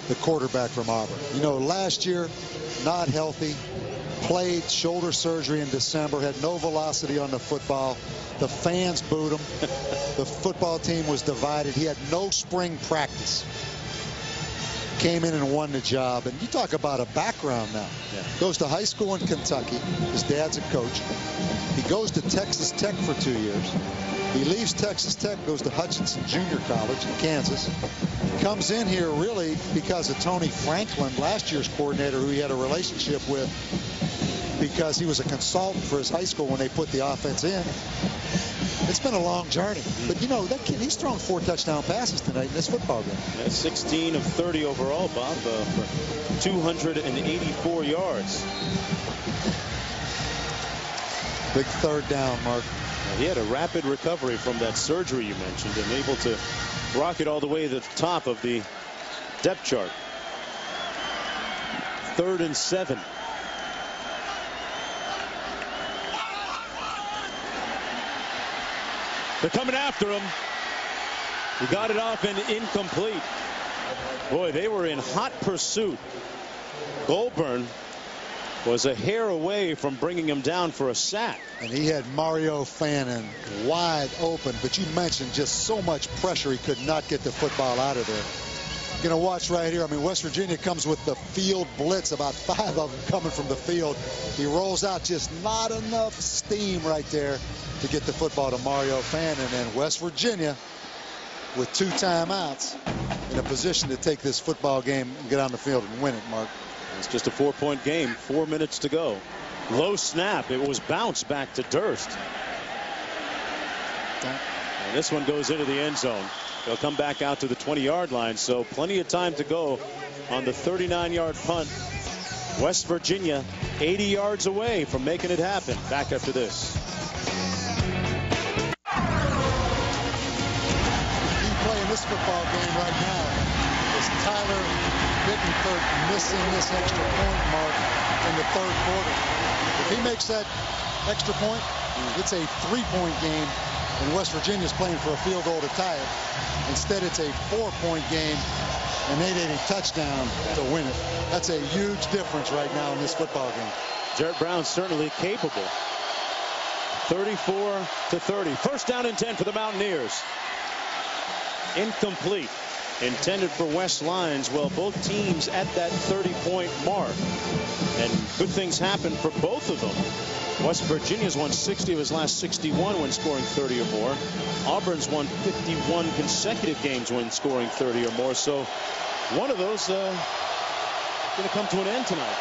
the quarterback from Auburn. You know, last year, not healthy, played shoulder surgery in December, had no velocity on the football. The fans booed him. The football team was divided. He had no spring practice. Came in and won the job. And you talk about a background now. Yeah. Goes to high school in Kentucky. His dad's a coach. He goes to Texas Tech for 2 years. He leaves Texas Tech, goes to Hutchinson Junior College in Kansas. Comes in here really because of Tony Franklin, last year's coordinator, who he had a relationship with because he was a consultant for his high school when they put the offense in. It's been a long journey. But, you know, that kid, he's thrown 4 touchdown passes tonight in this football game. That's 16 of 30 overall, Bob, for 284 yards. Big third down, Mark. He had a rapid recovery from that surgery you mentioned and able to rocket all the way to the top of the depth chart. 3rd and 7. They're coming after him. He got it off and incomplete. Boy, they were in hot pursuit. Goldburn was a hair away from bringing him down for a sack. And he had Mario Fannin wide open, but you mentioned just so much pressure, he could not get the football out of there. You're going to watch right here. I mean, West Virginia comes with the field blitz, about 5 of them coming from the field. He rolls out, just not enough steam right there to get the football to Mario Fannin, and West Virginia with 2 timeouts in a position to take this football game and get on the field and win it, Mark. It's just a 4-point game, 4 minutes to go. Low snap. It was bounced back to Durst. And this one goes into the end zone. They'll come back out to the 20-yard line, so plenty of time to go on the 39-yard punt. West Virginia 80 yards away from making it happen. Back after this. You play in this football game right now is Tyler Bittencourt missing this extra point, Mark, in the 3rd quarter. If he makes that extra point, it's a 3-point game, and West Virginia's playing for a field goal to tie it. Instead, it's a 4-point game, and they need a touchdown to win it. That's a huge difference right now in this football game. Jarrett Brown certainly capable. 34 to 30. 1st down and 10 for the Mountaineers. Incomplete. Intended for West Lions. Well, both teams at that 30-point mark. And good things happen for both of them. West Virginia's won 60 of his last 61 when scoring 30 or more. Auburn's won 51 consecutive games when scoring 30 or more. So one of those going to come to an end tonight.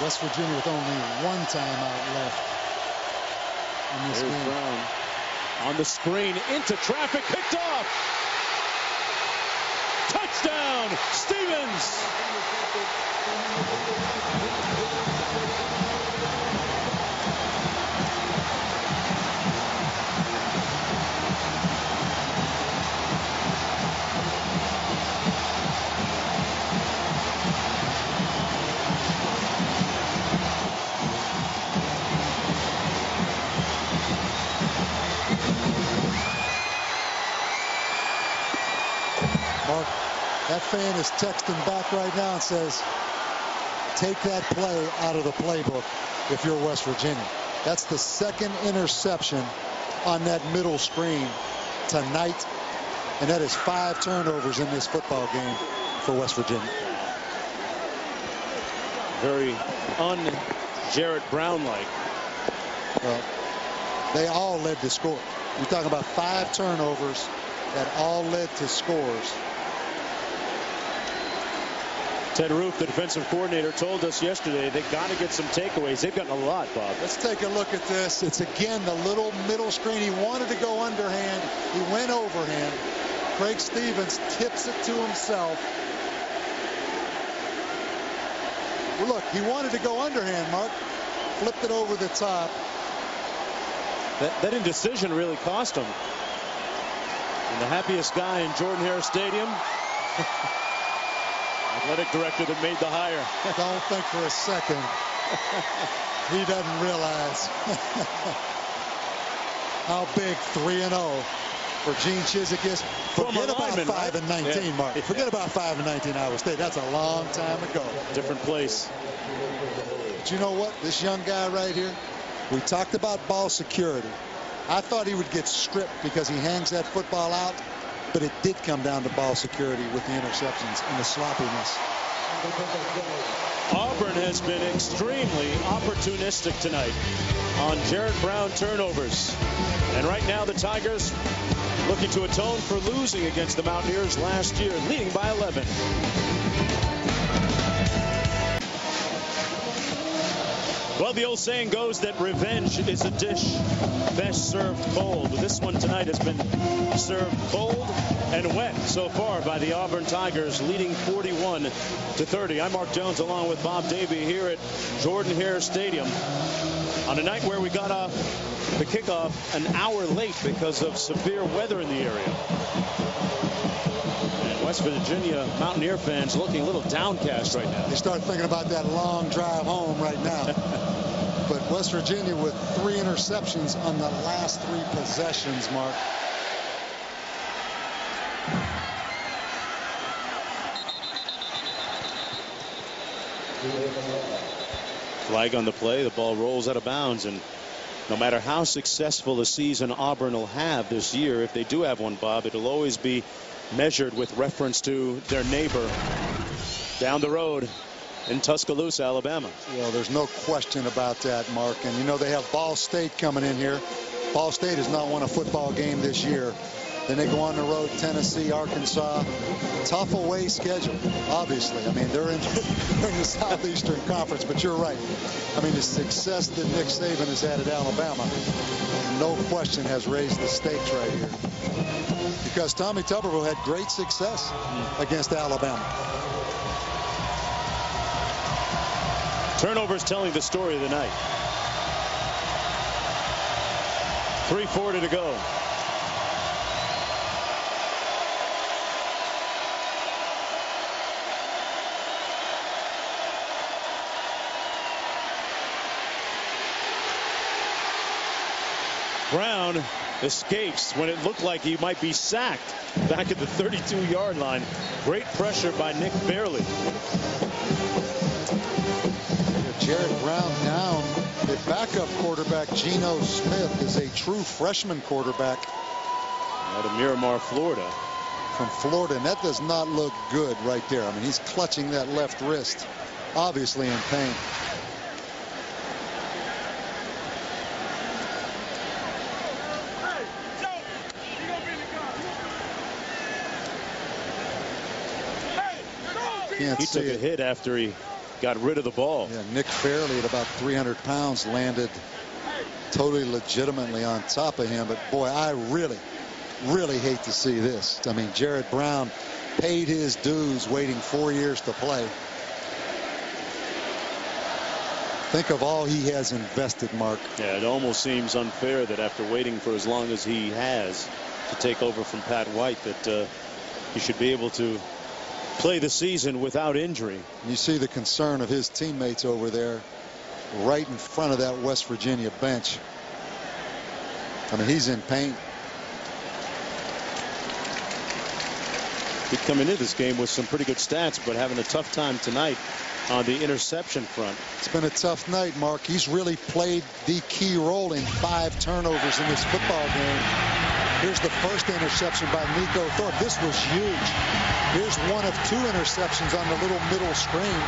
West Virginia with only 1 timeout left in this game. Brown. On the screen, into traffic, picked off. Touchdown, Stevens. That fan is texting back right now and says, take that play out of the playbook if you're West Virginia. That's the 2nd interception on that middle screen tonight. And that is 5 turnovers in this football game for West Virginia. Very un-Jarrett Brown-like. Well, they all led to score. You're talking about 5 turnovers that all led to scores. Ted Roof, the defensive coordinator, told us yesterday they've got to get some takeaways. They've gotten a lot, Bob. Let's take a look at this. It's again the little middle screen. He wanted to go underhand. He went overhand. Craig Stevens tips it to himself. Look, he wanted to go underhand, Mark. Flipped it over the top. That indecision really cost him. And the happiest guy in Jordan Hare Stadium. Athletic director that made the hire. Don't think for a second he doesn't realize how big 3-0 for Gene Chizik is. Forget about 5-19, right? Mark. Forget about 5-19 Iowa State. That's a long time ago. Different place. But you know what? This young guy right here, we talked about ball security. I thought he would get stripped because he hangs that football out. But it did come down to ball security with the interceptions and the sloppiness. Auburn has been extremely opportunistic tonight on Jarrett Brown turnovers. And right now the Tigers looking to atone for losing against the Mountaineers last year, leading by 11. Well, the old saying goes that revenge is a dish best served cold. This one tonight has been served cold and wet so far by the Auburn Tigers, leading 41-30. I'm Mark Jones along with Bob Davey here at Jordan Hare Stadium on a night where we got off the kickoff an hour late because of severe weather in the area. West Virginia Mountaineer fans looking a little downcast right now. They start thinking about that long drive home right now. But West Virginia with 3 interceptions on the last 3 possessions, Mark. Flag on the play. The ball rolls out of bounds. And no matter how successful a season Auburn will have this year, if they do have one, Bob, it'll always be measured with reference to their neighbor down the road in Tuscaloosa, Alabama. Well, there's no question about that, Mark. And you know they have Ball State coming in here. Ball State has not won a football game this year. Then they go on the road, Tennessee, Arkansas. Tough away schedule, obviously. I mean, they're in the Southeastern Conference, but you're right. I mean, the success that Nick Saban has had at Alabama, no question, has raised the stakes right here. Because Tommy Tuberville had great success against Alabama. Turnovers telling the story of the night. 3:40 to go. Brown escapes when it looked like he might be sacked back at the 32-yard line. Great pressure by Nick Fairley. Jarrett Brown down. The backup quarterback, Geno Smith, is a true freshman quarterback out of Miramar, Florida. From Florida, and that does not look good right there. I mean, he's clutching that left wrist, obviously in pain. He took a hit after he got rid of the ball. Yeah, Nick Fairley at about 300 pounds landed totally legitimately on top of him. But, boy, I really hate to see this. I mean, Jarrett Brown paid his dues waiting 4 years to play. Think of all he has invested, Mark. Yeah, it almost seems unfair that after waiting for as long as he has to take over from Pat White that he should be able to play the season without injury. You see the concern of his teammates over there right in front of that West Virginia bench. I mean, he's in pain. He'd come into this game with some pretty good stats, but having a tough time tonight on the interception front. It's been a tough night, Mark. He's really played the key role in 5 turnovers in this football game. Here's the first interception by Nico Thorpe. This was huge. Here's one of 2 interceptions on the little middle screen.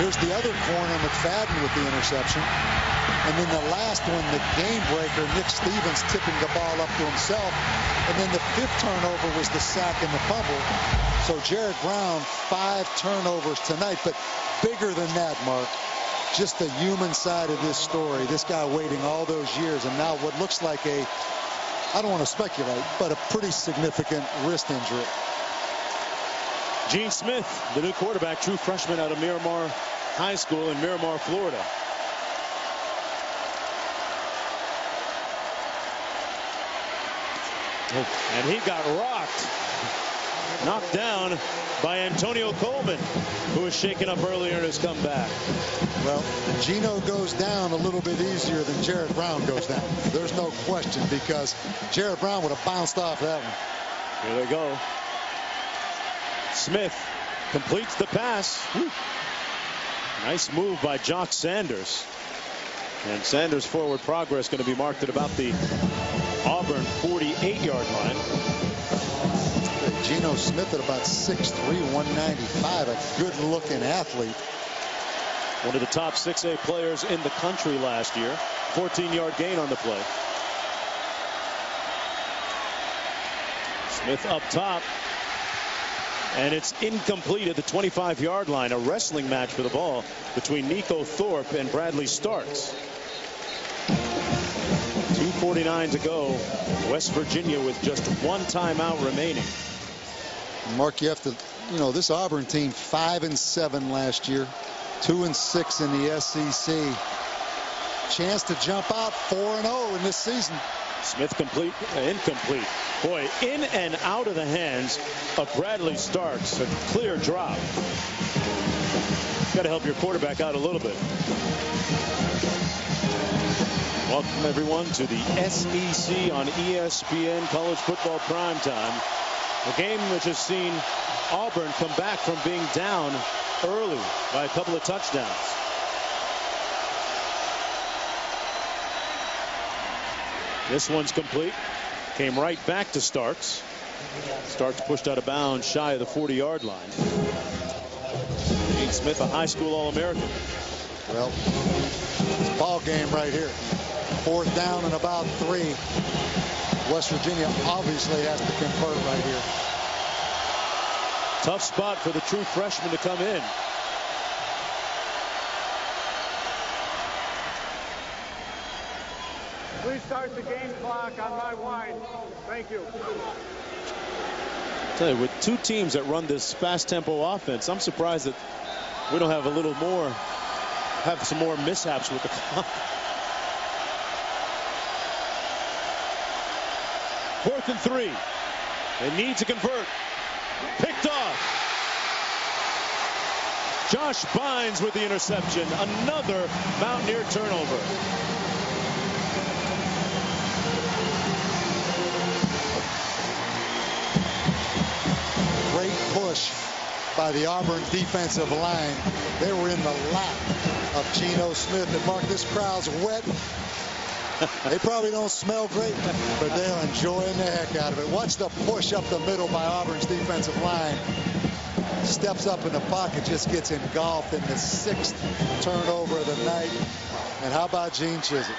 There's the other corner, McFadden, with the interception. And then the last one, the game breaker, Nick Stevens tipping the ball up to himself. And then the fifth turnover was the sack and the fumble. So Jarrett Brown, 5 turnovers tonight, but bigger than that, Mark. Just the human side of this story. This guy waiting all those years, and now what looks like a, I don't want to speculate, but a pretty significant wrist injury. Gene Smith, the new quarterback, true freshman out of Miramar High School in Miramar, Florida. And he got rocked, knocked down by Antonio Coleman, who was shaken up earlier in his comeback. Well, Gino goes down a little bit easier than Jarrett Brown goes down. There's no question, because Jarrett Brown would have bounced off that one. Here they go. Smith completes the pass. Woo. Nice move by Jock Sanders. And Sanders' forward progress going to be marked at about the Auburn 48-yard line. Geno Smith at about 6'3", 195, a good-looking athlete. One of the top 6A players in the country last year. 14-yard gain on the play. Smith up top. And it's incomplete at the 25-yard line. A wrestling match for the ball between Nico Thorpe and Bradley Starks. 2:49 to go. West Virginia with just one timeout remaining. Mark, you have to, you know, this Auburn team 5-7 last year, 2-6 in the SEC. Chance to jump out 4-0 in this season. Smith complete, incomplete. Boy, in and out of the hands of Bradley Starks. A clear drop. Got to help your quarterback out a little bit. Welcome, everyone, to the SEC on ESPN College Football Primetime. A game which has seen Auburn come back from being down early by a couple of touchdowns. This one's complete. Came right back to Starks. Starks pushed out of bounds shy of the 40-yard line. Gene Smith, a high school All-American. Well, it's a ball game right here. 4th down and about 3. West Virginia obviously has to convert right here. Tough spot for the true freshman to come in. Please start the game clock on my wine. Thank you. I'll tell you, with two teams that run this fast tempo offense, I'm surprised that we don't have a little more, have some more mishaps with the clock. 4th and 3. They need to convert. Picked off. Josh Bynes with the interception. Another Mountaineer turnover. Great push by the Auburn defensive line. They were in the lap of Geno Smith. And Mark, this crowd's wet. They probably don't smell great, but they're enjoying the heck out of it. Watch the push up the middle by Auburn's defensive line. Steps up in the pocket, just gets engulfed in the 6th turnover of the night. And how about Gene Chizik?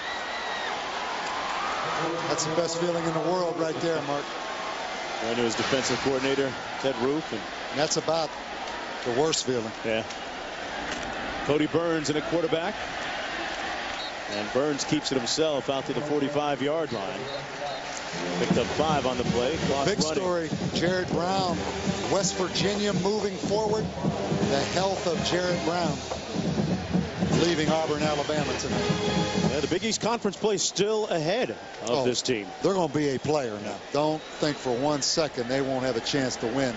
That's the best feeling in the world right there, Mark. I knew his defensive coordinator, Ted Roof. And that's about the worst feeling. Yeah. Kodi Burns in a quarterback. And Burns keeps it himself out to the 45-yard line. Picked up 5 on the play. Big story, Jarrett Brown. West Virginia moving forward. The health of Jarrett Brown. Leaving Auburn, Alabama tonight. Yeah, the Big East Conference play still ahead of this team. They're going to be a player now. Don't think for one second they won't have a chance to win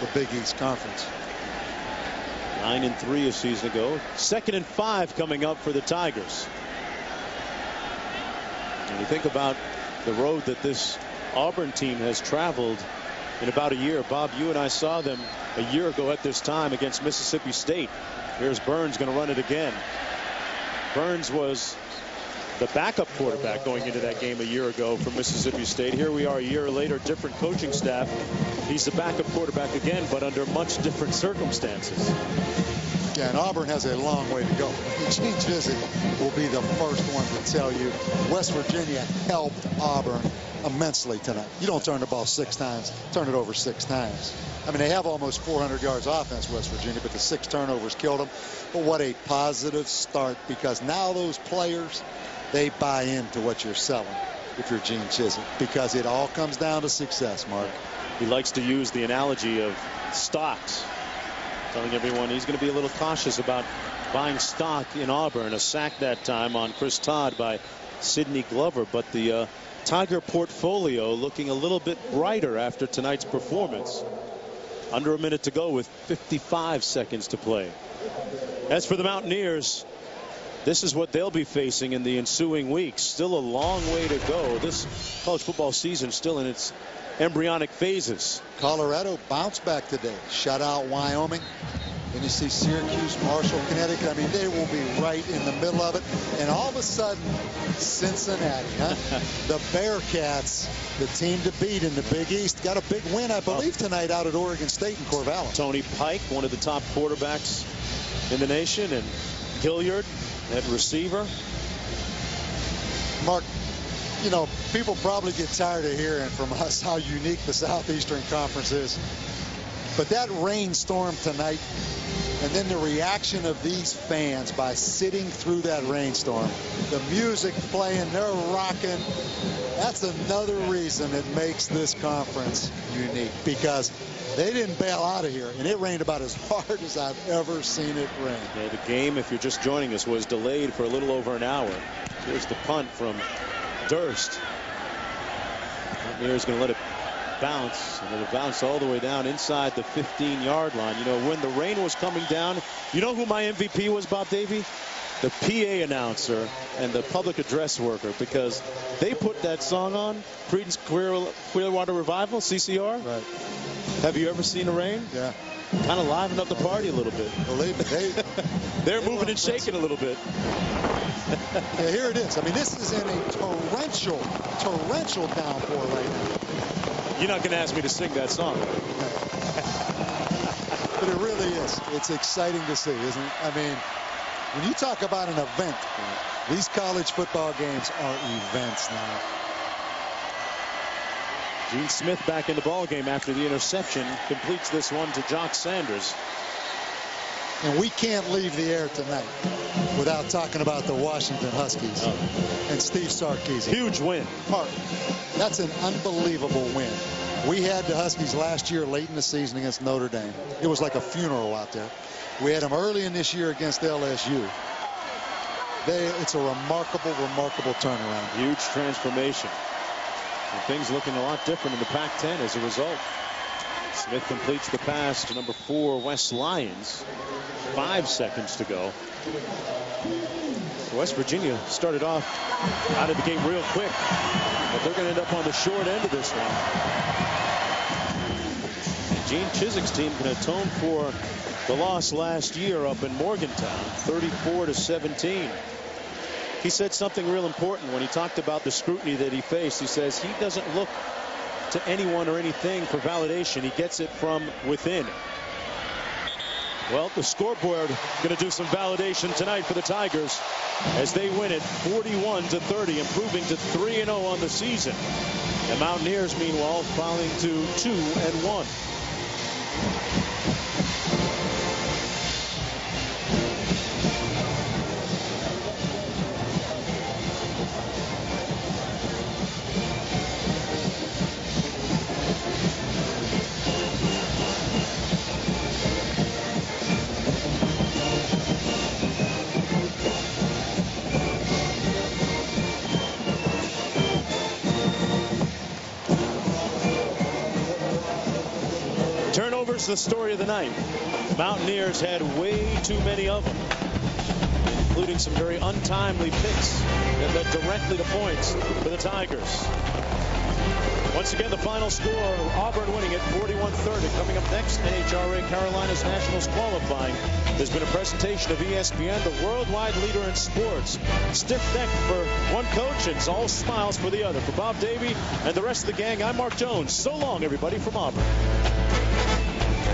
the Big East Conference. 9-3 a season ago. 2nd and 5 coming up for the Tigers. When you think about the road that this Auburn team has traveled in about a year. Bob, you and I saw them a year ago at this time against Mississippi State. Here's Burns going to run it again. Burns was the backup quarterback going into that game a year ago for Mississippi State. Here we are a year later, different coaching staff. He's the backup quarterback again, but under much different circumstances. Yeah, and Auburn has a long way to go. Gene Chizik will be the first one to tell you West Virginia helped Auburn immensely tonight. You don't turn the ball six times, turn it over six times. I mean, they have almost 400 yards offense, West Virginia, but the 6 turnovers killed them. But what a positive start, because now those players, they buy into what you're selling if you're Gene Chizik, because it all comes down to success, Mark. He likes to use the analogy of stocks, telling everyone he's going to be a little cautious about buying stock in Auburn. A sack that time on Chris Todd by Sidney Glover, but the Tiger portfolio looking a little bit brighter after tonight's performance. Under a minute to go with 55 seconds to play. As for the Mountaineers, this is what they'll be facing in the ensuing weeks. Still a long way to go. This college football season still in its embryonic phases. Colorado bounced back today, shut out Wyoming. Then you see Syracuse, Marshall, Connecticut. I mean, they will be right in the middle of it. And all of a sudden, Cincinnati, huh? The Bearcats, the team to beat in the Big East, got a big win, I believe, tonight out at Oregon State in Corvallis. Tony Pike, one of the top quarterbacks in the nation, and Gilliard at receiver. Mark, you know, people probably get tired of hearing from us how unique the Southeastern Conference is. But that rainstorm tonight, and then the reaction of these fans by sitting through that rainstorm, the music playing, they're rocking. That's another reason it makes this conference unique, because they didn't bail out of here, and it rained about as hard as I've ever seen it rain. Yeah, the game, if you're just joining us, was delayed for a little over an hour. Here's the punt from Durst. Mountaineers going to let it bounce, and it'll bounce all the way down inside the 15-yard line. You know, when the rain was coming down, you know who my MVP was, Bob Davey? The PA announcer and the public address worker, because they put that song on, Creedence Clearwater Revival, CCR. Right. Have you ever seen the rain? Yeah. Kind of livened up the party a little bit. Believe me, they're moving and shaking a little bit. Yeah, here it is. I mean, this is in a torrential downpour right now. You're not going to ask me to sing that song. But it really is. It's exciting to see, isn't it? I mean, when you talk about an event, these college football games are events now. Gene Smith back in the ballgame after the interception, completes this one to Jock Sanders. And we can't leave the air tonight without talking about the Washington Huskies and Steve Sarkisian. Huge win. Mark, that's an unbelievable win. We had the Huskies last year late in the season against Notre Dame. It was like a funeral out there. We had them early in this year against LSU. It's a remarkable, remarkable turnaround. Huge transformation. And things looking a lot different in the Pac-10 as a result. Smith completes the pass to number 4, West Lions. 5 seconds to go. West Virginia started off out of the game real quick, but they're going to end up on the short end of this one. And Gene Chizik's team can atone for the loss last year up in Morgantown, 34-17. He said something real important when he talked about the scrutiny that he faced. He says he doesn't look to anyone or anything for validation. He gets it from within. Well, the scoreboard going to do some validation tonight for the Tigers as they win it 41-30, improving to 3-0 on the season. The Mountaineers, meanwhile, falling to 2-1. The story of the night. Mountaineers had way too many of them, including some very untimely picks that led directly to points for the Tigers. Once again, the final score, Auburn winning at 41-30. Coming up next, NHRA Carolinas Nationals qualifying. There's been a presentation of ESPN, the worldwide leader in sports. Stiff neck for one coach and all smiles for the other. For Bob Davey and the rest of the gang, I'm Mark Jones. So long, everybody, from Auburn.